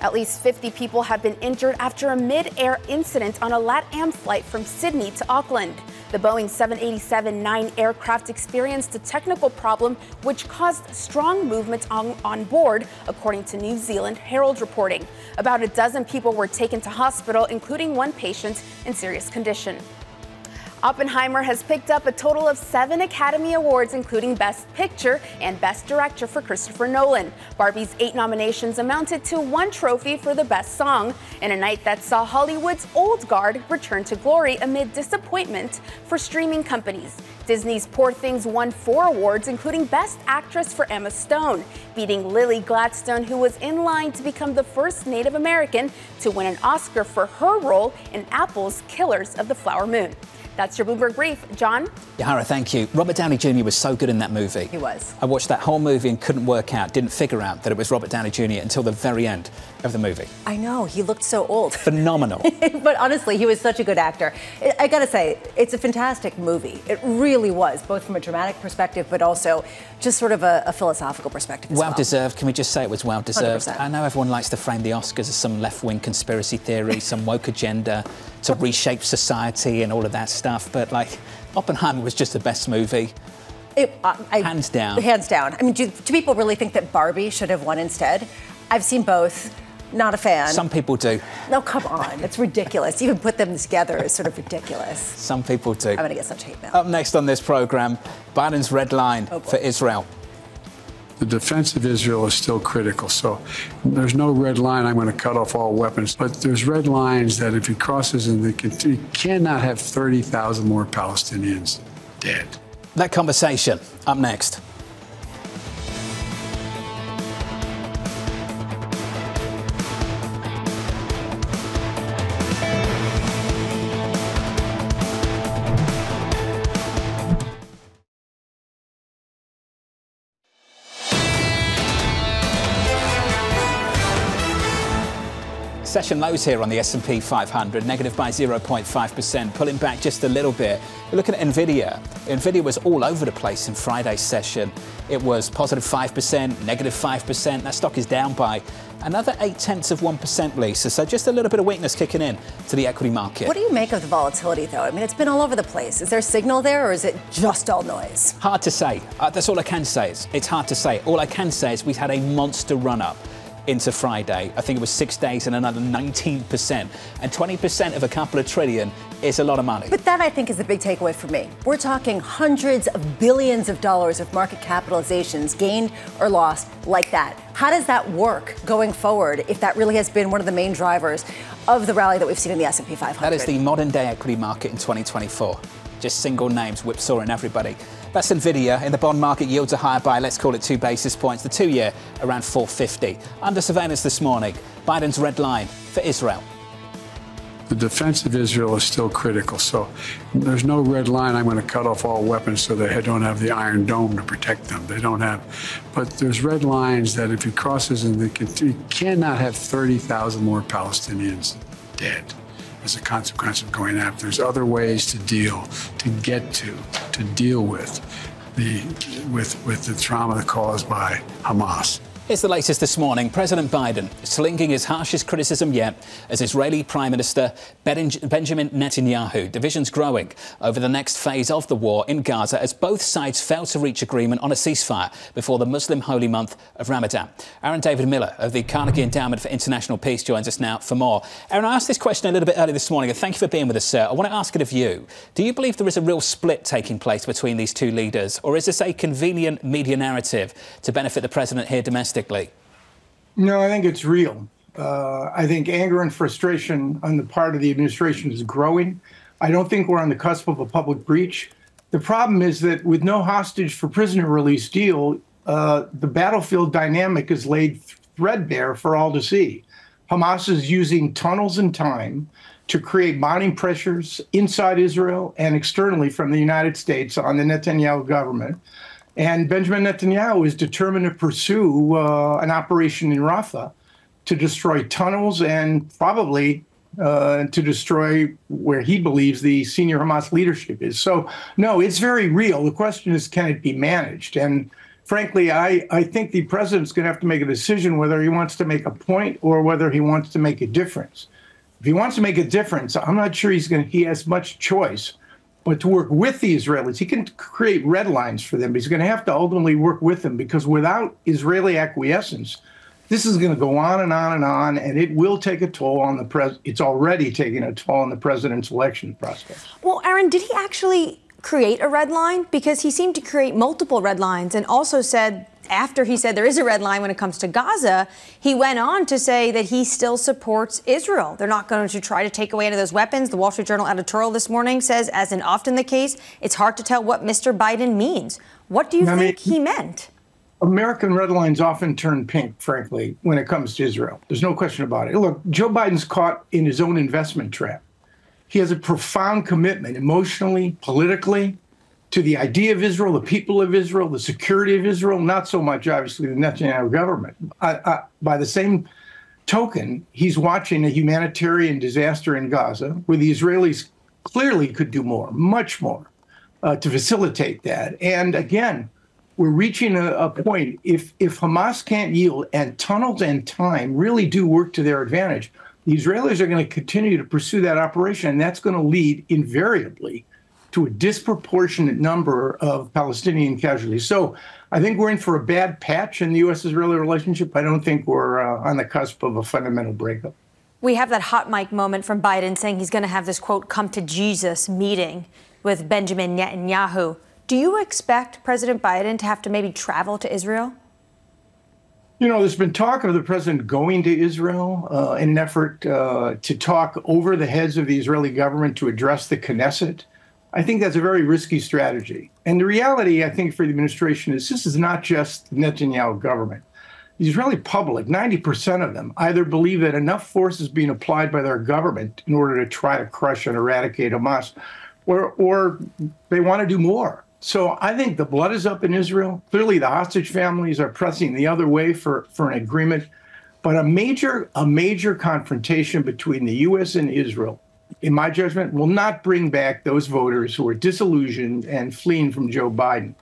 At least fifty people have been injured after a mid-air incident on a LatAm flight from Sydney to Auckland. The Boeing seven eighty-seven nine aircraft experienced a technical problem which caused strong movement on, on board, according to New Zealand Herald reporting. About a dozen people were taken to hospital, including one patient in serious condition. Oppenheimer has picked up a total of seven Academy Awards, including Best Picture and Best Director for Christopher Nolan. Barbie's eight nominations amounted to one trophy for the Best Song, in a night that saw Hollywood's old guard return to glory amid disappointment for streaming companies. Disney's Poor Things won four awards, including Best Actress for Emma Stone, beating Lily Gladstone, who was in line to become the first Native American to win an Oscar for her role in Apple's Killers of the Flower Moon. That's your Bloomberg Brief. John? Yahaira, thank you. Robert Downey Junior was so good in that movie. He was. I watched that whole movie and couldn't work out, didn't figure out that it was Robert Downey Junior until the very end of the movie. I know. He looked so old. Phenomenal. But honestly, he was such a good actor. I gotta say, it's a fantastic movie. It really was, both from a dramatic perspective, but also just sort of a, a philosophical perspective as well. Well deserved. Can we just say it was well deserved? one hundred percent. I know everyone likes to frame the Oscars as some left-wing conspiracy theory, some woke agenda to reshape society and all of that stuff. But, like, Oppenheimer was just the best movie. It, uh, I, hands down. Hands down. I mean, do, do people really think that Barbie should have won instead? I've seen both. Not a fan. Some people do. No, come on. It's ridiculous. Even put them together is sort of ridiculous. Some people do. I'm going to get such hate mail. Up next on this program, Biden's red line oh for Israel. The defense of Israel is still critical. So there's no red line, I'm going to cut off all weapons. But there's red lines that if it crosses, and you cannot have thirty thousand more Palestinians dead. That conversation up next. Session lows here on the S and P five hundred, negative by zero point five percent, pulling back just a little bit. We're looking at Nvidia. Nvidia was all over the place in Friday's session. It was positive five percent, negative five percent. That stock is down by another eight tenths of one percent, Lisa. So just a little bit of weakness kicking in to the equity market. What do you make of the volatility, though? I mean, it's been all over the place. Is there a signal there, or is it just all noise? Hard to say. Uh, that's all I can say. Is, it's hard to say. All I can say is we've had a monster run-up into Friday. I think it was six days and another nineteen percent. And twenty percent of a couple of trillion is a lot of money. But that, I think, is the big takeaway for me. We're talking hundreds of billions of dollars of market capitalizations gained or lost like that. How does that work going forward if that really has been one of the main drivers of the rally that we've seen in the S and P five hundred? That is the modern-day equity market in twenty twenty-four. Just single names whipsawing everybody. That's Nvidia. In the bond market, yields are higher by, let's call it, two basis points. The two-year around four fifty. Under surveillance this morning, Biden's red line for Israel. The defense of Israel is still critical. So there's no red line. I'm going to cut off all weapons so they don't have the Iron Dome to protect them. They don't have. But there's red lines that if it crosses, and they you cannot have thirty thousand more Palestinians dead as a consequence of going after. There's other ways to deal, to get to, to deal with the with with the trauma caused by Hamas. Here's the latest this morning. President Biden slinging his harshest criticism yet as Israeli Prime Minister Benjamin Netanyahu. Divisions growing over the next phase of the war in Gaza as both sides fail to reach agreement on a ceasefire before the Muslim holy month of Ramadan. Aaron David Miller of the Carnegie Endowment for International Peace joins us now for more. Aaron, I asked this question a little bit earlier this morning, and thank you for being with us, sir. I want to ask it of you. Do you believe there is a real split taking place between these two leaders, or is this a convenient media narrative to benefit the president here domestically? No, I think it's real. Uh, I think anger and frustration on the part of the administration is growing. I don't think we're on the cusp of a public breach. The problem is that with no hostage for prisoner release deal, uh, the battlefield dynamic is laid threadbare for all to see. Hamas is using tunnels in time to create mounting pressures inside Israel and externally from the United States on the Netanyahu government. And Benjamin Netanyahu is determined to pursue uh, an operation in Rafah to destroy tunnels and probably uh, to destroy where he believes the senior Hamas leadership is. So, no, it's very real. The question is, can it be managed? And frankly, I, I think the president's going to have to make a decision whether he wants to make a point or whether he wants to make a difference. If he wants to make a difference, I'm not sure he's going to, he has much choice but to work with the Israelis. He can create red lines for them, but he's going to have to ultimately work with them, because without Israeli acquiescence, this is going to go on and on and on, and it will take a toll on the pres. It's already taking a toll on the president's election prospects. Well, Aaron, did he actually create a red line? Because he seemed to create multiple red lines, and also said, after he said there is a red line when it comes to Gaza, he went on to say that he still supports Israel. They're not going to try to take away any of those weapons. The Wall Street Journal editorial this morning says, as in often the case, it's hard to tell what Mister Biden means. What do you I think mean, he meant? American red lines often turn pink, frankly, when it comes to Israel. There's no question about it. Look, Joe Biden's caught in his own investment trap. He has a profound commitment emotionally, politically, to the idea of Israel, the people of Israel, the security of Israel, not so much, obviously, the Netanyahu government. I, I, by the same token, he's watching a humanitarian disaster in Gaza, where the Israelis clearly could do more, much more, uh, to facilitate that. And again, we're reaching a, a point, if, if Hamas can't yield, and tunnels and time really do work to their advantage, the Israelis are going to continue to pursue that operation, and that's going to lead invariably to a disproportionate number of Palestinian casualties. So I think we're in for a bad patch in the U S-Israeli relationship. I don't think we're uh, on the cusp of a fundamental breakup. We have that hot mic moment from Biden saying he's going to have this, quote, come to Jesus meeting with Benjamin Netanyahu. Do you expect President Biden to have to maybe travel to Israel? You know, there's been talk of the president going to Israel uh, in an effort uh, to talk over the heads of the Israeli government to address the Knesset. I think that's a very risky strategy. And the reality, I think, for the administration is this is not just the Netanyahu government. The Israeli public, ninety percent of them, either believe that enough force is being applied by their government in order to try to crush and eradicate Hamas, or, or they want to do more. So I think the blood is up in Israel. Clearly, the hostage families are pressing the other way for, for an agreement. But a major, a major confrontation between the U S and Israel, in my judgment, will not bring back those voters who are disillusioned and fleeing from Joe Biden.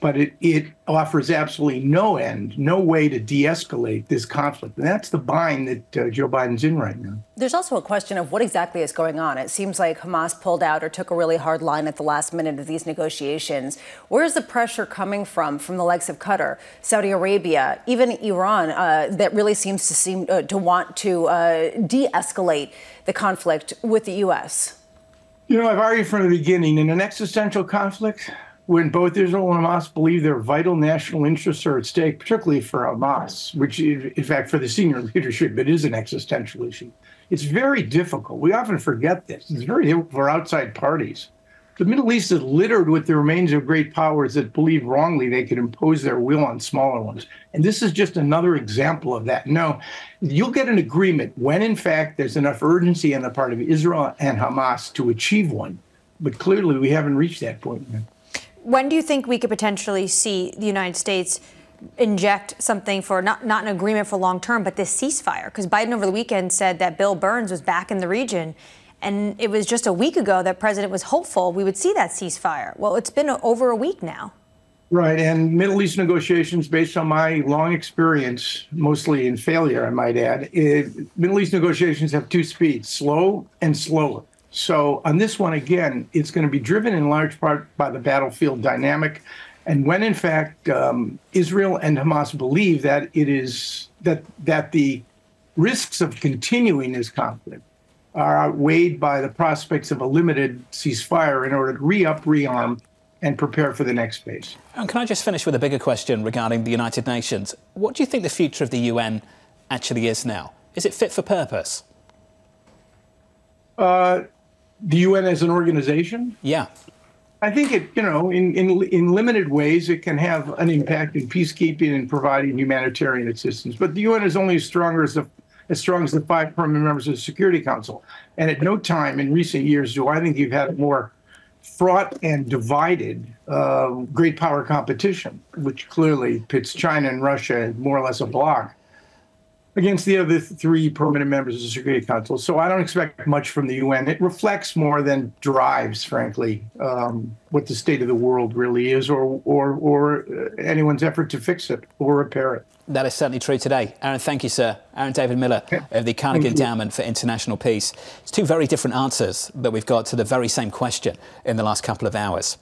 But it, it offers absolutely no end, no way to de-escalate this conflict. And that's the bind that uh, Joe Biden's in right now. There's also a question of what exactly is going on. It seems like Hamas pulled out or took a really hard line at the last minute of these negotiations. Where is the pressure coming from, from the likes of Qatar, Saudi Arabia, even Iran, uh, that really seems to, seem, uh, to want to uh, de-escalate the conflict with the U S? You know, I've argued from the beginning, in an existential conflict, when both Israel and Hamas believe their vital national interests are at stake, particularly for Hamas, which is, in fact, for the senior leadership, it is an existential issue. It's very difficult. We often forget this. It's very difficult for outside parties. The Middle East is littered with the remains of great powers that believe wrongly they can impose their will on smaller ones. And this is just another example of that. No, you'll get an agreement when, in fact, there's enough urgency on the part of Israel and Hamas to achieve one. But clearly, we haven't reached that point yet. When do you think we could potentially see the United States inject something for not, not an agreement for long term, but this ceasefire? Because Biden over the weekend said that Bill Burns was back in the region. And it was just a week ago that President was hopeful we would see that ceasefire. Well, it's been over a week now. Right. And Middle East negotiations, based on my long experience, mostly in failure, I might add, it, Middle East negotiations have two speeds, slow and slower. So on this one, again, it's going to be driven in large part by the battlefield dynamic. And when, in fact, um, Israel and Hamas believe that it is that that the risks of continuing this conflict are outweighed by the prospects of a limited ceasefire in order to re-up, rearm and prepare for the next phase. And can I just finish with a bigger question regarding the United Nations? What do you think the future of the U N actually is now? Is it fit for purpose? Uh, The U N as an organization? Yeah. I think it, you know, in, in in limited ways, it can have an impact in peacekeeping and providing humanitarian assistance. But the U N is only as strong as, the, as strong as the five permanent members of the Security Council. And at no time in recent years do I think you've had a more fraught and divided uh, great power competition, which clearly pits China and Russia more or less a block against the other three permanent members of the Security Council. So I don't expect much from the U N. It reflects more than drives, frankly, um, what the state of the world really is or, or, or anyone's effort to fix it or repair it. That is certainly true today. Aaron, thank you, sir. Aaron David Miller of the Carnegie Endowment for International Peace. It's two very different answers that we've got to the very same question in the last couple of hours.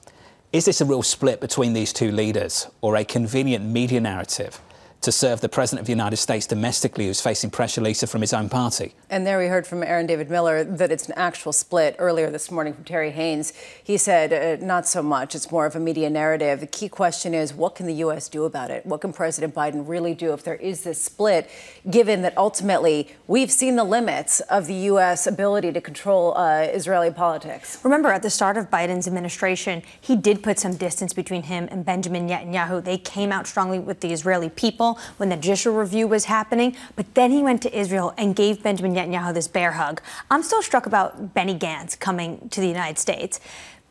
Is this a real split between these two leaders or a convenient media narrative to serve the president of the United States domestically, who's facing pressure, Lisa, from his own party? And there we heard from Aaron David Miller that it's an actual split. Earlier this morning from Terry Haynes, he said, uh, not so much. It's more of a media narrative. The key question is, what can the U S do about it? What can President Biden really do if there is this split, given that ultimately we've seen the limits of the U S ability to control uh, Israeli politics? Remember, at the start of Biden's administration, he did put some distance between him and Benjamin Netanyahu. They came out strongly with the Israeli people when the judicial review was happening, but then he went to Israel and gave Benjamin Netanyahu this bear hug. I'm still struck about Benny Gantz coming to the United States.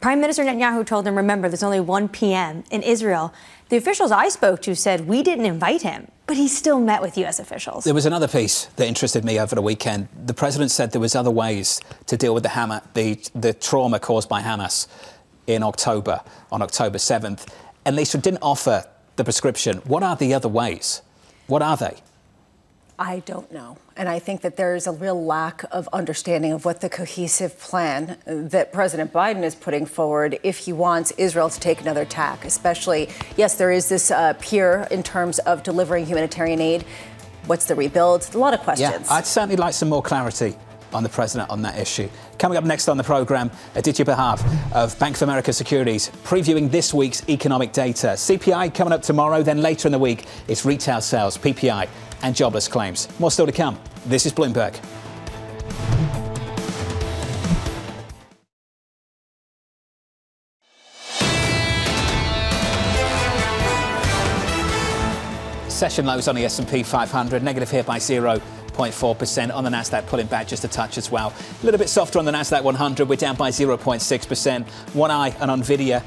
Prime Minister Netanyahu told him, remember, there's only one p m in Israel. The officials I spoke to said, we didn't invite him, but he still met with U S officials. There was another piece that interested me over the weekend. The president said there was other ways to deal with the, Hamas, the, the trauma caused by Hamas in October, on October seventh. And Lisa didn't offer the prescription. What are the other ways? What are they? I don't know. And I think that there is a real lack of understanding of what the cohesive plan that President Biden is putting forward if he wants Israel to take another tack, especially, yes, there is this uh, peer in terms of delivering humanitarian aid. What's the rebuild? A lot of questions. Yeah, I'd certainly like some more clarity on the president on that issue. Coming up next on the programme, Aditya Bhav of Bank of America Securities previewing this week's economic data. C P I coming up tomorrow, then later in the week it's retail sales, P P I and jobless claims. More still to come. This is Bloomberg. Session lows on the S and P five hundred, negative here by zero point four percent. On the Nasdaq, pulling back just a touch as well. A little bit softer on the Nasdaq one hundred. We're down by zero point six percent. One eye and Nvidia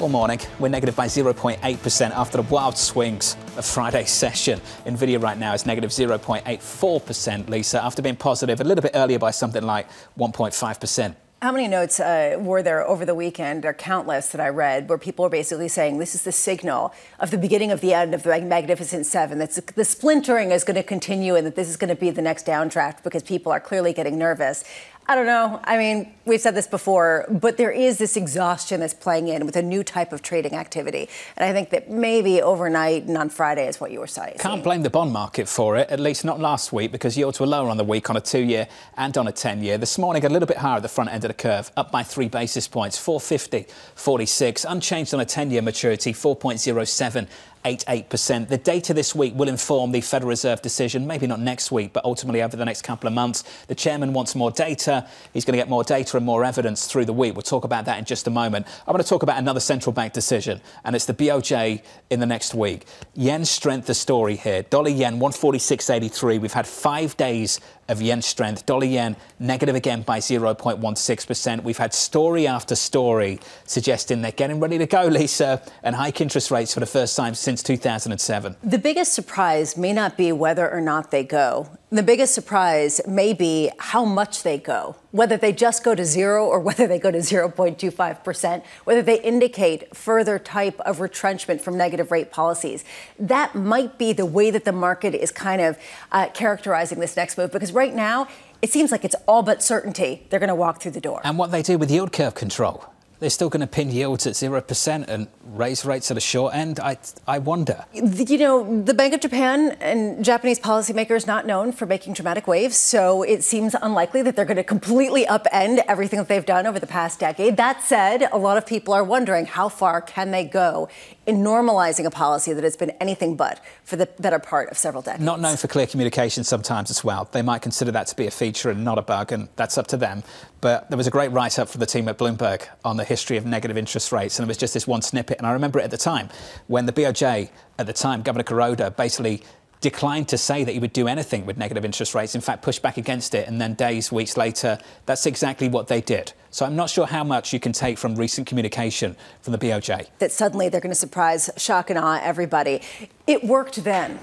all morning. We're negative by zero point eight percent after the wild swings of Friday's session. Nvidia right now is negative zero point eight four percent, Lisa, after being positive a little bit earlier by something like one point five percent. How many notes uh, were there over the weekend, or countless that I read, where people are basically saying this is the signal of the beginning of the end of the Magnificent Seven, that the splintering is going to continue and that this is going to be the next downdraft because people are clearly getting nervous. I don't know. I mean, we've said this before, but there is this exhaustion that's playing in with a new type of trading activity. And I think that maybe overnight and on Friday is what you were saying. Can't blame the bond market for it, at least not last week, because yields were lower on the week on a two-year and on a ten-year. This morning, a little bit higher at the front end of the curve, up by three basis points, four fifty forty-six, unchanged on a ten-year maturity, four point zero seven. eighty-eight percent. The data this week will inform the Federal Reserve decision, maybe not next week, but ultimately over the next couple of months. The chairman wants more data. He's going to get more data and more evidence through the week. We'll talk about that in just a moment. I want to talk about another central bank decision, and it's the B O J in the next week. Yen strength, the story here. Dollar yen, one forty-six eighty-three. We've had five days of yen strength. Dollar yen negative again by zero point one six percent. We've had story after story suggesting they're getting ready to go, Lisa, and hike interest rates for the first time since two thousand seven. The biggest surprise may not be whether or not they go. The biggest surprise may be how much they go, whether they just go to zero or whether they go to zero point two five percent, whether they indicate further type of retrenchment from negative rate policies. That might be the way that the market is kind of uh, characterizing this next move, because right now it seems like it's all but certainty they're going to walk through the door. And what they do with yield curve control. They're still going to pin yields at zero percent and raise rates at the short end? I, I wonder. You know, the Bank of Japan and Japanese policymakers not known for making dramatic waves, so it seems unlikely that they're going to completely upend everything that they've done over the past decade. That said, a lot of people are wondering how far can they go in normalizing a policy that has been anything but for the better part of several decades. Not known for clear communication sometimes as well. They might consider that to be a feature and not a bug, and that's up to them. But there was a great write-up for the team at Bloomberg on the history of negative interest rates, and it was just this one snippet, and I remember it at the time, when the B O J, at the time, Governor Kuroda, basically declined to say that he would do anything with negative interest rates, in fact, pushed back against it, and then days, weeks later, that's exactly what they did. So I'm not sure how much you can take from recent communication from the B O J. That suddenly they're going to surprise, shock and awe everybody. It worked then.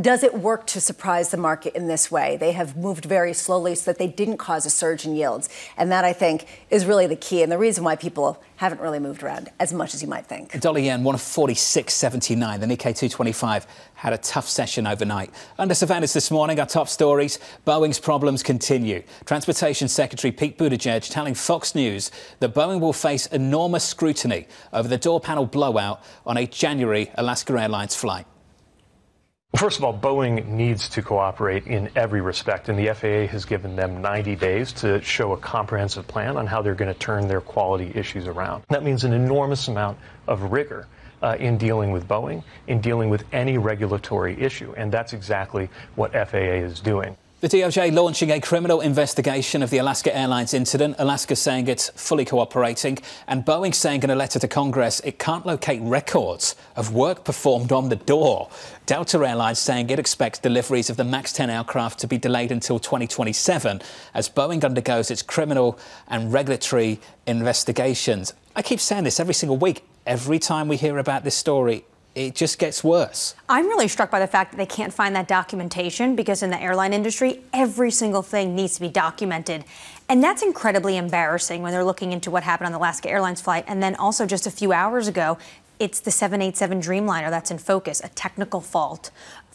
Does it work to surprise the market in this way? They have moved very slowly so that they didn't cause a surge in yields. And that, I think, is really the key and the reason why people haven't really moved around as much as you might think. Dollar yen, one forty-six seventy-nine. The Nikkei two twenty-five had a tough session overnight. Under surveillance this morning, our top stories. Boeing's problems continue. Transportation Secretary Pete Buttigieg telling Fox News that Boeing will face enormous scrutiny over the door panel blowout on a January Alaska Airlines flight. First of all, Boeing needs to cooperate in every respect, and the F A A has given them ninety days to show a comprehensive plan on how they're going to turn their quality issues around. That means an enormous amount of rigor uh, in dealing with Boeing, in dealing with any regulatory issue, and that's exactly what F A A is doing. The D O J launching a criminal investigation of the Alaska Airlines incident. Alaska saying it's fully cooperating, and Boeing saying in a letter to Congress it can't locate records of work performed on the door. Delta Airlines saying it expects deliveries of the max ten aircraft to be delayed until twenty twenty-seven as Boeing undergoes its criminal and regulatory investigations. I keep saying this every single week. Every time we hear about this story, it just gets worse. I'm really struck by the fact that they can't find that documentation, because in the airline industry, every single thing needs to be documented. And that's incredibly embarrassing when they're looking into what happened on the Alaska Airlines flight. And then also just a few hours ago, it's the seven eighty-seven Dreamliner that's in focus, a technical fault,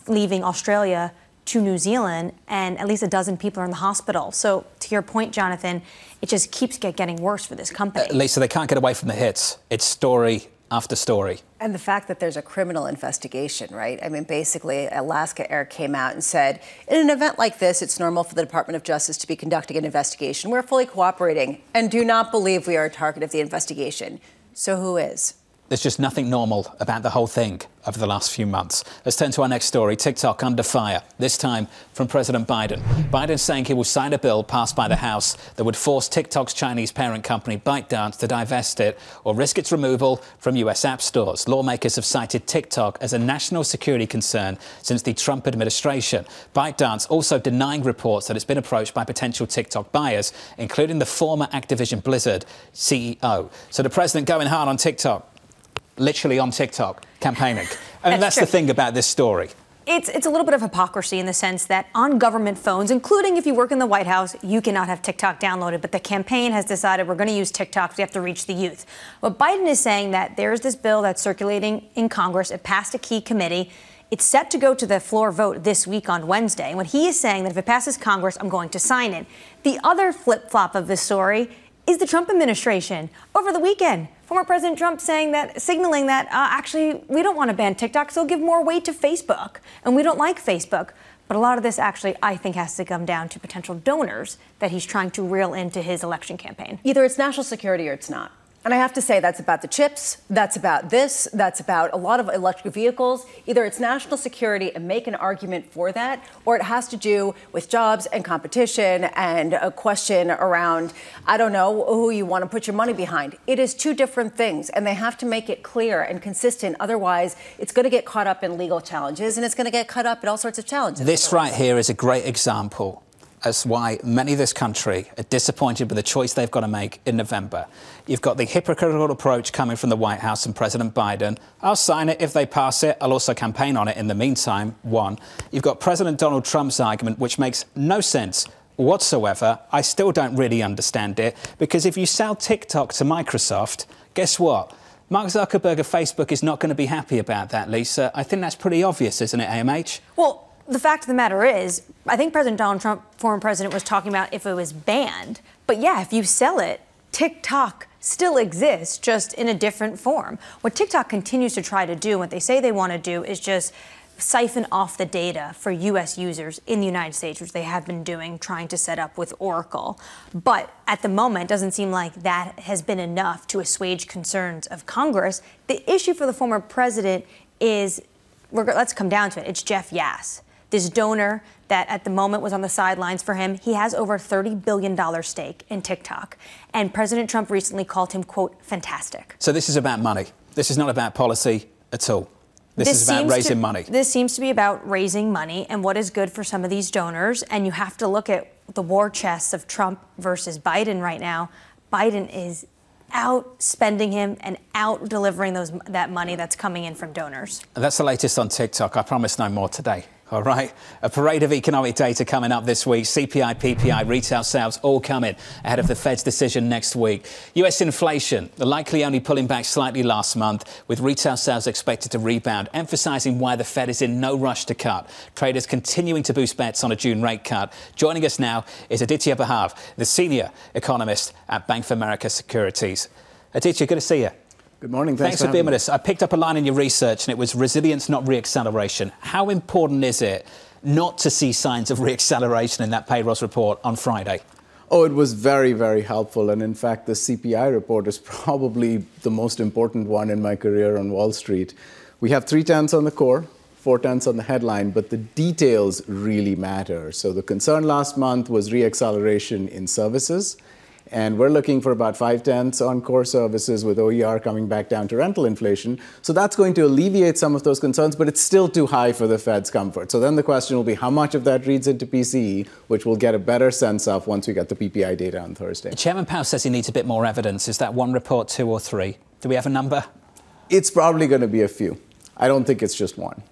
leaving Australia to New Zealand, and at least a dozen people are in the hospital. So to your point, Jonathan, it just keeps get getting worse for this company. Uh, Lisa, they can't get away from the hits. It's story after story. And the fact that there's a criminal investigation, right? I mean, basically, Alaska Air came out and said, in an event like this, it's normal for the Department of Justice to be conducting an investigation. We're fully cooperating and do not believe we are a target of the investigation. So who is? There's just nothing normal about the whole thing over the last few months. Let's turn to our next story, TikTok under fire, this time from President Biden. Biden's saying he will sign a bill passed by the House that would force TikTok's Chinese parent company ByteDance to divest it or risk its removal from U S app stores. Lawmakers have cited TikTok as a national security concern since the Trump administration. ByteDance also denying reports that it's been approached by potential TikTok buyers, including the former Activision Blizzard C E O. So the president going hard on TikTok. Literally on TikTok, campaigning. I mean, that's, that's the thing about this story. It's, it's a little bit of hypocrisy in the sense that on government phones, including if you work in the White House, you cannot have TikTok downloaded. But the campaign has decided we're going to use TikTok. We have to reach the youth. But Biden is saying that there's this bill that's circulating in Congress. It passed a key committee. It's set to go to the floor vote this week on Wednesday. And what he is saying that if it passes Congress, I'm going to sign it. The other flip-flop of this story is the Trump administration. Over the weekend, former President Trump saying that, signaling that uh, actually we don't want to ban TikTok, so give more weight to Facebook, and we don't like Facebook. But a lot of this actually, I think, has to come down to potential donors that he's trying to reel into his election campaign. Either it's national security or it's not. And I have to say, that's about the chips, that's about this, that's about a lot of electric vehicles. Either it's national security and make an argument for that, or it has to do with jobs and competition and a question around, I don't know, who you want to put your money behind. It is two different things, and they have to make it clear and consistent. Otherwise, it's going to get caught up in legal challenges, and it's going to get caught up in all sorts of challenges. This right here is a great example as why many in this country are disappointed with the choice they've got to make in November. You've got the hypocritical approach coming from the White House and President Biden. I'll sign it if they pass it. I'll also campaign on it in the meantime, one. You've got President Donald Trump's argument, which makes no sense whatsoever. I still don't really understand it, because if you sell TikTok to Microsoft, guess what? Mark Zuckerberg of Facebook is not going to be happy about that, Lisa. I think that's pretty obvious, isn't it, A M H? Well, the fact of the matter is, I think President Donald Trump, former president, was talking about if it was banned. But yeah, if you sell it, TikTok still exists, just in a different form. What TikTok continues to try to do, what they say they want to do, is just siphon off the data for U S users in the United States, which they have been doing, trying to set up with Oracle. But at the moment, it doesn't seem like that has been enough to assuage concerns of Congress. The issue for the former president is, let's come down to it, it's Jeff Yass. This donor that at the moment was on the sidelines for him, he has over thirty billion dollars stake in TikTok. And President Trump recently called him, quote, fantastic. So this is about money. This is not about policy at all. This, this is about raising to, money. This seems to be about raising money and what is good for some of these donors. And you have to look at the war chests of Trump versus Biden right now. Biden is out spending him and out delivering those, that money that's coming in from donors. And that's the latest on TikTok. I promise no more today. All right. A parade of economic data coming up this week. C P I, P P I, retail sales all coming ahead of the Fed's decision next week. U S inflation, likely only pulling back slightly last month, with retail sales expected to rebound, emphasising why the Fed is in no rush to cut. Traders continuing to boost bets on a June rate cut. Joining us now is Aditya Bhav, the senior economist at Bank of America Securities. Aditya, good to see you. Good morning. Thanks, Thanks for being with us. I picked up a line in your research and it was resilience, not reacceleration. How important is it not to see signs of reacceleration in that payrolls report on Friday? Oh, it was very, very helpful. And in fact, the C P I report is probably the most important one in my career on Wall Street. We have three tenths on the core, four tenths on the headline, but the details really matter. So the concern last month was reacceleration in services. And we're looking for about five-tenths on core services, with O E R coming back down to rental inflation. So that's going to alleviate some of those concerns, but it's still too high for the Fed's comfort. So then the question will be how much of that reads into P C E, which we'll get a better sense of once we get the P P I data on Thursday. Chairman Powell says he needs a bit more evidence. Is that one report, two or three? Do we have a number? It's probably going to be a few. I don't think it's just one.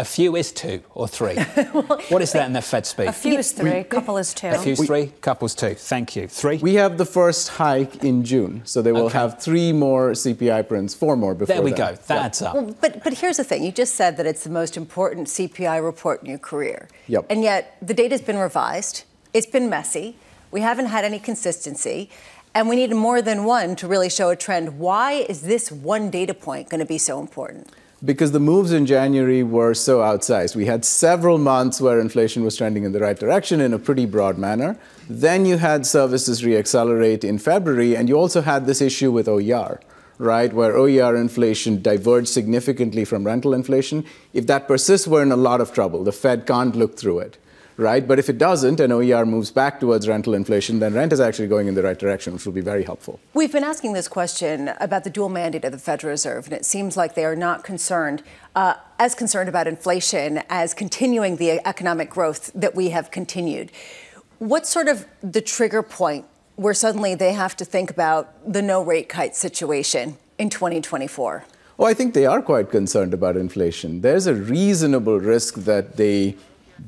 A few is two or three. Well, what is that in the Fed speak? A few is three, we, couple is two. A few is three, couple's two. Thank you. Three? We have the first hike in June, so they will okay. have three more C P I prints, four more before that. There we that. go. That's yeah. up. Well, but, but here's the thing. You just said that it's the most important C P I report in your career. Yep. And yet the data's been revised. It's been messy. We haven't had any consistency. And we need more than one to really show a trend. Why is this one data point going to be so important? Because the moves in January were so outsized. We had several months where inflation was trending in the right direction in a pretty broad manner. Then you had services reaccelerate in February, and you also had this issue with O E R, right, where O E R inflation diverged significantly from rental inflation. If that persists, we're in a lot of trouble. The Fed can't look through it. Right? But if it doesn't and O E R moves back towards rental inflation, then rent is actually going in the right direction, which will be very helpful. We've been asking this question about the dual mandate of the Federal Reserve, and it seems like they are not concerned, uh, as concerned about inflation as continuing the economic growth that we have continued. What's sort of the trigger point where suddenly they have to think about the no rate cut situation in twenty twenty-four? Well, I think they are quite concerned about inflation. There's a reasonable risk that they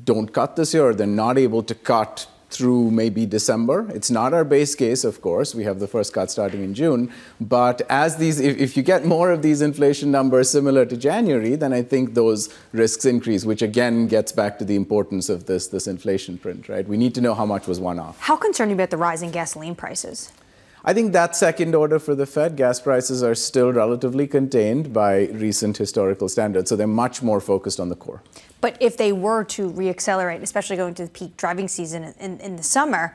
don't cut this year, or they're not able to cut through maybe December. It's not our base case, of course. We have the first cut starting in June. But as these, if, if you get more of these inflation numbers similar to January, then I think those risks increase, which again gets back to the importance of this, this inflation print, right? We need to know how much was one-off. How concerned are you about the rising gasoline prices? I think that's second order for the Fed. Gas prices are still relatively contained by recent historical standards, so they're much more focused on the core. But if they were to reaccelerate, especially going to the peak driving season in, in the summer,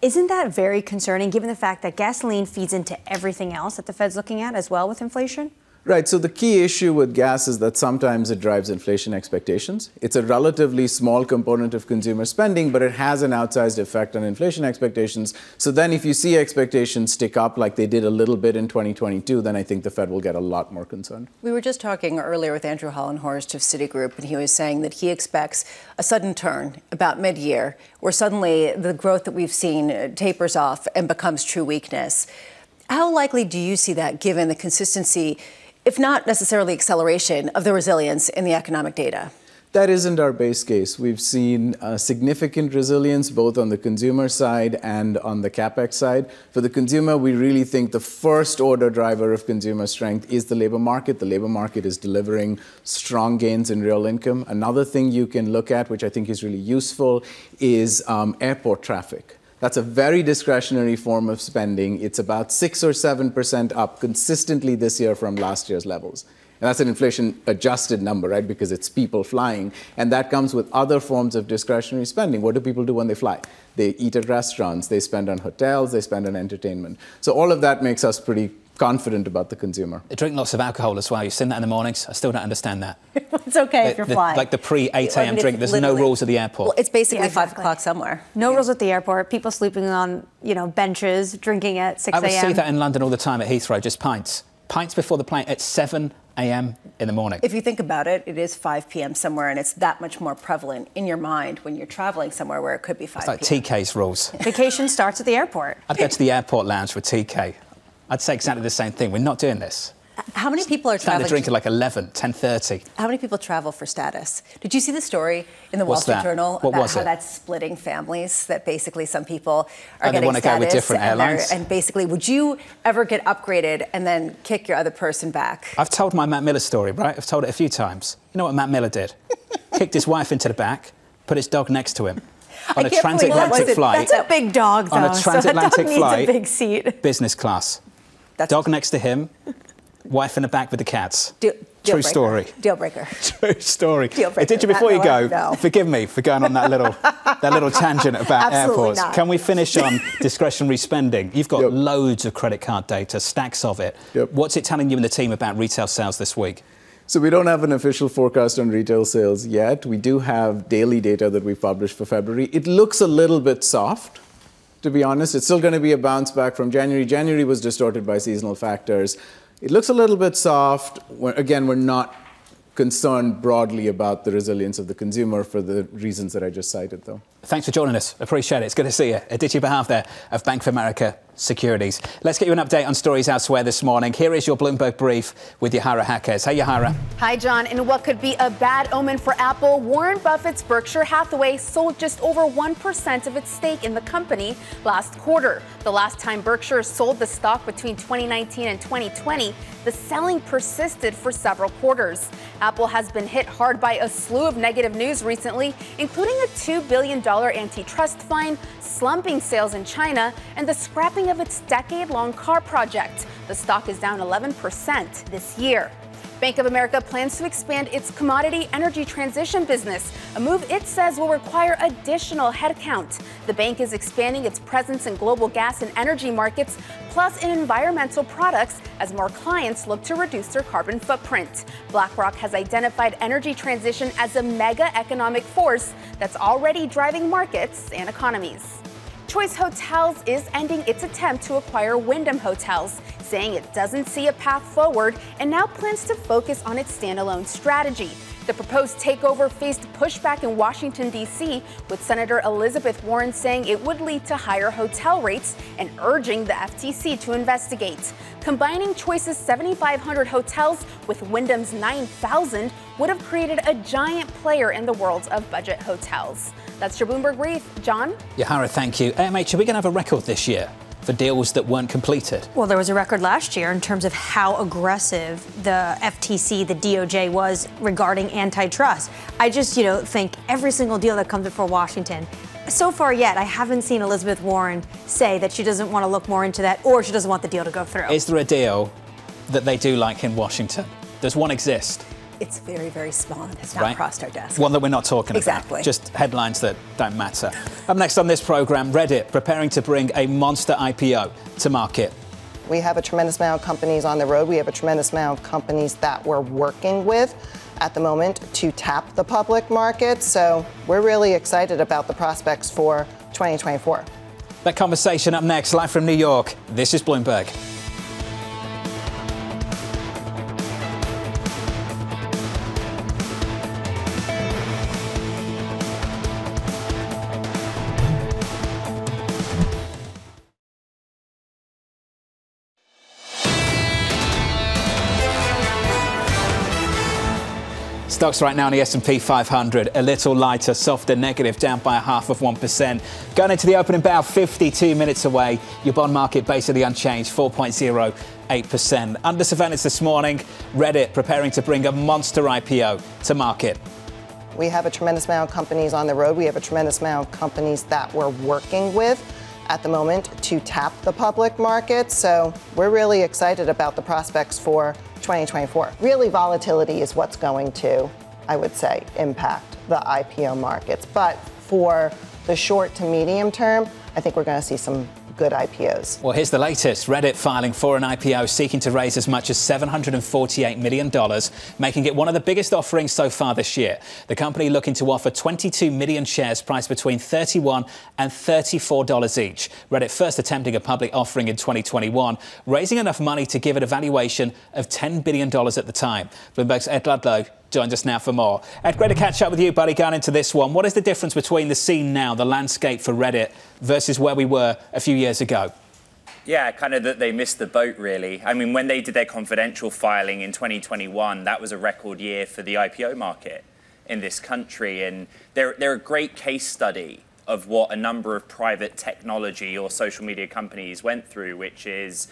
isn't that very concerning, given the fact that gasoline feeds into everything else that the Fed's looking at as well with inflation? Right. So the key issue with gas is that sometimes it drives inflation expectations. It's a relatively small component of consumer spending, but it has an outsized effect on inflation expectations. So then if you see expectations tick up like they did a little bit in twenty twenty-two, then I think the Fed will get a lot more concerned. We were just talking earlier with Andrew Hollenhorst of Citigroup, and he was saying that he expects a sudden turn about mid-year where suddenly the growth that we've seen tapers off and becomes true weakness. How likely do you see that, given the consistency, if not necessarily acceleration, of the resilience in the economic data? That isn't our base case. We've seen uh, significant resilience both on the consumer side and on the CapEx side. For the consumer, we really think the first order driver of consumer strength is the labor market. The labor market is delivering strong gains in real income. Another thing you can look at, which I think is really useful, is um, airport traffic. That's a very discretionary form of spending. It's about six or seven percent up consistently this year from last year's levels. And that's an inflation-adjusted number, right, because it's people flying. And that comes with other forms of discretionary spending. What do people do when they fly? They eat at restaurants. They spend on hotels. They spend on entertainment. So all of that makes us pretty confident about the consumer. They drink lots of alcohol as well. You've seen that in the mornings. I still don't understand that. It's okay the, if you're the, flying. Like the pre eight a m drink. There's no rules at the airport. Well, it's basically yeah, exactly. five o'clock somewhere. No yeah. rules at the airport. People sleeping on, you know, benches, drinking at six a m. I would see that in London all the time at Heathrow. Just pints, pints before the plane at seven a m in the morning. If you think about it, it is five p m somewhere, and it's that much more prevalent in your mind when you're traveling somewhere where it could be five p m. It's like T K's rules. Vacation starts at the airport. I'd go to the airport lounge with T K. I'd say exactly the same thing. We're not doing this. How many people are traveling? Starting to drink at like eleven, ten thirty. How many people travel for status? Did you see the story in the Wall Street Journal about how that's splitting families, that basically some people are getting status and they want to go with different airlines? And basically, would you ever get upgraded and then kick your other person back? I've told my Matt Miller story, right? I've told it a few times. You know what Matt Miller did? Kicked his wife into the back, put his dog next to him. On a transatlantic flight. That's a big dog, though. On a transatlantic flight, needs a big seat. Business class. That's dog next to him, wife in the back with the cats. Deal, deal True breaker. story. Deal breaker. True story. Deal breaker. Did you before you go? No. Forgive me for going on that little that little tangent about Absolutely airports. Not. Can we finish on discretionary spending? You've got yep. loads of credit card data, stacks of it. Yep. What's it telling you and the team about retail sales this week? So we don't have an official forecast on retail sales yet. We do have daily data that we published for February. It looks a little bit soft. To be honest, it's still going to be a bounce back from January. January was distorted by seasonal factors. It looks a little bit soft. We're, again, we're not concerned broadly about the resilience of the consumer for the reasons that I just cited, though. thanks for joining us. Appreciate it. It's good to see you. Aditya Bahav there of Bank of America Securities. Let's get you an update on stories elsewhere this morning. Here is your Bloomberg brief with Yahara Hackas. Hey, Yahara. Hi, John. In what could be a bad omen for Apple, Warren Buffett's Berkshire Hathaway sold just over one percent of its stake in the company last quarter. The last time Berkshire sold the stock between twenty nineteen and twenty twenty, the selling persisted for several quarters. Apple has been hit hard by a slew of negative news recently, including a two billion dollars antitrust fine, slumping sales in China, and the scrapping of its decade-long car project. The stock is down eleven percent this year. Bank of America plans to expand its commodity energy transition business, a move it says will require additional headcount. The bank is expanding its presence in global gas and energy markets, plus in environmental products as more clients look to reduce their carbon footprint. BlackRock has identified energy transition as a mega economic force that's already driving markets and economies. Choice Hotels is ending its attempt to acquire Wyndham Hotels, saying it doesn't see a path forward and now plans to focus on its standalone strategy. The proposed takeover faced pushback in Washington, D C, with Senator Elizabeth Warren saying it would lead to higher hotel rates and urging the F T C to investigate. Combining Choice's seven thousand five hundred hotels with Wyndham's nine thousand would have created a giant player in the world of budget hotels. That's your Bloomberg Brief. John? Yahara, thank you. A M H, are we going to have a record this year for deals that weren't completed? Well, there was a record last year in terms of how aggressive the F T C, the D O J was regarding antitrust. I just, you know, think every single deal that comes before Washington, so far yet, I haven't seen Elizabeth Warren say that she doesn't want to look more into that or she doesn't want the deal to go through. Is there a deal that they do like in Washington? Does one exist? It's very, very small and it's not right? crossed our desk. One that we're not talking exactly. about. Exactly. Just headlines that don't matter. Up next on this program, Reddit preparing to bring a monster I P O to market. We have a tremendous amount of companies on the road. We have a tremendous amount of companies that we're working with at the moment to tap the public market. So we're really excited about the prospects for twenty twenty-four. That conversation up next, live from New York. This is Bloomberg. Stocks right now in the S and P five hundred, a little lighter, softer, negative, down by a half of one percent. Going into the opening bell, fifty-two minutes away. Your bond market basically unchanged, four point zero eight percent. Under surveillance this morning, Reddit preparing to bring a monster I P O to market. We have a tremendous amount of companies on the road. We have a tremendous amount of companies that we're working with at the moment to tap the public market. So we're really excited about the prospects for twenty twenty-four. Really, volatility is what's going to, I would say, impact the I P O markets. But for the short to medium term, I think we're going to see some good I P Os. Well, here's the latest. Reddit filing for an I P O seeking to raise as much as seven hundred forty-eight million dollars, making it one of the biggest offerings so far this year. The company looking to offer twenty-two million shares priced between thirty-one dollars and thirty-four dollars each. Reddit first attempting a public offering in twenty twenty-one, raising enough money to give it a valuation of ten billion dollars at the time. Bloomberg's Ed Ludlow joins us now for more. Ed, great to catch up with you, buddy, going into this one. What is the difference between the scene now, the landscape for Reddit, versus where we were a few years ago? Yeah, kind of that they missed the boat, really. I mean, when they did their confidential filing in twenty twenty-one, that was a record year for the I P O market in this country. And they're, they're a great case study of what a number of private technology or social media companies went through, which is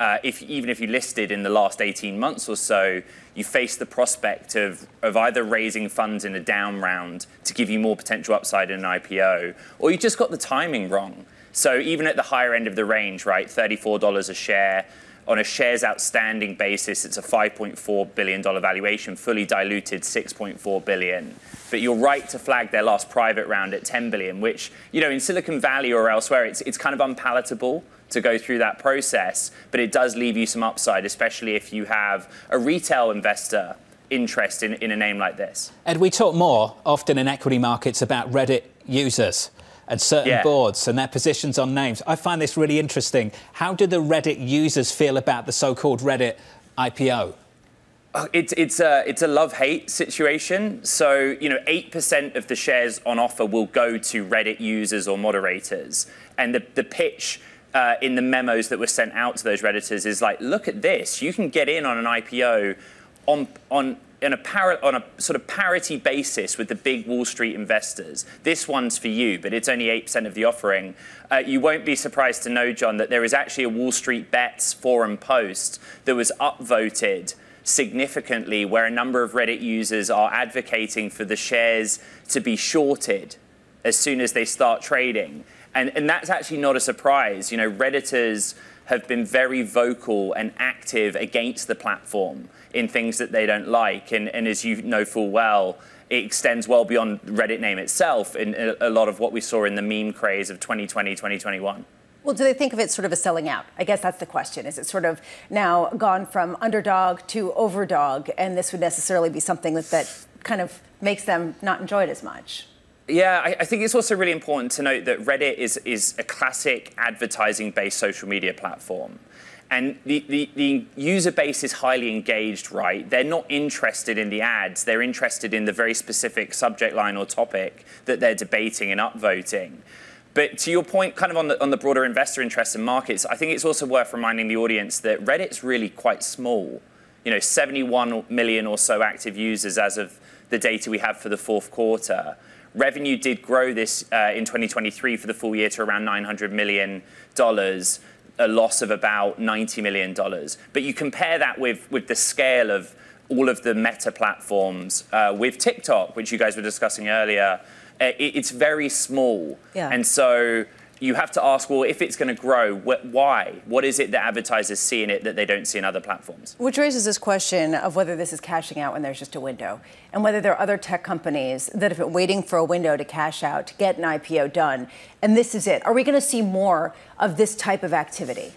Uh, if, even if you listed in the last eighteen months or so, you face the prospect of, of either raising funds in a down round to give you more potential upside in an I P O, or you just got the timing wrong. So even at the higher end of the range, right, thirty-four dollars a share, on a shares outstanding basis, it's a five point four billion dollars valuation, fully diluted six point four billion dollars. But you're right to flag their last private round at ten billion dollars, which, you know, in Silicon Valley or elsewhere, it's, it's kind of unpalatable to go through that process, but it does leave you some upside, especially if you have a retail investor interest in, in a name like this. Ed, we talk more often in equity markets about Reddit users and certain yeah. boards and their positions on names. I find this really interesting. How do the Reddit users feel about the so-called Reddit I P O? It's it's a it's a love-hate situation. So, you know, eight percent of the shares on offer will go to Reddit users or moderators. And the, the pitch uh, in the memos that were sent out to those Redditors is like, look at this. You can get in on an I P O on on on a, par- on a sort of parity basis with the big Wall Street investors. This one's for you, but it's only eight percent of the offering. Uh, you won't be surprised to know, John, that there is actually a Wall Street Bets forum post that was upvoted significantly, where a number of Reddit users are advocating for the shares to be shorted as soon as they start trading. And, and that's actually not a surprise. You know, Redditors have been very vocal and active against the platform in things that they don't like. And, and as you know full well, it extends well beyond Reddit name itself in a, a lot of what we saw in the meme craze of twenty twenty, twenty twenty-one. Well, do they think of it sort of as selling out? I guess that's the question. Is it sort of now gone from underdog to overdog, and this would necessarily be something that, that kind of makes them not enjoy it as much? Yeah, I, I think it's also really important to note that Reddit is, is a classic advertising-based social media platform. And the, the, the user base is highly engaged, right? They're not interested in the ads. They're interested in the very specific subject line or topic that they're debating and upvoting. But to your point, kind of on the, on the broader investor interest in markets, I think it's also worth reminding the audience that Reddit's really quite small. You know, seventy-one million or so active users as of the data we have for the fourth quarter. Revenue did grow this uh, in twenty twenty-three for the full year to around nine hundred million dollars, a loss of about ninety million dollars. But you compare that with, with the scale of all of the meta platforms, uh, with TikTok, which you guys were discussing earlier. It's very small. Yeah. And so you have to ask, well, if it's going to grow, wh- why? What is it that advertisers see in it that they don't see in other platforms? Which raises this question of whether this is cashing out when there's just a window, and whether there are other tech companies that have been waiting for a window to cash out, to get an I P O done, and this is it. Are we going to see more of this type of activity?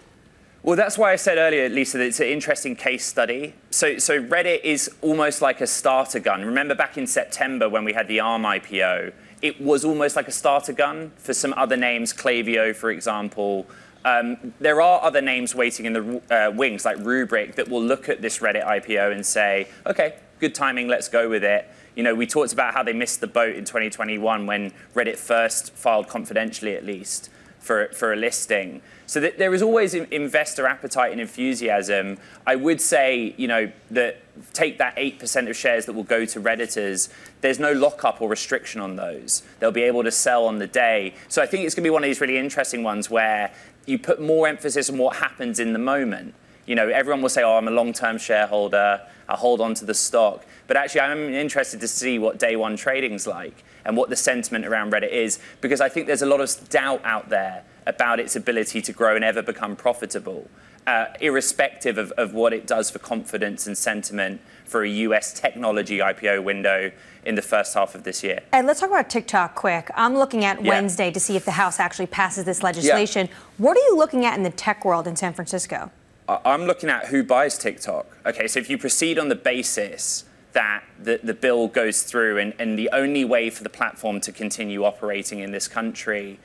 Well, that's why I said earlier, Lisa, that it's an interesting case study. So, so Reddit is almost like a starter gun. Remember back in September when we had the ARM I P O, it was almost like a starter gun for some other names, Klaviyo, for example. Um, there are other names waiting in the uh, wings, like Rubrik, that will look at this Reddit I P O and say, OK, good timing, let's go with it. You know, we talked about how they missed the boat in twenty twenty-one when Reddit first filed confidentially, at least, for, for a listing. So that there is always investor appetite and enthusiasm. I would say, you know, that take that eight percent of shares that will go to Redditors, there's no lockup or restriction on those. They'll be able to sell on the day. So I think it's going to be one of these really interesting ones where you put more emphasis on what happens in the moment. You know, everyone will say, oh, I'm a long-term shareholder, I hold on to the stock. But actually, I'm interested to see what day one trading's like and what the sentiment around Reddit is, because I think there's a lot of doubt out there about its ability to grow and ever become profitable, uh, irrespective of, of what it does for confidence and sentiment for a U S technology I P O window in the first half of this year. And let's talk about TikTok quick. I'm looking at yeah. Wednesday to see if the House actually passes this legislation. Yeah. What are you looking at in the tech world in San Francisco? I'm looking at who buys TikTok. Okay, so if you proceed on the basis that the, the bill goes through and, and the only way for the platform to continue operating in this country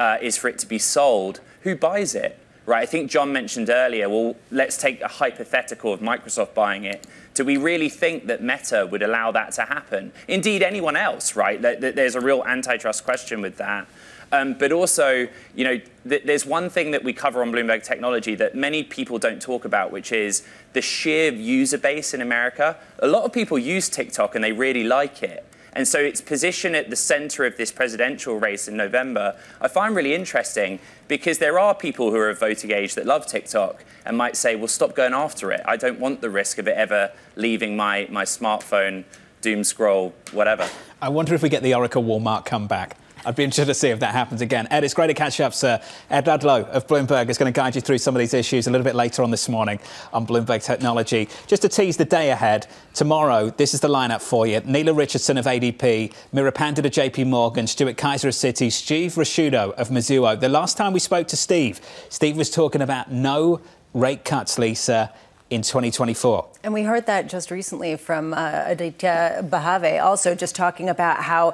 Uh, is for it to be sold, who buys it, right? I think John mentioned earlier, well, let's take a hypothetical of Microsoft buying it. Do we really think that Meta would allow that to happen? Indeed, anyone else, right? There's a real antitrust question with that. Um, but also, you know, th- there's one thing that we cover on Bloomberg Technology that many people don't talk about, which is the sheer user base in America. A lot of people use TikTok and they really like it. And so its position at the center of this presidential race in November, I find really interesting, because there are people who are of voting age that love TikTok and might say, well, stop going after it. I don't want the risk of it ever leaving my, my smartphone, doom scroll, whatever. I wonder if we get the Oracle Walmart comeback. I'd be interested to see if that happens again. Ed, it's great to catch up, sir. Ed Ludlow of Bloomberg is going to guide you through some of these issues a little bit later on this morning on Bloomberg Technology. Just to tease the day ahead, tomorrow, this is the lineup for you. Neela Richardson of A D P, Meera Pandit of J P Morgan, Stuart Kaiser of Citi, Steve Rasciuto of Mizuho. The last time we spoke to Steve, Steve was talking about no rate cuts, Lisa, in twenty twenty-four. And we heard that just recently from uh, Aditya Bahave, also just talking about how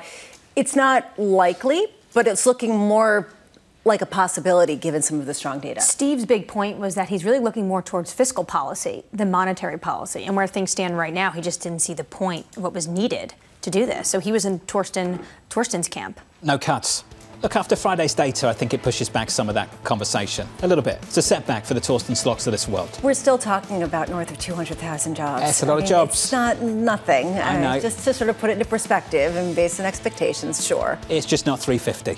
it's not likely, but it's looking more like a possibility given some of the strong data? Steve's big point was that he's really looking more towards fiscal policy than monetary policy. And where things stand right now, he just didn't see the point of what was needed to do this. So he was in Torsten, Torsten's camp. No cuts. Look, after Friday's data, I think it pushes back some of that conversation a little bit. It's a setback for the Torsten Slocks of this world. We're still talking about north of two hundred thousand jobs. That's a lot I mean, of jobs. It's not nothing. I know. Uh, just to sort of put it into perspective and based on expectations, sure. It's just not three fifty,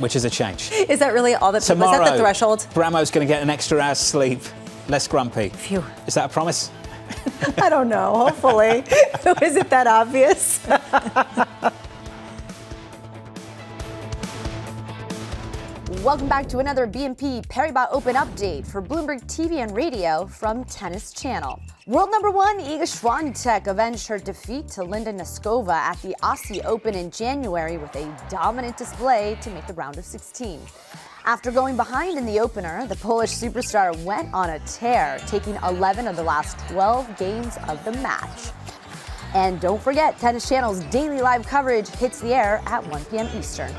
which is a change. Is that really all that people... Tomorrow, is that the threshold? Bramo's going to get an extra hour's sleep, less grumpy. Phew. Is that a promise? I don't know. Hopefully. Is it that obvious? Welcome back to another B N P Paribas Open update for Bloomberg T V and radio from Tennis Channel. World number one Iga Swiatek avenged her defeat to Linda Neskova at the Aussie Open in January with a dominant display to make the round of sixteen. After going behind in the opener, the Polish superstar went on a tear, taking eleven of the last twelve games of the match. And don't forget, Tennis Channel's daily live coverage hits the air at one p m Eastern.